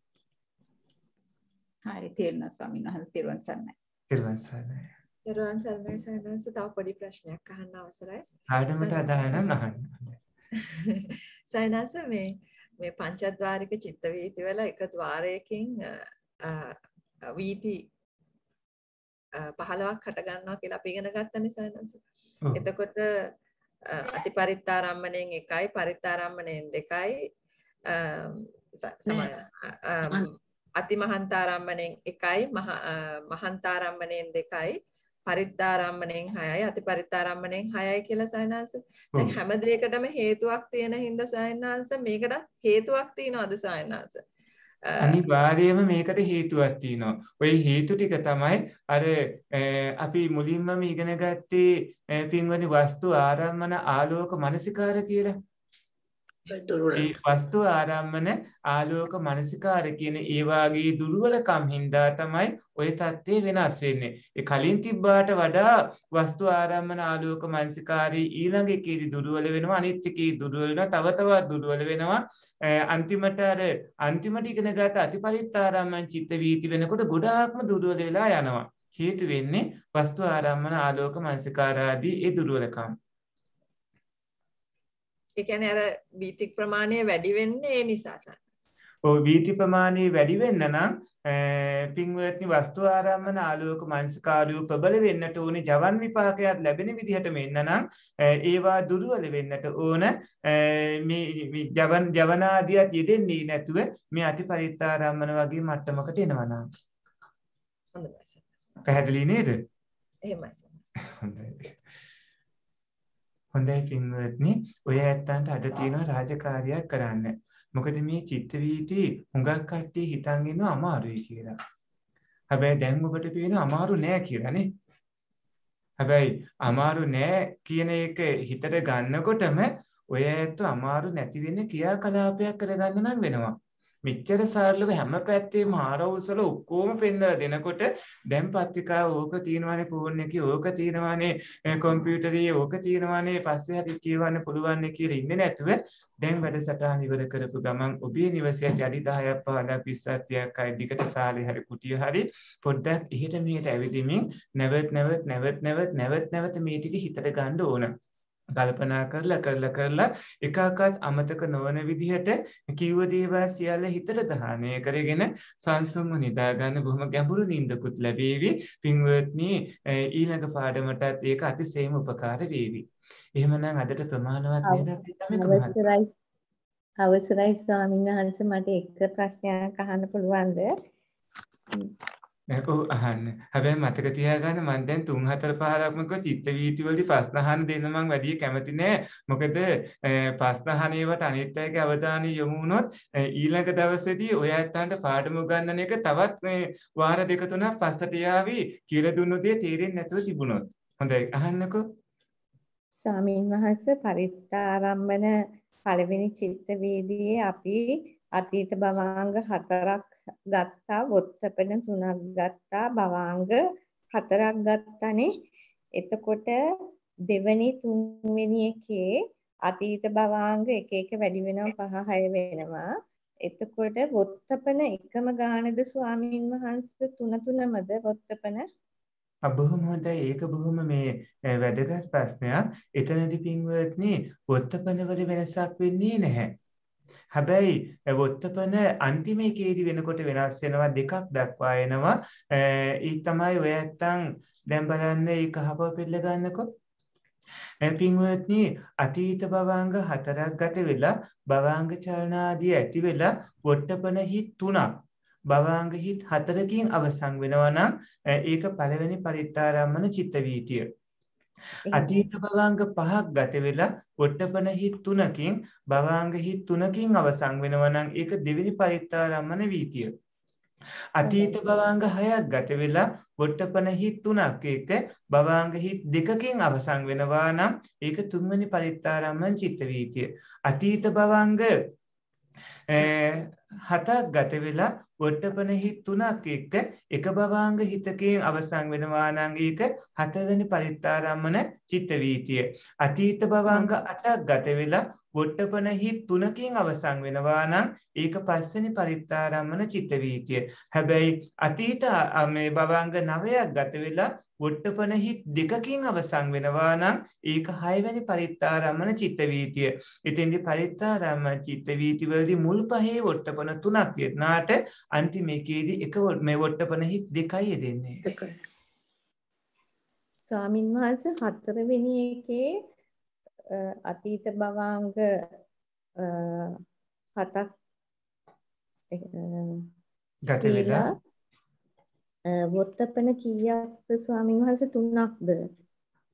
හරි තේරුණා ස්වාමීන් වහන්සේ. තෙරුවන් සරණයි. තෙරුවන් සරණයි. තෙරුවන් සරණයි සයන්ස. තව පොඩි ප්‍රශ්නයක් අහන්න අවසරයි. ආඩමට අදානම් අහන්න. සයනස මේ මේ පංචද්වාරික චිත්ත වීති වල එක ద్వාරයකින් වීති පහළොවක් හට ගන්නවා කියලා අපි ඉගෙන ගත්තනේ සයනස. එතකොට අතිපරිත්තාරම්මණයෙන් එකයි පරිත්තාරම්මණයෙන් දෙකයි අතිමහන්තාරම්මණයෙන් එකයි මහන්තාරම්මණයෙන් දෙකයි පරිත්තාරම්මණයෙන් හයයි අතිපරිත්තාරම්මණයෙන් හයයි කියලා සයනස. දැන් හැම දෙයකටම හේතුවක් තියෙන හින්දා සයනස මේකටත් හේතුවක් තියනවාද සයනස? අනිවාර්යයෙන්ම මේකට හේතුවක් තියෙනවා. ওই හේතු ටික තමයි අර අපි මුලින්ම ඉගෙන ගත්තේ පින්වනි වස්තු ආරම්මන ආලෝක මනසිකාර කියලා. ඒ වස්තු ආරම්මන ආලෝක මනසිකාර කියන ඒ වාගේ දුර්වලකම් හින්දා තමයි ওই தත්ත්වය වෙනස් වෙන්නේ. ඒ කලින් තිබ්බාට වඩා වස්තු ආරම්මන ආලෝක මනසිකාරී ඊළඟ එකේදී දුර්වල වෙනවා, අනිත් එකේ දුර්වල වෙනවා, තව තවත් දුර්වල වෙනවා. අන්තිමට අර අන්තිමට ඉගෙනගත අතිපරිත්තාරම්මන චිත්ත වීති වෙනකොට ගොඩාක්ම දුර්වල වෙලා යනවා. හේතු වෙන්නේ වස්තු ආරම්මන ආලෝක මනසිකාර ආදී ඒ දුර්වලකම්. ඒ කියන්නේ අර වීති ප්‍රමාණය වැඩි වෙන්නේ ඒ නිසා සන්නස්. ඔව් වීති ප්‍රමාණය වැඩි වෙන්න නම් පින්වත්නි වස්තු ආරම්මන ආලෝක මනසිකාරය ප්‍රබල වෙන්නට ඕනේ. ජවන් විපාකයක් ලැබෙන විදිහට මෙන්න නම් ඒවා දුර්වල වෙන්නට ඕන. මේ ජවන් ජවනාදියත් යෙදෙන්නේ නැතුව මේ අතිපරිත්තාරම්මන වගේ මට්ටමකට එනවා නම් හොඳයි සන්නස්. පැහැදිලි නේද? එහෙමයි සන්නස්. හොඳයි. හොඳයි පින්වත්නි ඔය ඇත්තන්ට අද තියෙනවා රාජකාරියක් කරන්න. මොකද මේ චිත්ත වීති හුඟක් කට්ටිය හිතන් ඉන්නවා අමාරුයි කියලා. හැබැයි දැන් ඔබට පේනවා අමාරු නෑ කියලානේ. හැබැයි අමාරු නෑ කියන එක හිතට ගන්නකොටම ඔය ඇත්ත අමාරු නැති වෙන ක්‍රියාකලාපයක් කරගන්න නම් වෙනවා. මෙච්චර සරලව හැම පැත්තෙම ආරවුසල ඔක්කොම පෙන්නලා දෙනකොට දැන් පත්‍තිකාව ඕක තියෙනවානේ ෆෝන් එකේ ඕක තියෙනවානේ කම්පියුටරේ ඕක තියෙනවානේ පස්සේ හරි කියවන්න පුළුවන් කියලා ඉන්නේ නැතුව දැන් වැඩසටහන ඉවර කරපු ගමන් ඔබේ නිවසේට අඩි දහයක් පහළක් විස්සක් අය දිගට සාලේ හරි කුටිය හරි පොඩ්ඩක් එහෙට මෙහෙට ඇවිදින්මින් නැවත් නැවත් නැවත් නැවත් නැවත් නැවත් මේ ටික හිතට ගන්න ඕන कल्पना करला करला करला एकाकात अमतक नवन विधियट किव देवा सियाल हितर दहाने करගෙන සංසුම්ව නිදා ගන්න බොහොම ගැඹුරු නින්දකුත් ලැබේවි පින්වත්නි ඊළඟ පාඩමටත් ඒක අතිශයම උපකාර වේවි එහෙමනම් අදට ප්‍රමාණවත් නේද අපි කොහොමද අවසරයි ස්වාමීන් වහන්සේ මට එක ප්‍රශ්නයක් අහන්න පුළුවන්ද නැකෝ අහන්න හැබැයි මතක තියාගන්න මම දැන් තුන් හතර පහලක්ම කිව්ව චිත්ත වීති වලදී ප්‍රශ්න අහන්න දෙන්න මම වැඩි කැමති නෑ මොකද ප්‍රශ්න අහන ඒවාට අනිත් අයගේ අවධානය යොමු වුණොත් ඊළඟ දවසේදී ඔය අතන්ට පාඩම ගන්න එක තවත් මේ වාර දෙක තුනක් පස්සට යාවි කියලා දුන්නු දෙය තේරෙන්නේ නැතුව තිබුණොත් හොඳයි අහන්නකෝ ස්වාමීන් වහන්සේ පරිත්තාරම්මන පළවෙනි චිත්ත වීදියේ අපි අතීත භවංග හතරක් ගත්තා වොත්තපන තුනක් ගත්තා භවංග හතරක් ගත්තානේ එතකොට දෙවෙනි තුන්වෙනි එකේ අතීත භවංග එක එක වැඩි වෙනවා පහ හය වෙනවා එතකොට වොත්තපන එකම ගානද ස්වාමීන් වහන්සේ තුන තුනමද වොත්තපන බොහොම හොඳයි ඒක බොහොම මේ වැදගත් ප්‍රශ්නයක් එතනදී පින්වත්නි වොත්තපන වල වෙනසක් වෙන්නේ නැහැ හැබැයි වොත්තපන අන්තිම එකේදී වෙනකොට වෙනස් වෙනවා දෙකක් දක්වා එනවා ඒ තමයි ඔය නැත්තම් දැන් බලන්න ඒ කහපව පෙළ ගන්නකො පින්වත්නි අතීත භවංග හතරක් ගත වෙලා භවංග චලන ආදී ඇති වෙලා වොත්තපන හිත් තුනක් භවංග හිත් හතරකින් අවසන් වෙනවා නම් ඒක පළවෙනි පරිත්තාරම්මන චිත්ත වීතිය අතීත භවංග පහක් ගත වෙලා වොට්ටපන හිත් තුනකින් භවංග හිත් තුනකින් අවසන් වෙනවා නම් ඒක දෙවෙනි පරිත්තාරම්මන වීතිය. අතීත භවංග හයක් ගත වෙලා වොට්ටපන හිත් තුනක් එක භවංග හිත් දෙකකින් අවසන් වෙනවා නම් ඒක තුන්වෙනි පරිත්තාරම්මන චිත්ත වීතිය. අතීත භවංග හතක් ගත වෙලා වොට්ටපන හිත් තුනක් එක්ක එක භවංග හිතකයෙන් අවසන් වෙනවා නම් ඒක හතවෙනි පරිත්තාරම්මන චිත්ත වීතිය. අතීත භවංග අටක් ගත වෙලා වොට්ටපන හිත් තුනකින් අවසන් වෙනවා නම් ඒක පස්වෙනි පරිත්තාරම්මන චිත්ත වීතිය. හැබැයි අතීත මේ භවංග නවයක් ගත වෙලා වොට්ටපන හිත් දෙකකින් අවසන් වෙනවා නම් ඒක හයවෙනි පරිත්තාරම්මන චිත්ත වීතිය. එතෙන්දී පරිත්තාරම්මන චිත්ත වීති වලදී මුල් පහේ වොට්ටපන තුනක් යෙදනාට අන්තිම එකේදී එක මේ වොට්ටපන හිත් දෙකයි යෙදෙන්නේ. දෙකයි. ස්වාමීන් වහන්සේ හතරවෙනි එකේ අතීත භවංග හතක් ගත වෙලා වොත්තපන කීයක්ද ස්වාමීන් වහන්සේ තුනක්ද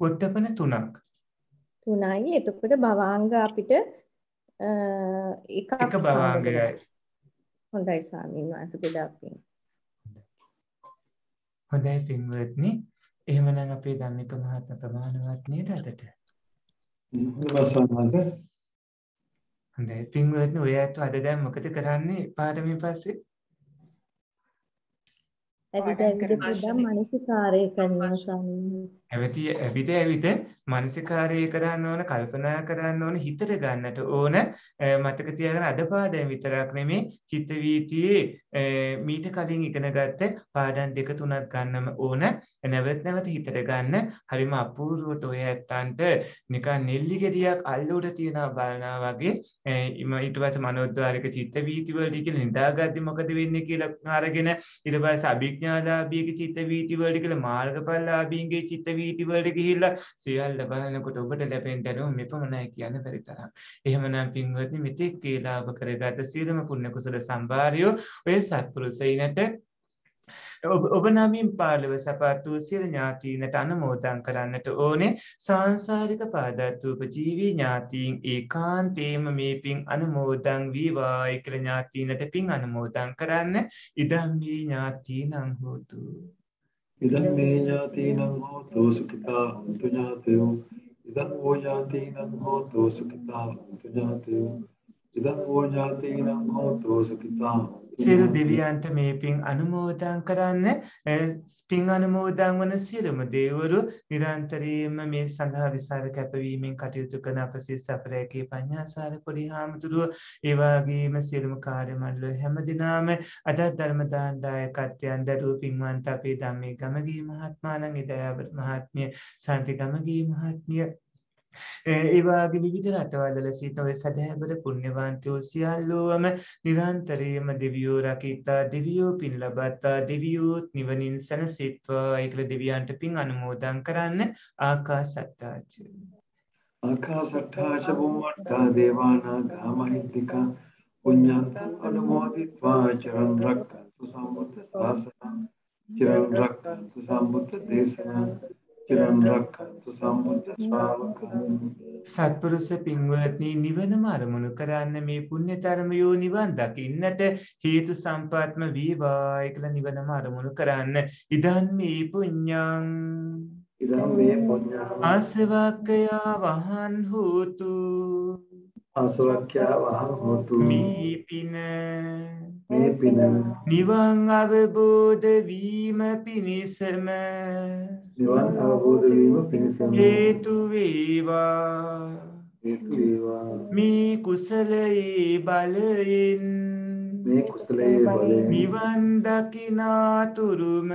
වොත්තපන තුනක් තුනයි එතකොට භවංග අපිට එකක් එක භවංගයයි හොඳයි ස්වාමීන් වහන්සේ ගොඩාක් පිං හොඳයි පින්වත්නි එහෙමනම් අපේ ධම්මික මහත්ම ප්‍රමාණවත් නේද අදට හොඳයි පින්වත්නි ඔය අත අද දැන් මොකද කරන්නේ පාඩමේ පස්සේ මනසිකාරය කරනවා ස්වාමීන් වහන්සේ. ඇවිත ඇවිත මනසිකාරය කරන්න ඕන කල්පනා කරන්න ඕන හිතට ගන්නට ඕන මතක තියාගන්න අද පාඩම විතරක් නෙමේ චිත්ත වීතියේ මීට කලින් ඉගෙනගත්ත පාඩම් දෙක තුනක් ගන්නම ඕන නැවත නැවත හිතට ගන්න හරිම අපූර්වට ඔය ඇත්තන්ට නිකන් නෙල්ලි ගෙඩියක් අල්ල උඩ තියනවා බලනවා වගේ ඊට පස්සේ මනෝද්වාරික චිත්ත වීති වලදී කියලා නිදාගද්දි මොකද වෙන්නේ කියලා අරගෙන ඊට පස්සේ අභික් ඥාලාභීගේ චිත්ත වීති වලට කියලා මාර්ගඵලලාභීන්ගේ චිත්ත වීති වලට ගිහිල්ලා සියල්ල බලනකොට ඔබට ලැබෙන දැනුම මෙපමණයි කියන්න බැරි තරම්. එහෙමනම් පින්වත්නි මෙතෙක් වේලාව කරගත සියලුම පුණ්‍ය කුසල සම්භාරයෝ ඔය සත්පුරුෂයිනට ඔබ නමින් පාළුව සපත් වූ සියලු ඥාතීන්ට අනුමෝදන් කරන්නට ඕනේ සාංශාරික පාදත්වූප ජීවී ඥාතීන් ඒකාන්තේම මේ පින් අනුමෝදන් වේවායි කියලා ඥාතීන්ට පින් අනුමෝදන් කරන්න ඉදම්මේ ඥාතීනම් හෝතු ඉදම්මේ ඥාතීනම් හෝතු සුඛිතා හොන්තු ඥාතයෝ ඉදම්මෝ ඥාතීනම් හෝතු සුඛිතා හොන්තු ඥාතයෝ සියලු දෙවියන්ට මේ පින් අනුමෝදන් කරන්න පින් අනුමෝදන් වන සියලුම දේවරු නිරන්තරයෙන්ම මේ සඳහා විසර කැපවීමෙන් කටයුතු කරන අප සිය සපරේකේ පඤ්ඤාසාර පොඩි හාමුදුරුව ඒ වගේම සියලුම කාර්ය මණ්ඩල හැම දිනම අද ධර්ම දාන දායකත්වයන් දරුව පින්වන්ත අපේ ධම්මේ ගමගේ මහත්මාණන් ඉදයාබ මහත්මිය සාන්ති ගමගේ මහත්මිය एवागे विविध रटवादल सीत सदैव पुण्यवान्तो सियालोम निरंतरेम दिव्यो रकीता दिव्यो पिन लभता दिव्यो निवनिन सनसित्वा एकल दिव्यांट पिंग अनुमोदन करान आकाशट्टाच आकाशट्टाच भूमट्टा देवाना गामहिद्दिका पुण्यं अनुमोदित्वा चिरं रक्षन्तु सम्बुद्ध शासनं चिरं रक्षन्तु सम्बुद्ध देशनं සත්පුරුෂ පින්වත්නි නිවනම අරමුණු කරන්න මේ පුණ්‍ය ධර්මයෝ නිවන් දකින්නට හේතු සම්පාත්ම වේවා කියලා නිවනම අරමුණු කරන්න ඉදන් මේ පුඤ්ඤං ඉදන් මේ පුඤ්ඤං ආසවක්ඛය වහන් හෝතු ආසවක්ඛය වහන් හෝතු මේ පින මේ පින නිවන් අවබෝධ වීම පිණිසම නිවන් අවබෝධ වීම පිණිසම හේතු වේවා හේතු වේවා මේ කුසලයේ බලයෙන් මේ කුසලයේ බලයෙන් නිවන් දකිනාතුරුම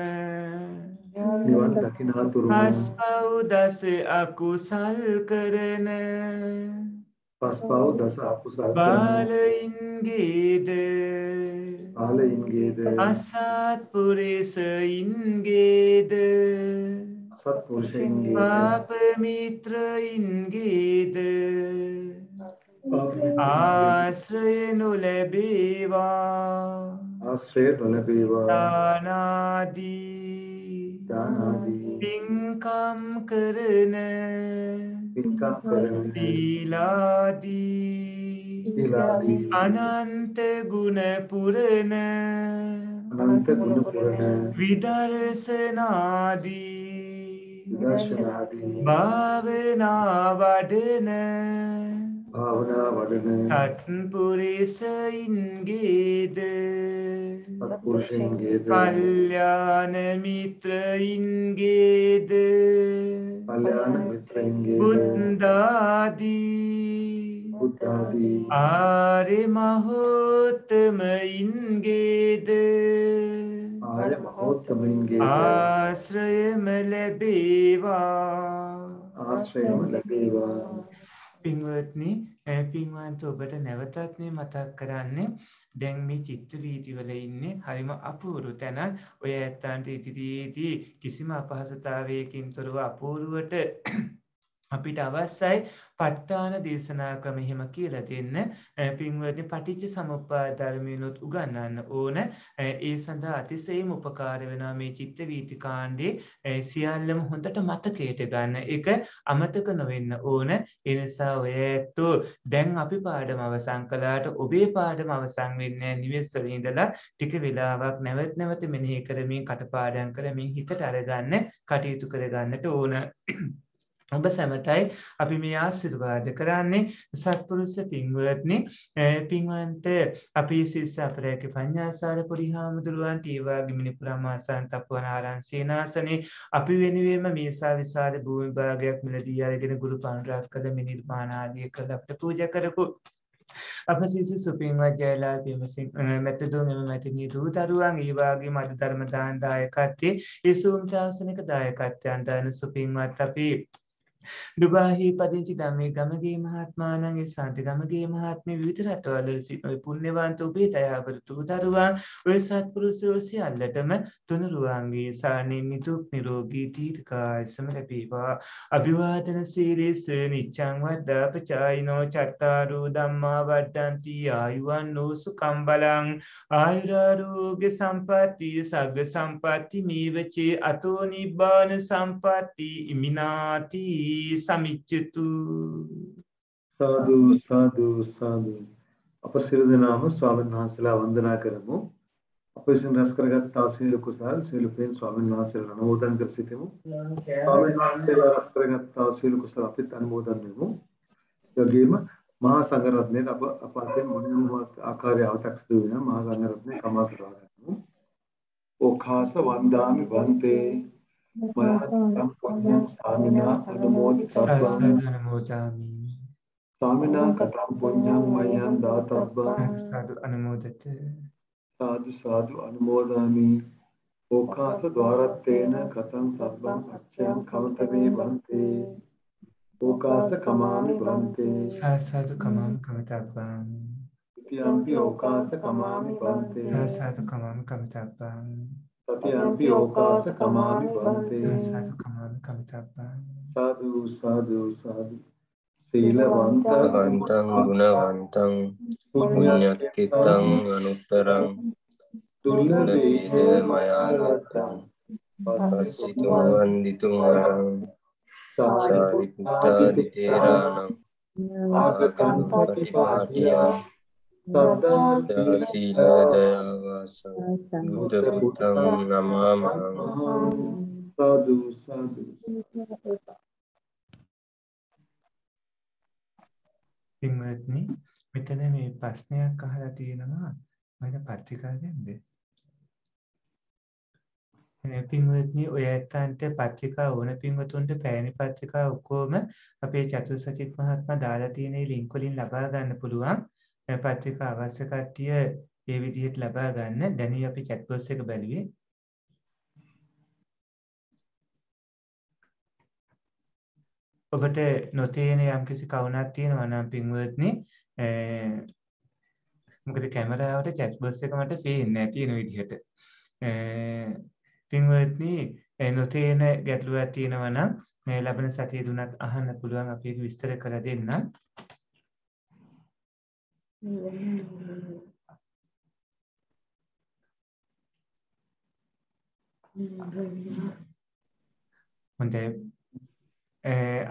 නිවන් දකිනාතුරුම පස්පව් දස අකුසල් කරන පස්පව් දස අකුසල් කරන බලයින්ගේද ආලයින්ගේද අසත්පුරිසයින්ගේද සත්පුරුෂයින්ගේද පාප මිත්‍රයින්ගේද ආශ්‍රය නොලැබේවා ආශ්‍රය නොලැබේවා දානාදී දානාදී පින්කම් කරන පින්කම් කරන දීලාදී अनंत गुण पुरन अनंत गुण पुरन विदर्शनादि विदर्शनादि भावना वडन भावना वडन सत्पुरुषइंगेद सत्पुरुषइंगेद कल्याण मित्रइंगेद कल्याण मित्रइंगेद बुद्धादि आरे महोत्तम इंगेद आरे महोत्तम इंगेद आश्रयम लभेवा आश्रयम लभेवा पिंगवत्नी पिंगवान तो बट नवतात में मताक कराने දැන් මේ චිත්ත වීති වල ඉන්නේ හරිම අපූර්ව තැනක්. ඔය ඇත්තන්ට ඉදිරියේදී කිසිම අපහසුතාවයකින් තොරව අපූර්වට අපිට අවශ්‍යයි ප ဋ ාණ දේශනා ක්‍රම එහෙම කියලා දෙන්න පින්වත්නි පටිච්ච සමුප්පාද ධර්මිනුත් උගන්වන්න ඕන. ඒ සඳහා අතිශයින් උපකාර වෙනවා මේ චිත්ත වීති කාණ්ඩේ සියල්ලම හොඳට මතකයට ගන්න. ඒක අමතක නොවෙන්න ඕන. ඒ නිසා ඔය ඇත්තෝ දැන් අපි පාඩම අවසන් කළාට ඔබේ පාඩම අවසන් වෙන්නේ නිවෙස්වල ඉඳලා ටික වෙලාවක් නැවත නැවත මෙනෙහි කරමින් කටපාඩම් කරමින් හිතට අරගන්න කටයුතු කරගන්නට ඕන. ඔබ සැමටයි අපි මේ ආශිර්වාද කරන්නේ සත්පුරුෂ පින්වත්නි පින්වන්ත අපේ ශිෂ්‍ය අපරේක පඤ්ඤාසාර පොඩි හාමුදුරුවන්ට ඒ වගේම මිනිපුරා මාසාන්ත අපවනාරාණ සේනාසනේ අපි වෙනුවෙන්ම මේසා විසාද භූමි භාගයක් මිලදී අරගෙන ගුරු පණ්ඩුරාත්කද මිනිර්මාණ ආදී කළ අපට පූජා කරපු අප සිසු සුපින්වත් ජයලාල් විමසින් මෙතදුන් එම මෙතනී දූ දරුවන් ඒ වගේම අද ධර්ම දාන දායකත්වයේ ඒ සූම් ශාසනික දායකත්වයන් දාන සුපින්වත් අපි दुबाही पदिंच दमे गमगे महात्मानं शांति गमगे महात्मे विविध रटवल पुण्यवान्त उभे दयावरतु दरुवा वे सत्पुरुषो सियल्लटम तुनुरुवांगे सारणे निदुक् निरोगी दीर्घायुषම ලැබේවා अभिवादन सीरिस निच्ඡං වද්දාපචායිනෝ චත්තාරෝ ධම්මා වඩ්ඩಂತಿ ආයුවන්ෝ සුඛං බලං ආයුරාෝග්‍ය සම්පatti සග්ග සම්පatti මේවචේ අතෝ නිබ්බාන සම්පatti ඉමිනාති සමිච්ඡතු සාදු සාදු සාදු අප සියලු දෙනාම ස්වාමීන් වහන්සේලා වන්දනා කරමු. අප විසින් රැස් කරගත් තා සියලු කුසල් සියලු පින් ස්වාමීන් වහන්සේලා අනුමෝදන් කර සිටිමු. ස්වාමීන් වහන්සේලා රැස් කරගත් තා සියලු කුසල් අපිට අනුමෝදන් වෙමු. යෝගීම महासंघरत्ने अपाते मणिमहत् आकारे अवतक्ष्तुविना महासंघरत्ने कमाकरागनु ओखास वंदामि वंदे मयातं पुण्यं सामिना अनुमोदितं नमोदामि सामिना कथं पुण्यं मह्यं दातव्यं साधु अनुमोदते साधु साधु अनुमोदामि ओखास द्वारत्तेन कथं सर्वं अच्छं कवतवे वंदे ओकास कमामि वंदे साधु कमामि कमतापं ततियंपि ओकास कमामि वंदे साधु कमामि कमतापं ततियंपि ओकास कमामि वंदे साधु कमामि कमतापं साधु साधु साधु शीलवंतं वंतं गुणवंतं पुण्यकृतं अनुत्तरं दुर्लभेन मया गतं वसितुं वन्दितुं वरम् මෙතන මේ ප්‍රශ්නයක් අහලා තියෙනවා මම පත්‍රිකා කියන්නේ පින්වත්නි ඔය ඇත්තන්ට පත්‍රිකා ඕන පින්වතුන්ට පෑණි පත්‍රිකා ඔක්කොම අපේ චතුර් සචිත් මහත්මයා දාලා තියෙන ලින්ක් වලින් ලබා ගන්න පුළුවන් පත්‍රිකා අවශ්‍ය කට්ටිය මේ විදිහට ලබා ගන්න දැනුයි අපි chat box එක බැලුවේ ඔබට නොතේන යම්කිසි කවුණක් තියෙනවා නම් පින්වත්නි මොකද කැමරාවට chat box එක මට පේන්නේ නැහැ තියෙන විදිහට පින්වත්නි නොතේන ගැටලුවක් තියෙනවා නම් මේ ලැබෙන සතිය දුනත් අහන්න පුළුවන් අපි ඒක විස්තර කරලා දෙන්නම් හොඳයි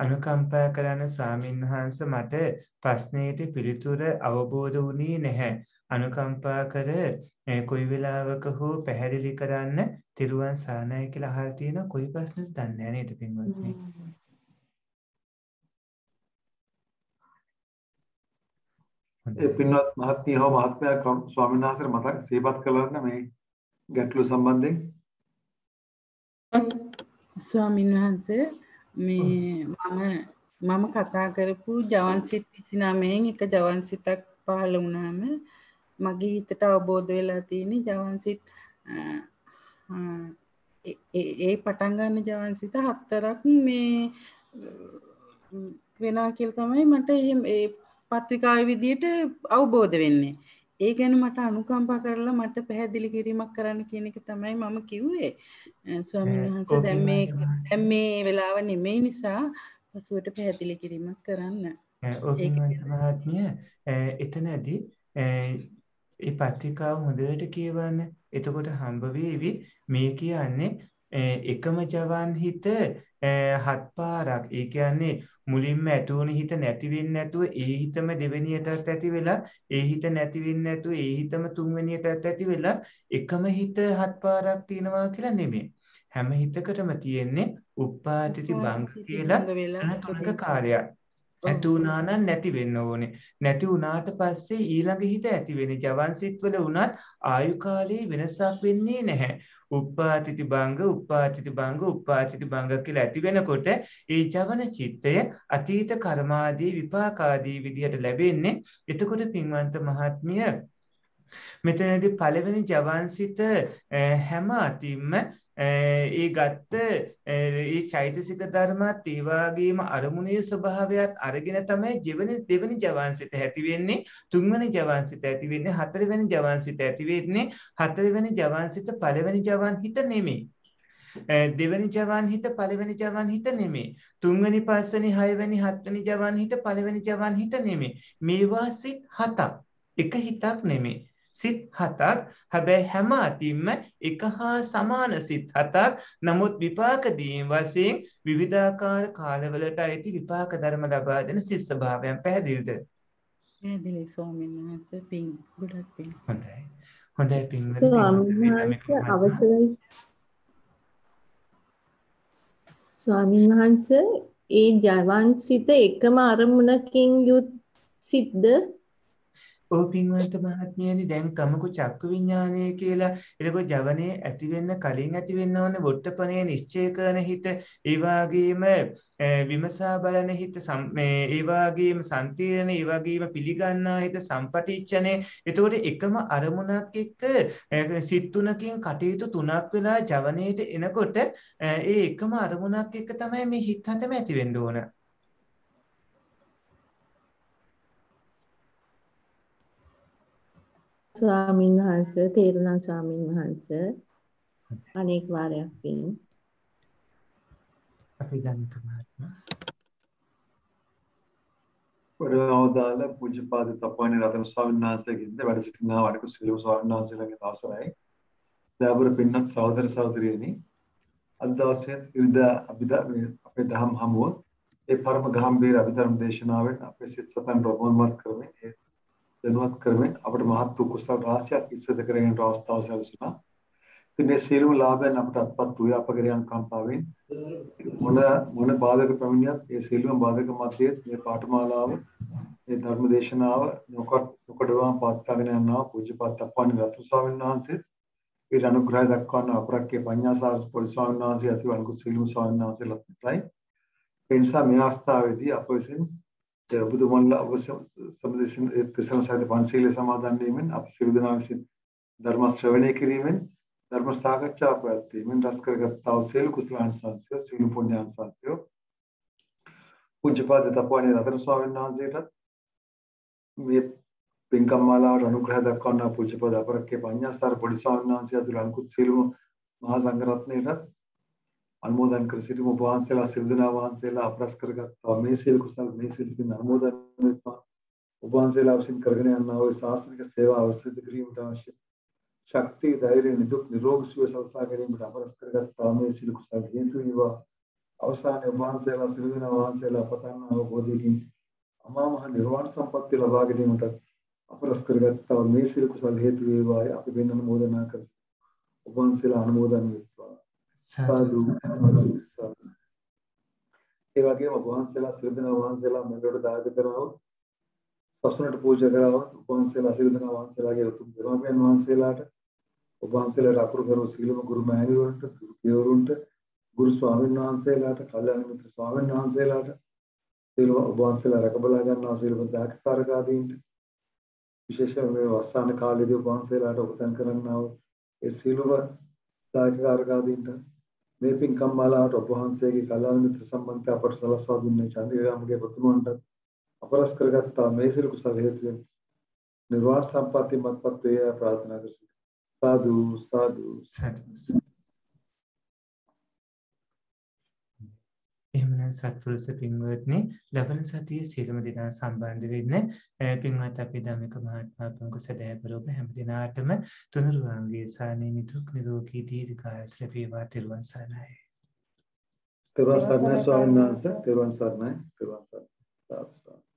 අනුකම්පා කරන ස්වාමීන් වහන්සේ මට ප්‍රශ්නෙට පිළිතුර අවබෝධ වුණේ නැහැ අනුකම්පා කර कोई विलावक हो पहले करान तिरुवन साना के लहाती है ना कोई पास नहीं दान्या नहीं तो पिंगल में ये पिन्नत महत्ति हो महत्त्या कम स्वामीनाथर मता से बात कलर ना मैं गेटलो संबंधे स्वामीनाथर मैं मामा मामा खाता करे पु जवान सित इसी नामे हैं एक जवान सितक पहल उन्हें हमें मगे हितट अवबोध वेला तीनी जवांसित ए पटन गन्न जवांसित හතරක් මේ වෙනවා කියලා තමයි මට මේ පත්‍රිකාවේ විදියට අවබෝධ වෙන්නේ. ඒ ගැන මට අනුකම්පා කරලා මට පැහැදිලි කිරීමක් කරන්න කියන එක තමයි මම කිව්වේ. ස්වාමීන් වහන්සේ දැන් මේ දැන් මේ වෙලාව නෙමෙයි නිසා පසුවට පැහැදිලි කිරීමක් කරන්න. ඒක මහත්මිය එතනදී ඒ පත්‍රිකාව හොඳට කියවන්න. එතකොට හම්බ වෙවි මේ කියන්නේ එකම ජවන් හිත හත් පාරක්. ඒ කියන්නේ මුලින්ම ඇති වුණ හිත නැති වෙන්නේ නැතුව ඒ හිතම දෙවෙනියටත් ඇති වෙලා ඒ හිත නැති වෙන්නේ නැතුව ඒ හිතම තුන්වෙනියටත් ඇති වෙලා එකම හිත හත් පාරක් තියෙනවා කියලා නෙමෙයි. හැම හිතකටම තියෙන්නේ උප්පාදිත බංග කියලා තුනක කාර්යයක්. ඇති වුණා නම් නැති වෙන්න ඕනේ. නැති වුණාට පස්සේ ඊළඟ හිත ඇති වෙන්නේ. ජවන්සිට වල වුණත් ආයු කාලයේ වෙනසක් වෙන්නේ නැහැ. උප්පාදිතී භංග, උප්පාදිතී භංග, උප්පාදිතී භංග කියලා ඇති වෙනකොට ඒ ජවන චිත්තය අතීත කර්මාදී විපාකාදී විදිහට ලැබෙන්නේ. එතකොට පින්වන්ත මහත්මිය මෙතනදී පළවෙනි ජවන්සිත හැම අතින්ම ඒ ගත්ත ඒ චෛතසික ධර්මات ඒ වගේම අරමුණේ ස්වභාවයත් අරගෙන තමයි ජීවනයේ දෙවෙනි ජවන්සිත ඇති වෙන්නේ තුන්වෙනි ජවන්සිත ඇති වෙන්නේ හතරවෙනි ජවන්සිත ඇති වෙන්නේ හතරවෙනි ජවන්සිත පළවෙනි ජවන් හිත නෙමෙයි දෙවෙනි ජවන් හිත පළවෙනි ජවන් හිත නෙමෙයි තුන්වෙනි පස්වෙනි හයවෙනි හත්වෙනි ජවන් හිත පළවෙනි ජවන් හිත නෙමෙයි මේවා සිත් හතක් එක හිතක් නෙමෙයි සිත් හතක් හැබැයි හැම අතින්ම එක හා සමාන සිත් හතක් නමුත් විපාක දීම් වශයෙන් විවිධාකාර කාලවලට ඇති විපාක ධර්ම ලබා දෙන සිත් ස්වභාවයන් පැහැදිලිද පැහැදිලි ස්වාමීන් වහන්සේ පිං ගොඩක් පිං හොඳයි හොඳයි පිං ස්වාමීන් වහන්සේ අවසරයි ස්වාමීන් වහන්සේ ඒ ජවන් සිත එකම අරමුණකින් යුත් සිද්ද ඔව් පින්වන්ත මහත්මියනි දැන් කමක චක්ක විඥානය කියලා එලක ජවනේ ඇති වෙන්න කලින් ඇති වෙන්න ඕන වොට්ටපනේ නිශ්චය කරන හිත ඒ වගේම විමසා බලන හිත මේ ඒ වගේම සම්තිරණ ඒ වගේම පිළිගන්නා හිත සම්පටිච්ඡනේ එතකොට එකම අරමුණක් එක්ක සිත් තුනකින් කටයුතු තුනක් වෙලා ජවනේට එනකොට ඒ එකම අරමුණක් එක්ක තමයි මේ හිත හැම ඇති වෙන්න ඕන स्वामीन हंस तेरना स्वामीन हंस अनेक बार परवदाला पूज्यपाद तपन रतन स्वामीन हंस गिंदे वडसिटना वाडको सिलु स्वामीन हंस लगे दासराय दाबर पिन्न सहोदर सहोदरियनी अद्दासे इर्दा अबिदा अपे धम हमो ए परम गंभीर अभिधर्म देशनावे अपे सित सतन प्रबोधन करवे जनवत करवे අපට මහත් වූ කුසල රාශියක් ඉස්සද කරගෙන අවස්ථාව සැලසුණා. ඉතින් මේ සීලු ලාභයෙන් අපට අත්පත් වූ අපගරයන් කම්පාවෙන් මොන මොන බාධක ප්‍රමිනියත් මේ සීලුම බාධක මැදේ මේ පාඨමාලාව මේ ධර්ම දේශනාව නොකඩ නොකඩවම පාත්තාගෙන යනවා පූජ්‍යපාද අප්පාණි රතු ස්වාමීන් වහන්සේ ඊට අනුග්‍රහය දක්වන අපරක්කේ පඤ්ඤාසාර පොඩි ස්වාමීන් වහන්සේ අතිවන්ක සීලු ස්වාමීන් වහන්සේලා සයි. ඒ නිසා මේ අවස්ථාවේදී අප විසින් බුදුමණ්ඩල අවශ්‍ය සම්දේශන ඒ ප්‍රසන්න සාහිත්‍ය පන්සීලේ සමාදන් වීමෙන් අප සියලු දෙනා විසින් ධර්ම ශ්‍රවණය කිරීමෙන් ධර්ම සාකච්ඡා පැවැත්වීමෙන් රැස් කරගත්තා වූ සියලු කුසලාංශාංශය සියලු පුණ්‍යාංශාංශය පූජ්‍යපාද තපෝවන රතන ස්වාමීන් වහන්සේට මේ පින්කම් මාලාවට අනුග්‍රහ දක්වන පූජ්‍යපාද අපරක්කේ පඤ්ඤාසාර පොඩි ස්වාමීන් වහන්සේ අතුළු අනුකුත් සියලුම මහා සංඝරත්නයට अनुमोदन कर सिटी उपवान से ला सिद्धना वान से ला अपरास करगा तो मैं सिल कुसल मैं सिल की अनुमोदन में पा उपवान से ला उसिन करगने अन्ना हो शास्त्र के सेवा अवश्य दिग्री उठा आवश्यक शक्ति धैर्य निदुख निरोग सुवे संस्था करें बट अपरास करगा तो मैं सिल कुसल हेतु युवा अवसान उपवान से ला सिद्धना वान से ला पता ना हो बोधि की अमा महा निर्वाण संपत्ति लगा के उठा अपरास करगा तो मैं सिल कुसल हेतु युवा आप बिन अनुमोदन ना कर उपवान से ला अनुमोदन में साधु ये वाक्य भगवान सेला सिद्धना भगवान सेला मंडोड दाग कराओ ससुनट पूजा कराओ भगवान सेला सिद्धना भगवान सेला के तुम गुरु में भगवान सेलाट भगवान सेला ठाकुर करो सीलो में गुरु महरी उंट गुरु केवर उंट गुरु स्वामी नाम सेलाट कल्याण मित्र स्वामी नाम सेलाट सीलो भगवान सेला रकबला करना सीलो दाग तारका दीन विशेष में वसान काल दे भगवान सेलाट उपदान करना हो ए सीलो दाग तारका दीन මේ පින්කම් මාලාවට ඔබ වහන්සේගේ කලාව මිත්‍ර සම්බන්ධය අපට සලස්වා දුන්නේ චන්දිරාමගේ පුතුමන්ට අපරස් කරගත්තා මේ සිල් කුසල හේතුවෙන් නිර්වාණ සම්පatti මත්පත් වේ ප්‍රාර්ථනා කරමි සාදු සාදු සාදු එහෙමනම් සත්පුරුෂ පින්වත්නි ලබන සතියේ සියලුම දෙනා සම්බන්ධ වෙන්න පින්වත් අපේ ධම්මික මහත්මයා ප්‍රමුඛ සදහැබරෝප හැම දිනාටම තුනුරුවන්ගේ සානේ නිදුක් නිරෝගී දීර්ඝායස ලැබේවා තිරුවන් සරණයි තිරුවන් සරණයි ස්වාමීන් වහන්සේ තිරුවන් සරණයි තිරුවන් සරණයි